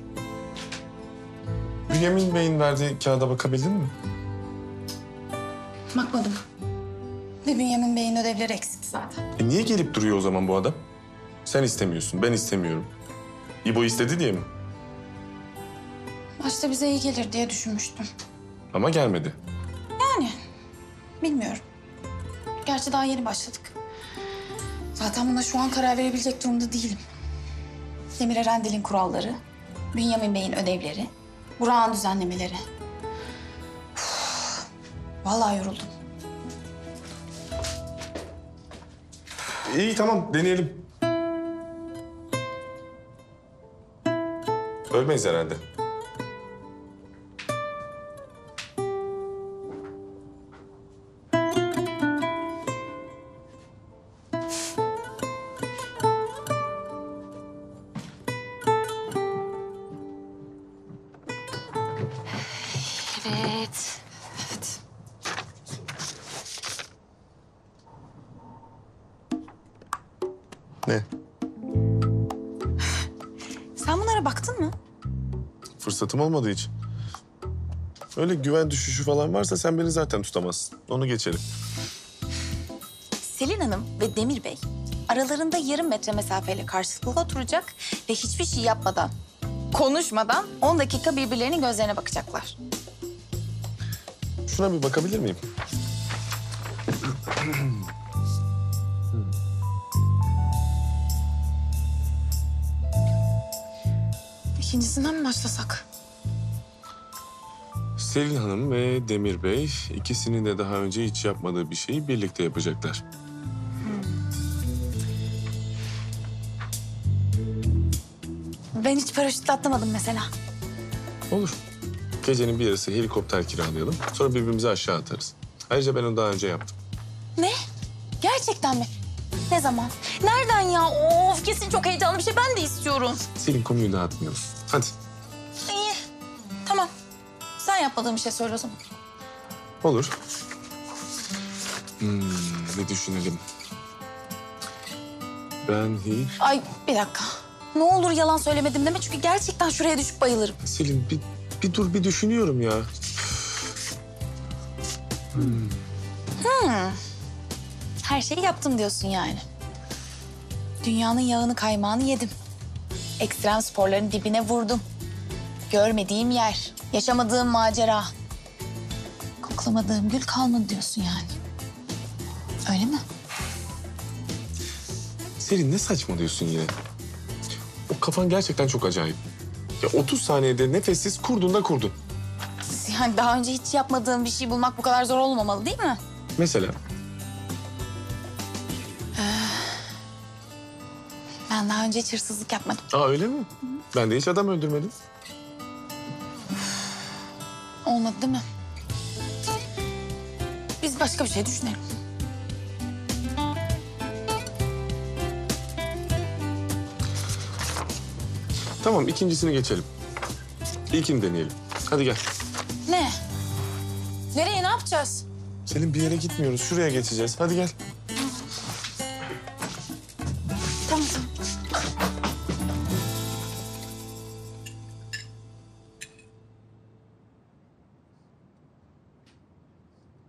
Bünyamin Bey'in verdiği kağıda bakabildin mi? Bakmadım. Ve Bünyamin Bey'in ödevleri eksik zaten. E niye gelip duruyor o zaman bu adam? Sen istemiyorsun, ben istemiyorum. İbo istedi diye mi? Başta bize iyi gelir diye düşünmüştüm. Ama gelmedi. Yani bilmiyorum. Gerçi daha yeni başladık. Zaten buna şu an karar verebilecek durumda değilim. Demir Erendil'in kuralları, Bünyamin Bey'in ödevleri, Burak'ın düzenlemeleri. Uf, vallahi yoruldum. İyi tamam, deneyelim. Ölmeyiz herhalde. Evet. Evet. Ne? Sen bunlara baktın mı? Fırsatım olmadığı için. Öyle güven düşüşü falan varsa sen beni zaten tutamazsın. Onu geçelim. Selin Hanım ve Demir Bey aralarında yarım metre mesafeyle karşılıklı oturacak ve hiçbir şey yapmadan, konuşmadan on dakika birbirlerinin gözlerine bakacaklar. Şuna bir bakabilir miyim? İkincisinden mi başlasak? Selin Hanım ve Demir Bey ikisinin de daha önce hiç yapmadığı bir şeyi birlikte yapacaklar. Hmm. Ben hiç paraşütle atlamadım mesela. Olur. Gecenin bir yarısı helikopter kiralayalım. Sonra birbirimizi aşağı atarız. Ayrıca ben onu daha önce yaptım. Ne? Gerçekten mi? Ne zaman? Nereden ya? Of kesin çok heyecanlı bir şey. Ben de istiyorum. Selin konuyu dağıtmıyorum. Hadi. İyi. Tamam. Sen yapmadığın bir şey söyle o zaman. Olur. Hmm, bir düşünelim. Ben hiç... Ay bir dakika. Ne olur yalan söylemedim deme. Çünkü gerçekten şuraya düşüp bayılırım. Selin bir... Bir dur, bir düşünüyorum ya. Hmm. Hmm. Her şeyi yaptım diyorsun yani. Dünyanın yağını kaymağını yedim. Ekstrem sporların dibine vurdum. Görmediğim yer, yaşamadığım macera. Koklamadığım gül kalmadı diyorsun yani. Öyle mi? Selin ne saçma diyorsun yine. O kafan gerçekten çok acayip. Ya otuz saniyede nefessiz kurdun da kurdun. Ya Yani daha önce hiç yapmadığın bir şey bulmak bu kadar zor olmamalı değil mi? Mesela? Ee, ben daha önce hiç hırsızlık yapmadım. Aa öyle mi? Hı. Ben de hiç adam öldürmedim. Olmadı değil mi? Biz başka bir şey düşünelim. Tamam, ikincisini geçelim. İlkini deneyelim. Hadi gel. Ne? Nereye, ne yapacağız? Selin, bir yere gitmiyoruz. Şuraya geçeceğiz. Hadi gel. Tamam.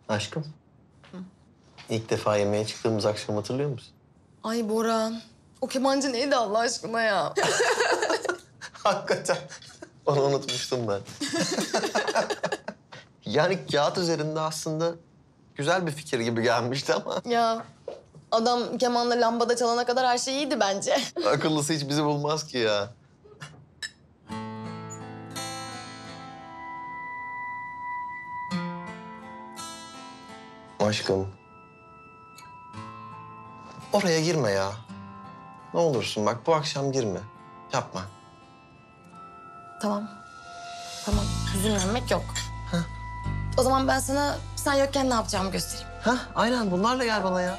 Aşkım. Hı? İlk defa yemeğe çıktığımız akşam hatırlıyor musun? Ay Bora, o kemancı neydi Allah aşkına ya? Hakikaten. Onu unutmuştum ben. Yani kağıt üzerinde aslında güzel bir fikir gibi gelmişti ama. Ya adam kemanla lambada çalana kadar her şey iyiydi bence. Akıllısı hiç bizi bulmaz ki ya. Aşkım. Oraya girme ya. Ne olursun bak bu akşam girme. Yapma. Tamam. Tamam. Hüzünlenmek yok. Hah. O zaman ben sana sen yokken ne yapacağımı göstereyim. Hah, aynen bunlarla gel bana ya.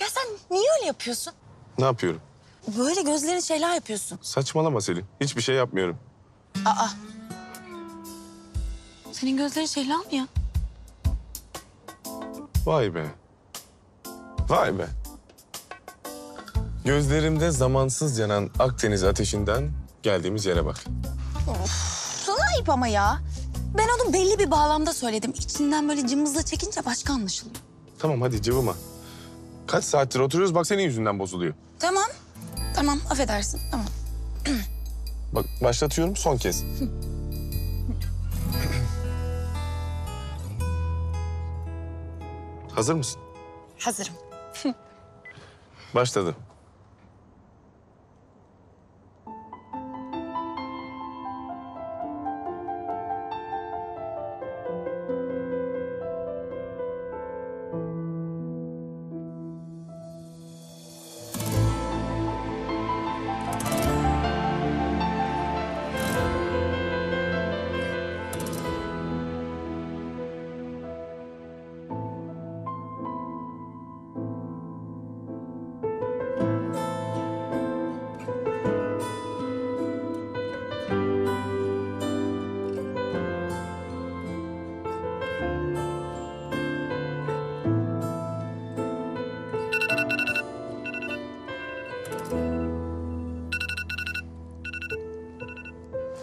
Ya sen niye öyle yapıyorsun? Ne yapıyorum? Böyle gözlerin şeyler yapıyorsun. Saçmalama Selin. Hiçbir şey yapmıyorum. Aa. Senin gözlerin şeyler mi ya? Vay be. Vay be. Gözlerimde zamansız yanan Akdeniz ateşinden geldiğimiz yere bak. Of. Sana ayıp ama ya. Ben onu belli bir bağlamda söyledim. İçinden böyle cımbızla çekince başka anlaşılıyor. Tamam hadi cıvıma. Kaç saattir oturuyoruz bak senin yüzünden bozuluyor. Tamam. Tamam, affedersin. Tamam. Bak, başlatıyorum son kez. Hazır mısın? Hazırım. Başladı.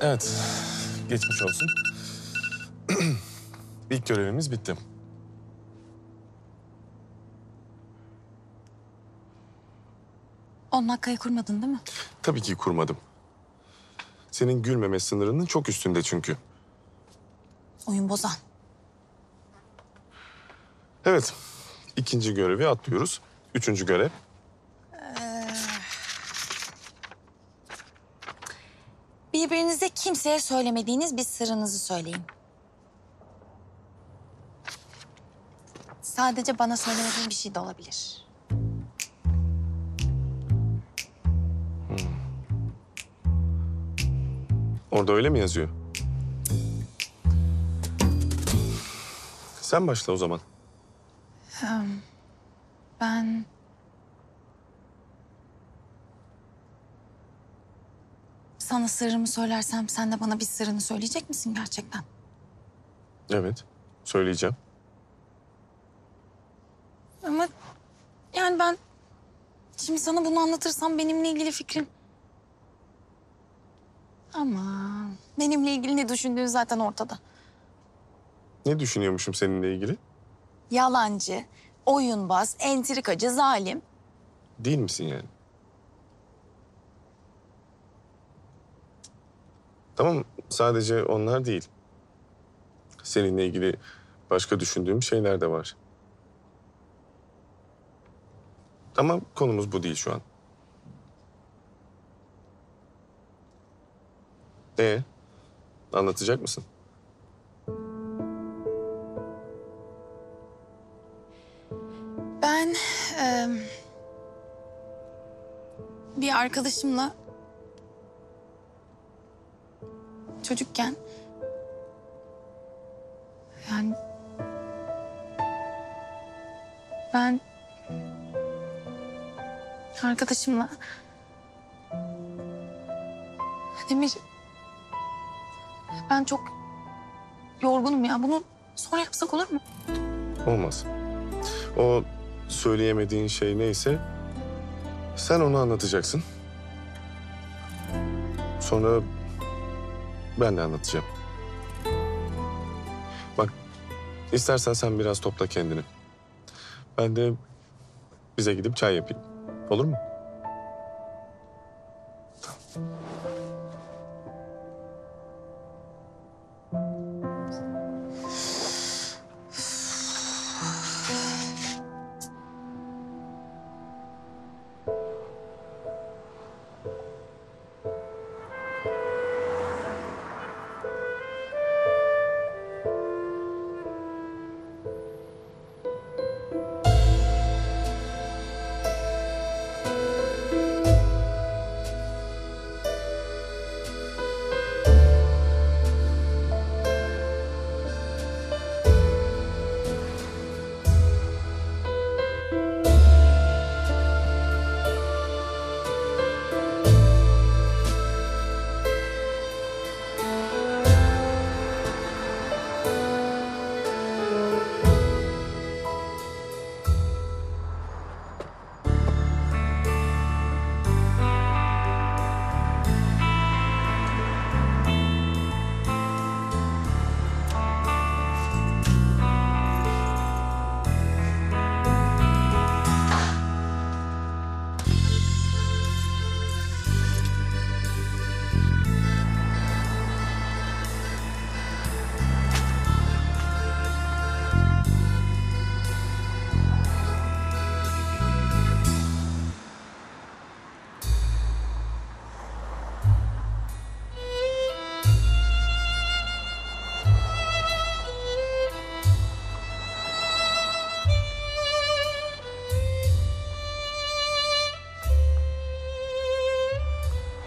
Evet, geçmiş olsun. İlk görevimiz bitti. On dakikayı kurmadın değil mi? Tabii ki kurmadım. Senin gülmeme sınırının çok üstünde çünkü. Oyun bozan. Evet, ikinci görevi atlıyoruz. Üçüncü görev. Birbirinize kimseye söylemediğiniz bir sırrınızı söyleyin. Sadece bana söylemediğin bir şey de olabilir. Hmm. Orada öyle mi yazıyor? Sen başla o zaman. Um, ben... Sana sırrımı söylersem sen de bana bir sırrını söyleyecek misin gerçekten? Evet, söyleyeceğim. Ama yani ben şimdi sana bunu anlatırsam benimle ilgili fikrin... Ama benimle ilgili ne düşündüğün zaten ortada. Ne düşünüyormuşum seninle ilgili? Yalancı, oyunbaz, entrikacı, zalim. Değil misin yani? Tamam, sadece onlar değil. Seninle ilgili başka düşündüğüm şeyler de var. Ama konumuz bu değil şu an. Ee, anlatacak mısın? Ben e, bir arkadaşımla çocukken yani ben arkadaşımla Demir, ben çok yorgunum ya. Bunu sonra yapsak olur mu? Olmaz. O söyleyemediğin şey neyse sen onu anlatacaksın. Sonra ben de anlatacağım. Bak, istersen sen biraz topla kendini. Ben de bize gidip çay yapayım. Olur mu?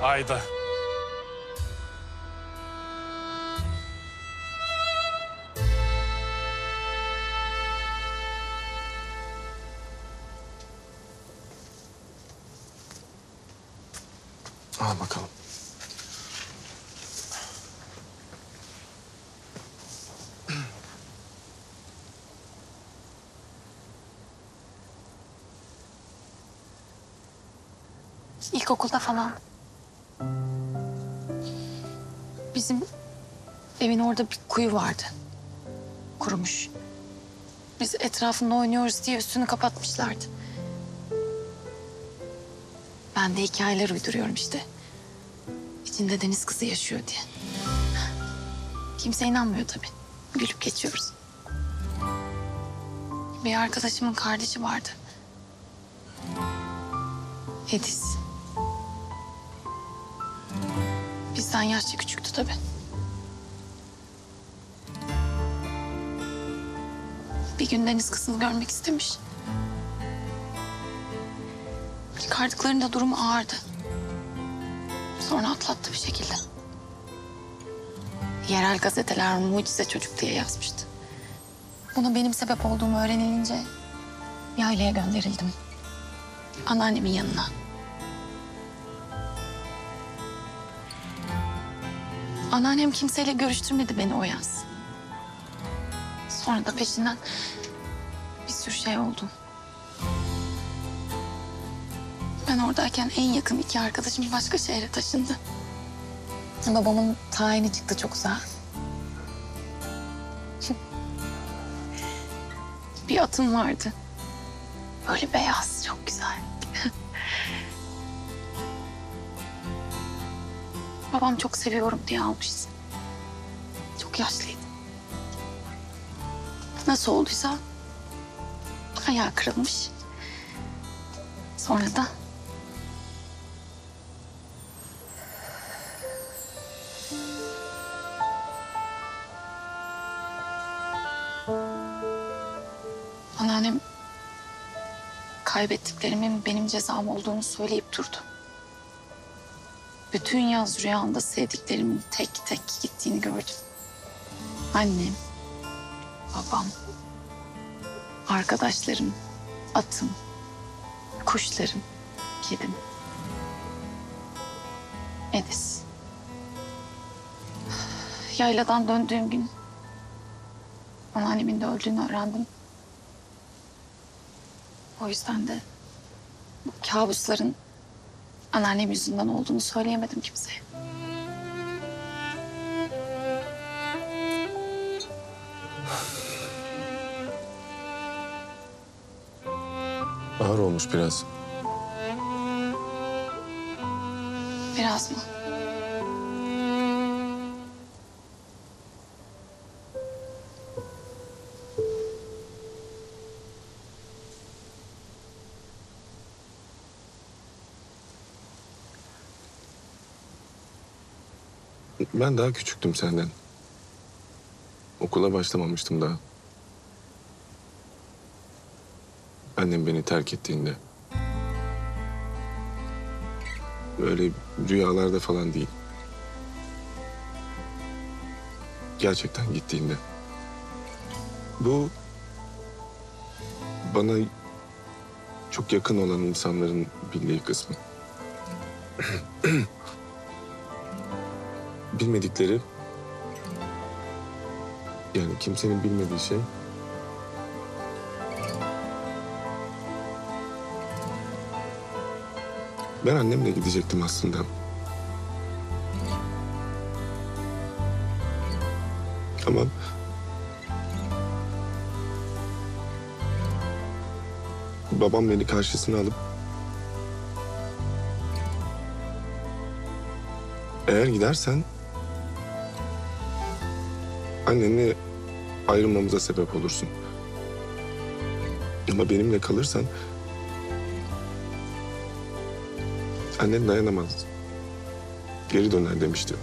Ayda. Al bakalım. İlkokulda falan. Bizim evin orada bir kuyu vardı. Kurumuş. Biz etrafında oynuyoruz diye üstünü kapatmışlardı. Ben de hikayeler uyduruyorum işte. İçinde deniz kızı yaşıyor diye. Kimse inanmıyor tabii. Gülüp geçiyoruz. Bir arkadaşımın kardeşi vardı. Ediz. Bizden yaşça küçüktü tabii. Bir gün deniz kızını görmek istemiş. Çıkardıklarında durumu ağırdı. Sonra atlattı bir şekilde. Yerel gazeteler mucize çocuk diye yazmıştı. Buna benim sebep olduğumu öğrenilince yaylaya gönderildim. Anneannemin yanına. Anneannem kimseyle görüştürmedi beni o yaz. Sonra da peşinden bir sürü şey oldu. Ben oradayken en yakın iki arkadaşım başka şehre taşındı. Babamın tayini çıktı çok uzağa. Bir atım vardı. Böyle beyaz, çok güzel. Babam çok seviyorum diye almışsın. Çok yaşlıydı. Nasıl olduysa ayağı kırılmış. Sonra da anneannem kaybettiklerimin benim cezam olduğunu söyleyip durdu. Bütün yaz rüyamda sevdiklerimin tek tek gittiğini gördüm. Annem, babam, arkadaşlarım, atım, kuşlarım, kedim, Ediz. Yayladan döndüğüm gün anneannemin de öldüğünü öğrendim. O yüzden de bu kabusların anneannem yüzünden olduğunu söyleyemedim kimseye. Ağır olmuş biraz. Biraz mı? Ben daha küçüktüm senden. Okula başlamamıştım daha. Annem beni terk ettiğinde. Böyle rüyalarda falan değil. Gerçekten gittiğinde. Bu bana çok yakın olan insanların bildiği kısmı. Bilmedikleri, yani kimsenin bilmediği şey ben annemle gidecektim aslında. Ama babam beni karşısına alıp eğer gidersen annenle ayrılmamıza sebep olursun. Ama benimle kalırsan annen dayanamaz. Geri döner demişti.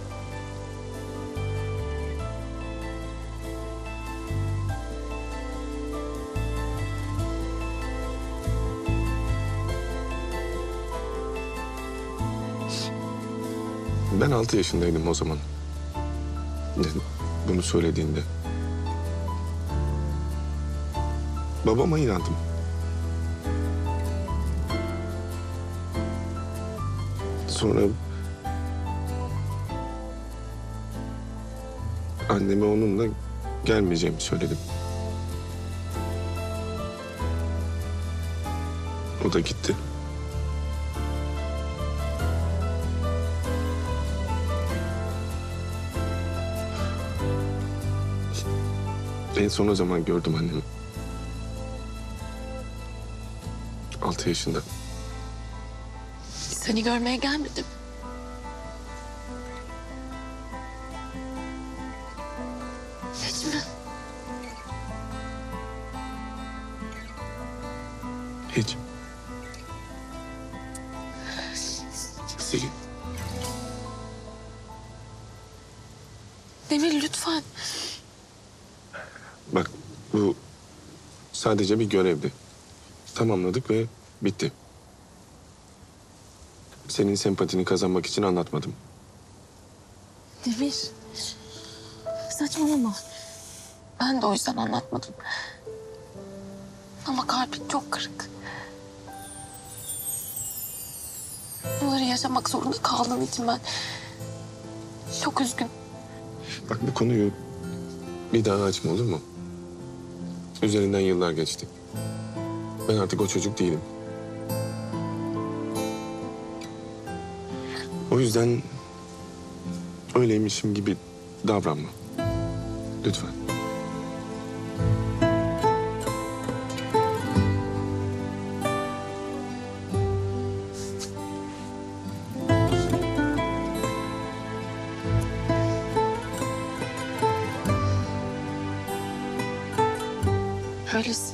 Ben altı yaşındaydım o zaman. Dedim. Bunu söylediğinde. Babama inandım. Sonra anneme onunla gelmeyeceğimi söyledim. O da gitti. En son o zaman gördüm annemi. Altı yaşında. Seni görmeye gelmedim. Hiç mi? Hiç. Selin. Demir lütfen. Bak, bu sadece bir görevdi. Tamamladık ve bitti. Senin sempatini kazanmak için anlatmadım. Demir, saçmalama. Ben de o yüzden anlatmadım. Ama kalbim çok kırık. Bunları yaşamak zorunda kaldığım için ben çok üzgün. Bak, bu konuyu bir daha açma, olur mu? Üzerinden yıllar geçti. Ben artık o çocuk değilim. O yüzden öyleymişim gibi davranma. Lütfen. Bakarız.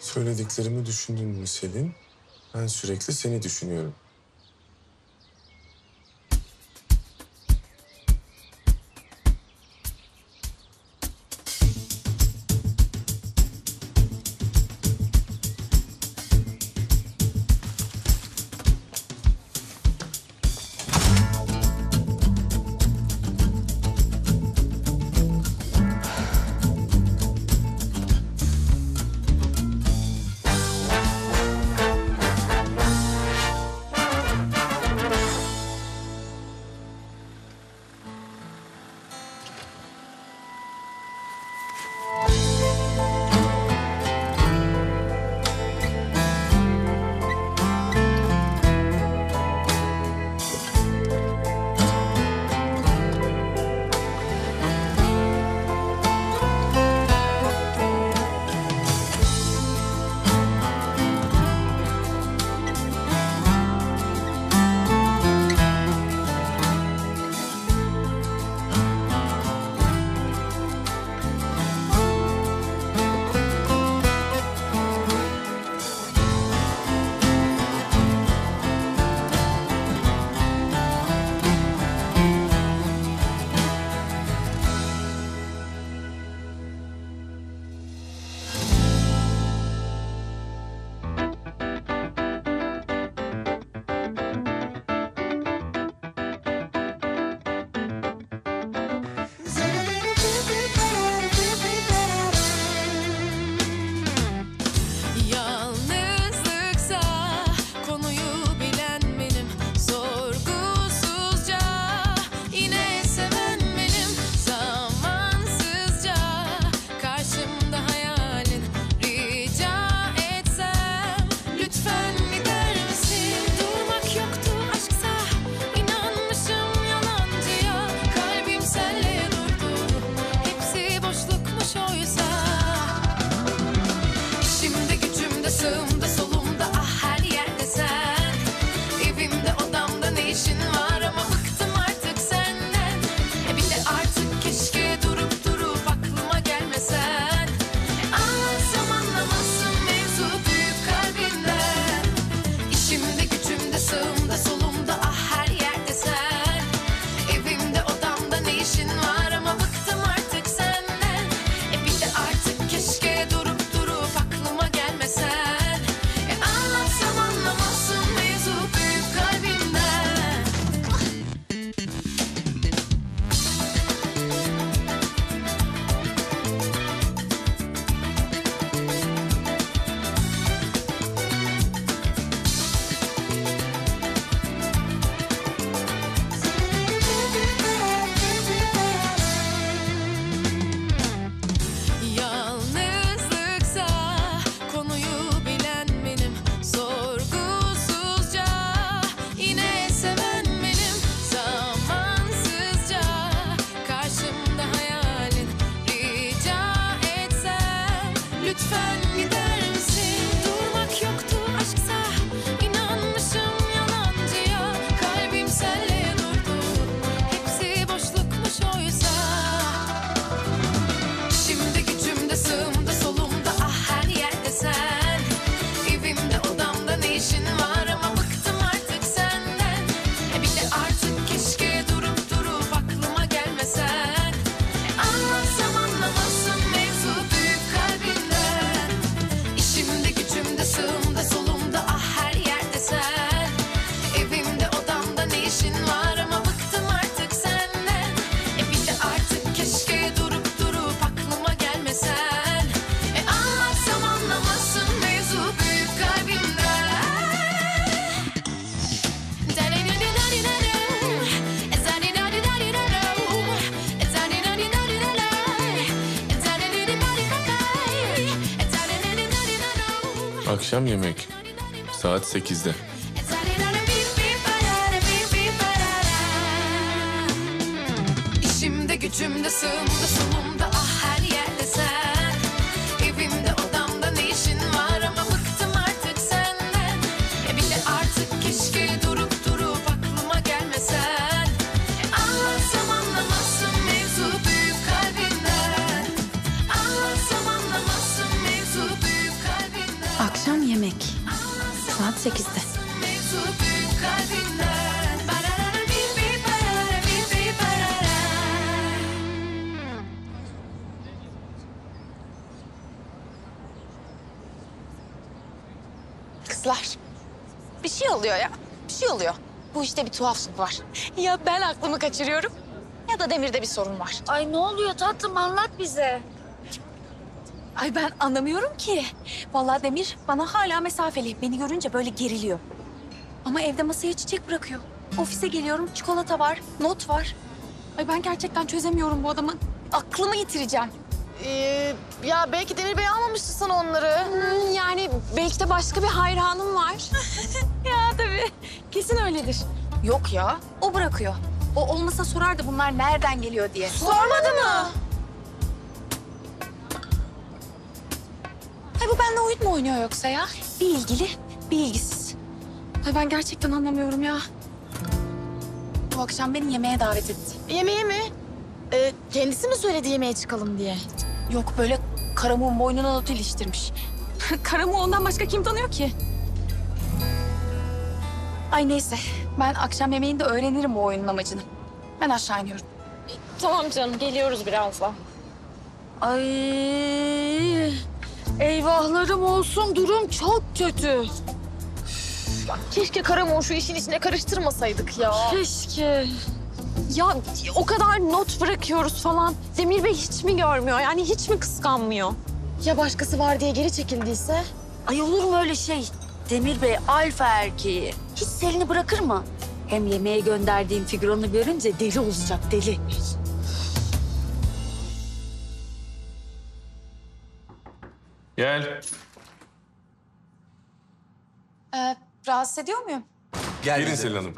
Söylediklerimi düşündün mü Selin? Ben sürekli seni düşünüyorum. Akşam yemek. Saat sekizde. İşimde, gücümde, sığımda, solumda, ah her yerde sen. Evimde, odamda ne işin var ama bıktım artık senden. E bir de artık keşke durup durup aklıma gelmesen. E anlatsam anlamazsın mevzu büyük kalbinden. Anlatsam anlamazsın mevzu büyük kalbinden. Akşam yemek. Saat sekizde. Kızlar, bir şey oluyor ya, bir şey oluyor. Bu işte bir tuhaflık var. Ya ben aklımı kaçırıyorum ya da Demir'de bir sorun var. Ay ne oluyor tatlım, anlat bize. Ay ben anlamıyorum ki. Vallahi Demir bana hala mesafeli. Beni görünce böyle geriliyor. Ama evde masaya çiçek bırakıyor. Ofise geliyorum, çikolata var, not var. Ay ben gerçekten çözemiyorum bu adamın. Aklımı yitireceğim. Ee, ya belki Demir Bey almamıştı sana onları. Hmm, yani belki de başka bir hayranım var. Ya tabii. Kesin öyledir. Yok ya. O bırakıyor. O olmasa sorardı bunlar nereden geliyor diye. Sormadı, Sormadı mı? mı? Ay bu benimle oyun mu oynuyor yoksa ya? Bir ilgili, bir ilgisiz. Ay ben gerçekten anlamıyorum ya. Bu akşam beni yemeğe davet etti. Yemeğe mi? Ee, kendisi mi söyledi yemeğe çıkalım diye? Yok böyle Karamuk'un boynuna not iliştirmiş. Karamuk ondan başka kim tanıyor ki? Ay neyse ben akşam yemeğinde öğrenirim bu oyunun amacını. Ben aşağı iniyorum. Tamam canım, geliyoruz birazdan. Ay... Eyvahlarım olsun, durum çok kötü. Ya, keşke Karamuk'u şu işin içine karıştırmasaydık ya. Keşke. Ya o kadar not bırakıyoruz falan. Demir Bey hiç mi görmüyor? Yani hiç mi kıskanmıyor? Ya başkası var diye geri çekildiyse? Ay olur mu öyle şey? Demir Bey alfa erkeği. Hiç Selin'i bırakır mı? Hem yemeğe gönderdiğim figüranı görünce deli olacak, deli. Gel. Ee, rahatsız ediyor muyum? Gel Gelin Selin Hanım.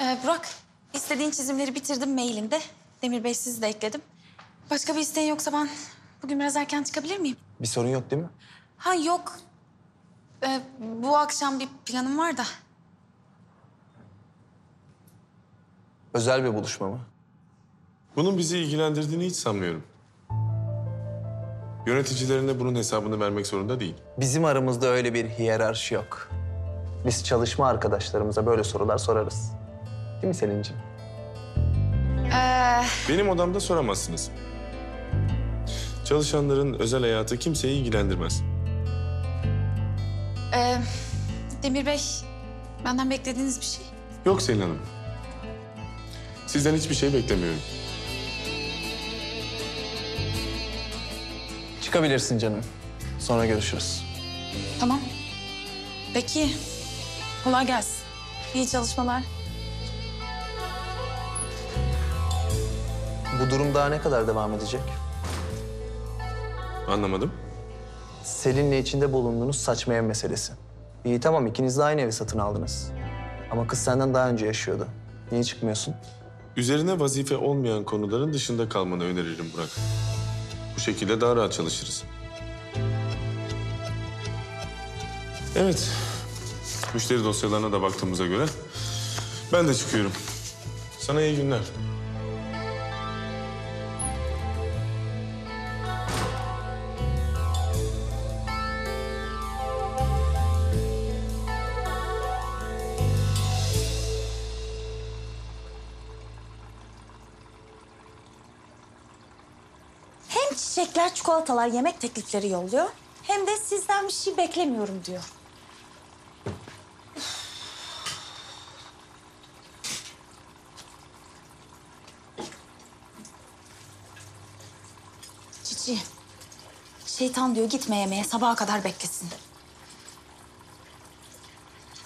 Ee, Burak, istediğin çizimleri bitirdim mailinde. Demir Bey sizi de ekledim. Başka bir isteğin yoksa ben bugün biraz erken çıkabilir miyim? Bir sorun yok değil mi? Ha yok. Ee, bu akşam bir planım var da. Özel bir buluşma mı? Bunun bizi ilgilendirdiğini hiç sanmıyorum. Yöneticilerine bunun hesabını vermek zorunda değil. Bizim aramızda öyle bir hiyerarşi yok. Biz çalışma arkadaşlarımıza böyle sorular sorarız. Değil mi Selin'ciğim? Ee... Benim odamda soramazsınız. Çalışanların özel hayatı kimseyi ilgilendirmez. Ee, Demir Bey, benden beklediğiniz bir şey? Yok Selin Hanım. Sizden hiçbir şey beklemiyorum. Çıkabilirsin canım. Sonra görüşürüz. Tamam. Peki. Kolay gelsin. İyi çalışmalar. Bu durum daha ne kadar devam edecek? Anlamadım. Selin'le içinde bulunduğunuz saçma ev meselesi. İyi tamam, ikiniz de aynı evi satın aldınız. Ama kız senden daha önce yaşıyordu. Niye çıkmıyorsun? Üzerine vazife olmayan konuların dışında kalmanı öneririm Burak. Bu şekilde daha rahat çalışırız. Evet, müşteri dosyalarına da baktığımıza göre ben de çıkıyorum. Sana iyi günler. Çiçekler, çikolatalar, yemek teklifleri yolluyor. Hem de sizden bir şey beklemiyorum diyor. Cici, şeytan diyor gitme yemeğe, sabaha kadar beklesin.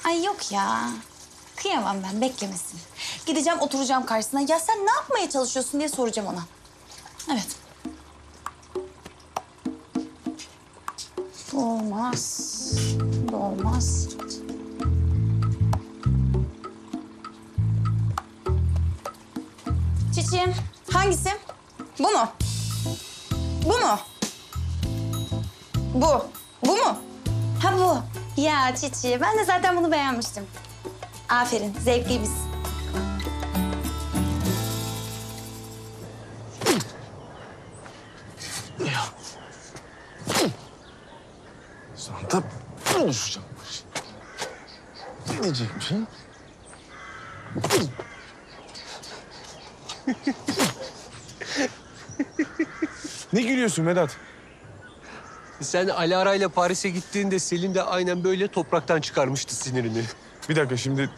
Ay yok ya, kıyamam ben, beklemesin. Gideceğim, oturacağım karşısına. Ya sen ne yapmaya çalışıyorsun diye soracağım ona. Evet. Bu olmaz. Bu olmaz. Çiçeğim, hangisi? Bu mu? Bu mu? Bu. Bu mu? Ha bu. Ya çiçeği, ben de zaten bunu beğenmiştim. Aferin, zevkliymiş. Santa buluşacakmış. Ne diyecekmiş ha? Ne gülüyorsun Vedat? Sen Alara ile Paris'e gittiğinde Selin de aynen böyle topraktan çıkarmıştı sinirini. Bir dakika şimdi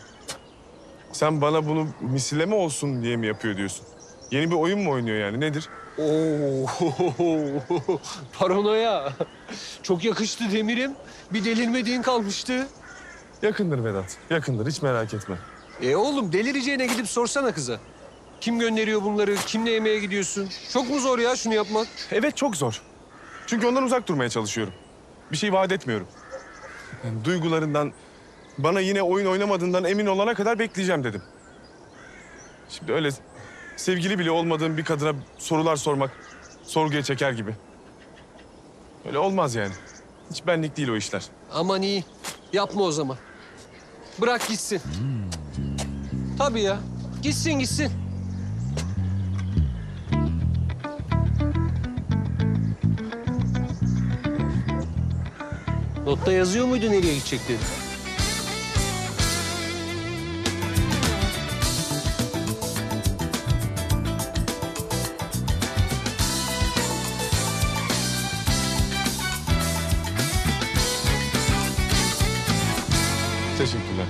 sen bana bunu misilleme olsun diye mi yapıyor diyorsun? Yeni bir oyun mu oynuyor yani nedir? Oo, paranoya. Çok yakıştı Demir'im. Bir delirmediğin kalmıştı. Yakındır Vedat, yakındır. Hiç merak etme. E oğlum delireceğine gidip sorsana kıza. Kim gönderiyor bunları, kimle yemeğe gidiyorsun? Çok mu zor ya şunu yapmak? Evet çok zor. Çünkü ondan uzak durmaya çalışıyorum. Bir şey vaat etmiyorum. Yani duygularından, bana yine oyun oynamadığından emin olana kadar bekleyeceğim dedim. Şimdi öyle sevgili bile olmadığım bir kadına sorular sormak, sorguya çeker gibi. Öyle olmaz yani. Hiç benlik değil o işler. Aman iyi. Yapma o zaman. Bırak gitsin. Tabii ya. Gitsin gitsin. Notta yazıyor muydu nereye gidecek dedi. Teşekkürler.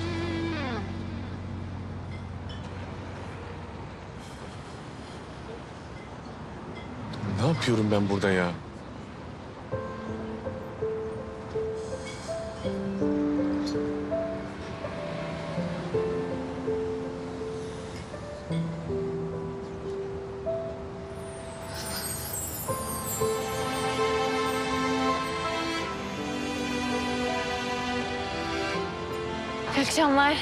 Ne yapıyorum ben burada ya? Canlar,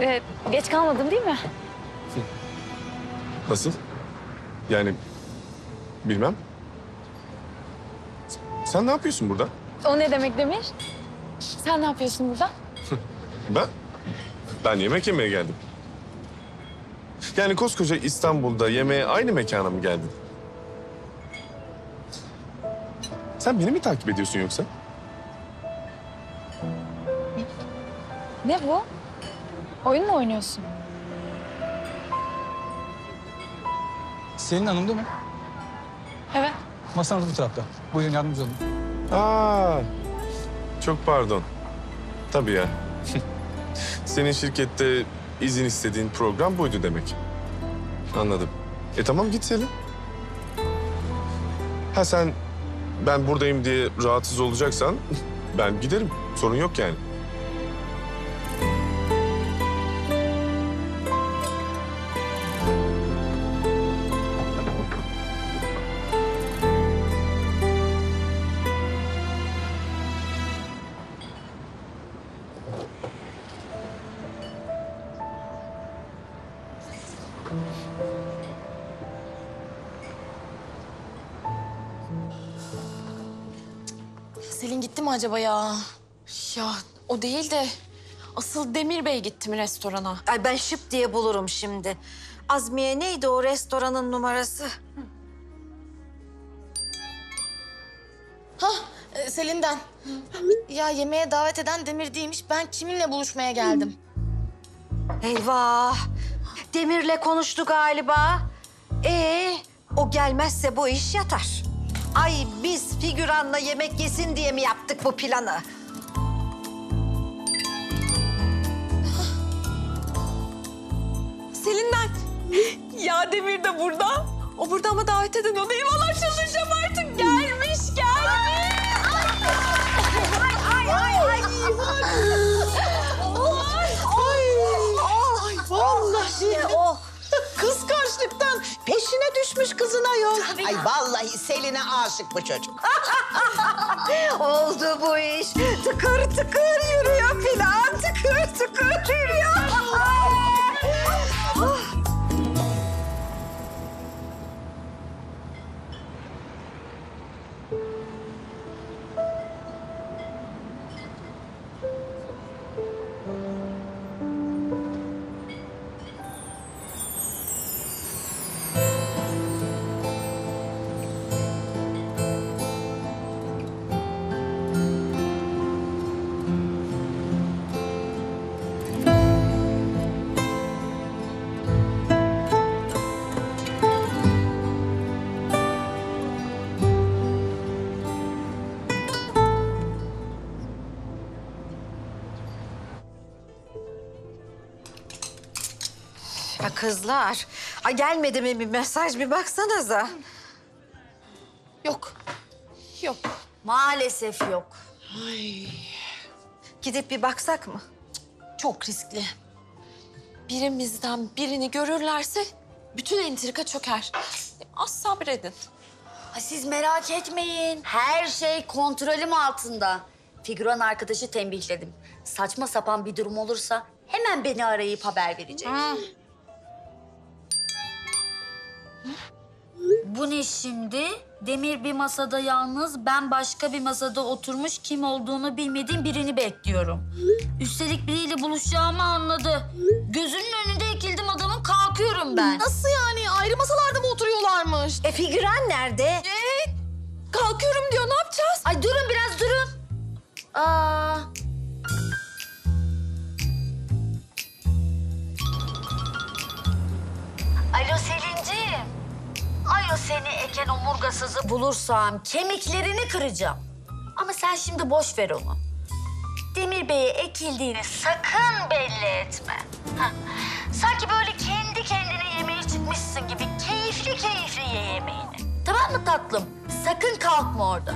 ee, geç kalmadım değil mi? Nasıl? Yani bilmem. Sen ne yapıyorsun burada? O ne demek Demir? Sen ne yapıyorsun burada? Ben? Ben yemek yemeye geldim. Yani koskoca İstanbul'da yemeğe aynı mekana mı geldin? Sen beni mi takip ediyorsun yoksa? Ne bu? Oyun mu oynuyorsun? Selin Hanım değil mi? Evet. Masanız bu tarafta. Buyurun yardımcı olun. Aa, çok pardon. Tabii ya. Senin şirkette izin istediğin program buydu demek. Anladım. E tamam git Selin. Ha sen ben buradayım diye rahatsız olacaksan ben giderim. Sorun yok yani. Selin gitti mi acaba ya? Ya o değil de asıl Demir Bey gitti mi restorana? Ay ben şıp diye bulurum şimdi. Azmiye neydi o restoranın numarası? Hı. Hah Selin'den. Hı. Ya yemeğe davet eden Demir değilmiş. Ben kiminle buluşmaya geldim? Hı. Eyvah. Demir'le konuştu galiba. Ee, o gelmezse bu iş yatar. Ay biz figüranla yemek yesin diye mi yaptık bu planı? Selin'den. Ya Demir de burada. O burada ama davet eden o değil. Vallahi çıldıracağım artık. Gelmiş, gelmiş. Ay, ay, ay, ay. Ay, ay, ay. Vallahi. Oh. Kıskançlıktan peşine düşmüş kızına. Vallahi Selin'e aşık bu çocuk. Oldu bu iş. Tıkır tıkır yürüyor filan. Tıkır tıkır yürüyor. Kızlar, ay gelmedi mi bir mesaj? Bir baksanıza. Yok, yok. Maalesef yok. Ay. Gidip bir baksak mı? Çok riskli. Birimizden birini görürlerse bütün entrika çöker. Az sabredin. Ay siz merak etmeyin. Her şey kontrolüm altında. Figüran arkadaşı tembihledim. Saçma sapan bir durum olursa hemen beni arayıp haber verecek. Ha. Bu ne şimdi? Demir bir masada yalnız, ben başka bir masada oturmuş, kim olduğunu bilmediğim birini bekliyorum. Üstelik biriyle buluşacağımı anladı. Gözünün önünde ekildim adamın, kalkıyorum ben. Nasıl yani? Ayrı masalarda mı oturuyorlarmış? E figüran nerede? Evet. Kalkıyorum diyor, ne yapacağız? Ay durun biraz, durun. Aa. Alo Selin'ciğim. Ay o seni eken omurgasızı bulursam kemiklerini kıracağım. Ama sen şimdi boş ver onu. Demir Bey'e ekildiğini sakın belli etme. Heh. Sanki böyle kendi kendine yemeğe çıkmışsın gibi keyifli keyifli ye yemeğini. Tamam mı tatlım? Sakın kalkma orada.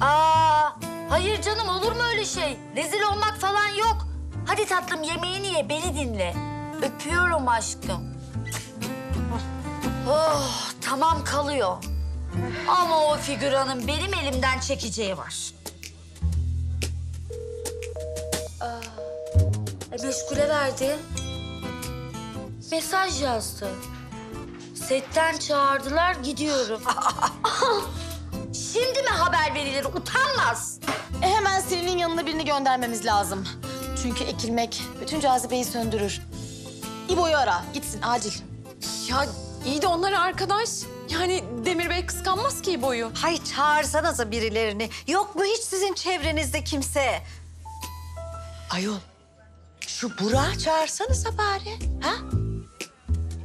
Aa, hayır canım olur mu öyle şey? Rezil olmak falan yok. Hadi tatlım yemeğini ye, beni dinle. Öpüyorum aşkım. Oh, tamam kalıyor. Ama o figüranın benim elimden çekeceği var. Aa, e, meşgule verdi. Mesaj yazdı. Setten çağırdılar, gidiyorum. Şimdi mi haber verilir? Utanmaz. E, hemen Selin'in yanına birini göndermemiz lazım. Çünkü ekilmek bütün cazibeyi söndürür. İbo'yu ara, gitsin acil. Ya... İyi de onlar arkadaş. Yani Demir Bey kıskanmaz ki boyu. Hay çağırsanıza birilerini. Yok mu hiç sizin çevrenizde kimse? Ayol, şu Burak'ı çağırsanıza bari. Ha?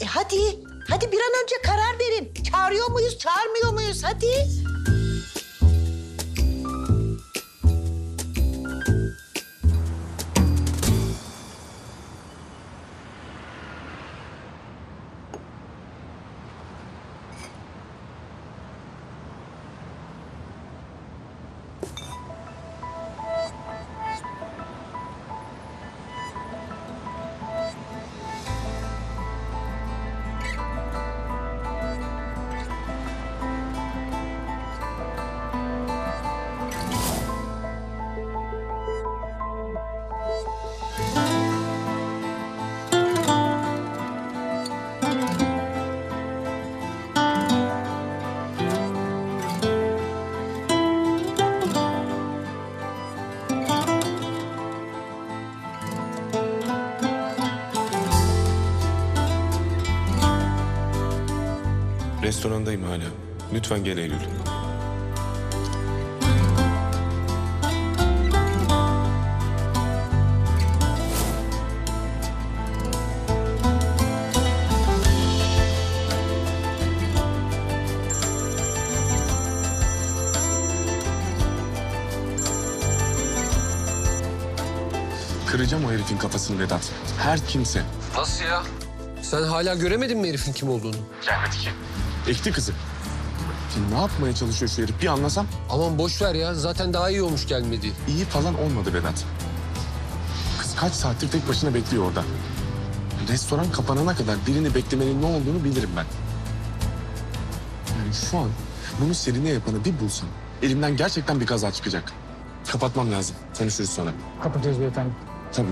E hadi, hadi bir an önce karar verin. Çağırıyor muyuz, çağırmıyor muyuz? Hadi. Restorandayım hala. Lütfen gel Eylül. Kıracağım o herifin kafasını Vedat. Her kimse. Nasıl ya? Sen hala göremedin mi herifin kim olduğunu? Gelmedi ki. Ekti kızı. Şimdi ne yapmaya çalışıyor şu herif? Bir anlasam. Aman boş ver ya. Zaten daha iyi olmuş gelmedi. İyi falan olmadı Vedat. Kız kaç saattir tek başına bekliyor orada. Restoran kapanana kadar birini beklemenin ne olduğunu bilirim ben. Yani şu an bunu Selin'e yapanı bir bulsam elimden gerçekten bir kaza çıkacak. Kapatmam lazım. Konuşuruz sonra. Kapatıyoruz beyefendi. Tabii.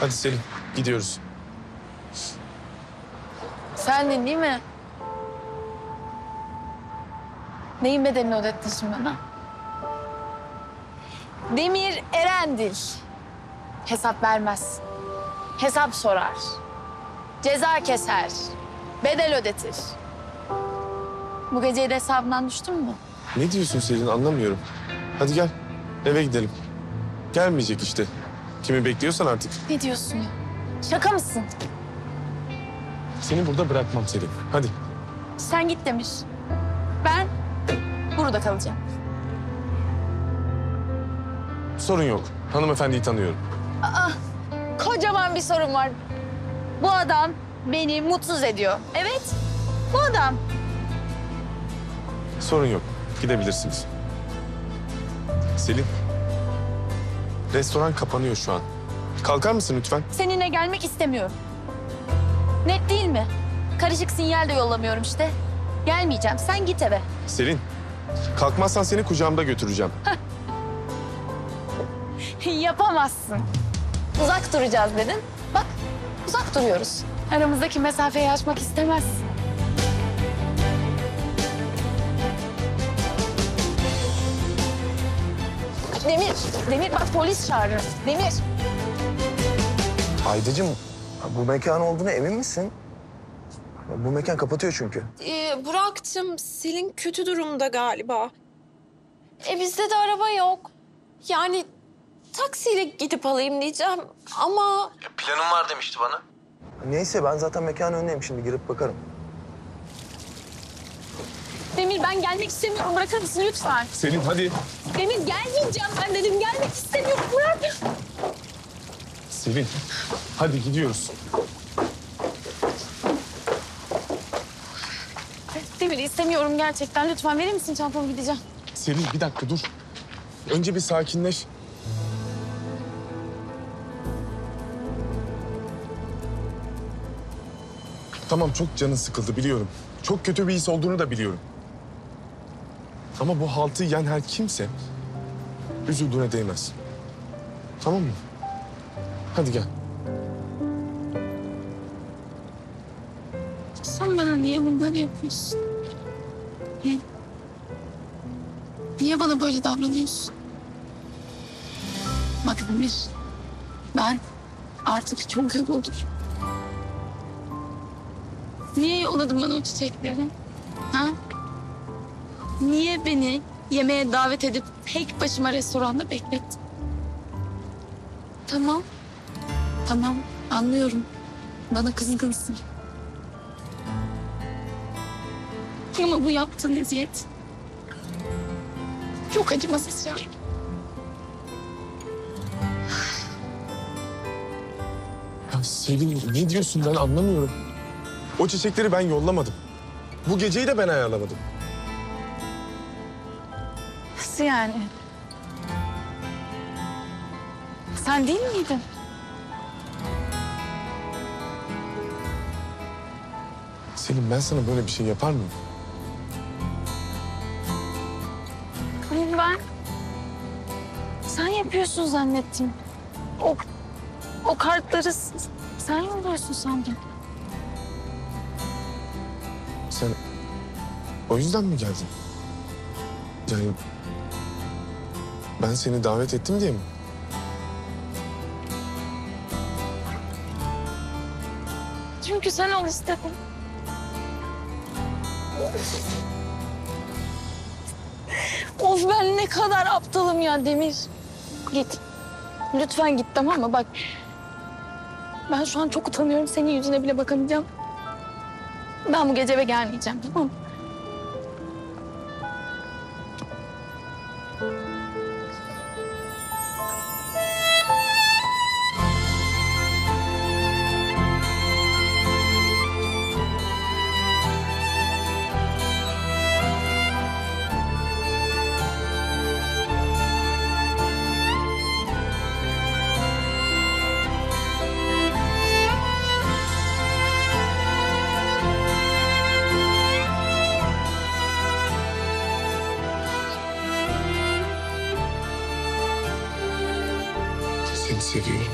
Hadi Selin, gidiyoruz. Sendin değil mi? Neyin bedelini ödettin şimdi bana? Demir Erendil. Hesap vermez. Hesap sorar. Ceza keser. Bedel ödetir. Bu geceyi de hesabından düştün mü? Ne diyorsun Selin, anlamıyorum. Hadi gel, eve gidelim. Gelmeyecek işte. Kimi bekliyorsan artık. Ne diyorsun ya? Şaka mısın? Seni burada bırakmam Selin. Hadi. Sen git Demir. Ben burada kalacağım. Sorun yok. Hanımefendiyi tanıyorum. Aa, kocaman bir sorun var. Bu adam beni mutsuz ediyor. Evet, bu adam. Sorun yok. Gidebilirsiniz. Selin. Restoran kapanıyor şu an. Kalkar mısın lütfen? Seninle gelmek istemiyorum. Net değil mi? Karışık sinyal de yollamıyorum işte. Gelmeyeceğim. Sen git eve. Selin, kalkmazsan seni kucağımda götüreceğim. Yapamazsın. Uzak duracağız dedin. Bak, uzak duruyoruz. Aramızdaki mesafeyi aşmak istemezsin. Demir, Demir bak polis çağırır. Demir. Aydacığım, bu mekan olduğuna emin misin? Bu mekan kapatıyor çünkü. Ee, Burak'cığım, Selin kötü durumda galiba. E bizde de araba yok. Yani taksiyle gidip alayım diyeceğim ama... Ya planım var demişti bana. Neyse, ben zaten mekanın önündeyim şimdi. Girip bakarım. Demir, ben gelmek istemiyorum. Bırakır mısın lütfen? Selin, hadi. Demir, gelmeyeceğim ben dedim. Gelmek istemiyorum. Bırak. Selin, hadi gidiyoruz. Demir, istemiyorum gerçekten. Lütfen verir misin çantamı, gideceğim. Selin, bir dakika dur. Önce bir sakinleş. Tamam, çok canın sıkıldı biliyorum. Çok kötü bir his olduğunu da biliyorum. Ama bu haltı yiyen her kimse üzüldüğüne değmez. Tamam mı? Hadi gel. Sen bana niye bunları yapıyorsun? Hı? Niye bana böyle davranıyorsun? Bak Demir, ben artık çok yoruldum. Niye yolladın bana o çiçekleri? Ha? Niye beni yemeğe davet edip tek başıma restoranda beklettin? Tamam. Tamam, anlıyorum. Bana kızgınsın. Ama bu yaptığın eziyet çok acımasız ya. Ya Selin, ne diyorsun, ben anlamıyorum. O çiçekleri ben yollamadım. Bu geceyi de ben ayarlamadım. Nasıl yani? Sen değil miydin? Selin, ben sana böyle bir şey yapar mıyım? Hayır, ben... Sen yapıyorsun zannettim. O... O kartları sen yolluyorsun sandım. Sen o yüzden mi geldin? Yani ben seni davet ettim diye mi? Çünkü sen onu istedin. Of, ben ne kadar aptalım ya Demir. Git. Lütfen git, tamam mı? Bak, ben şu an çok utanıyorum. Senin yüzüne bile bakamayacağım. Ben bu gece eve gelmeyeceğim, tamam mı? hissediyorum.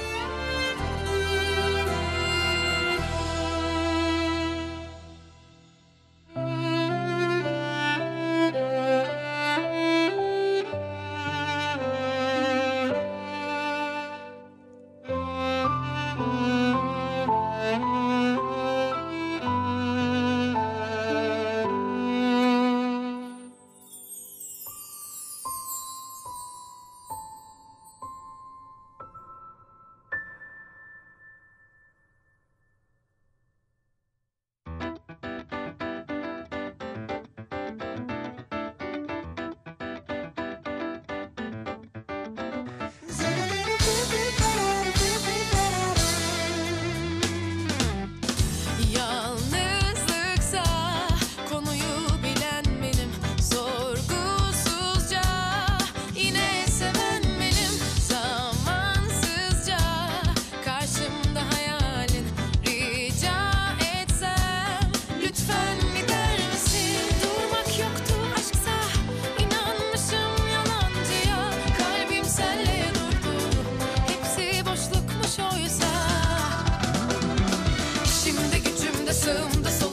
Sığımda sol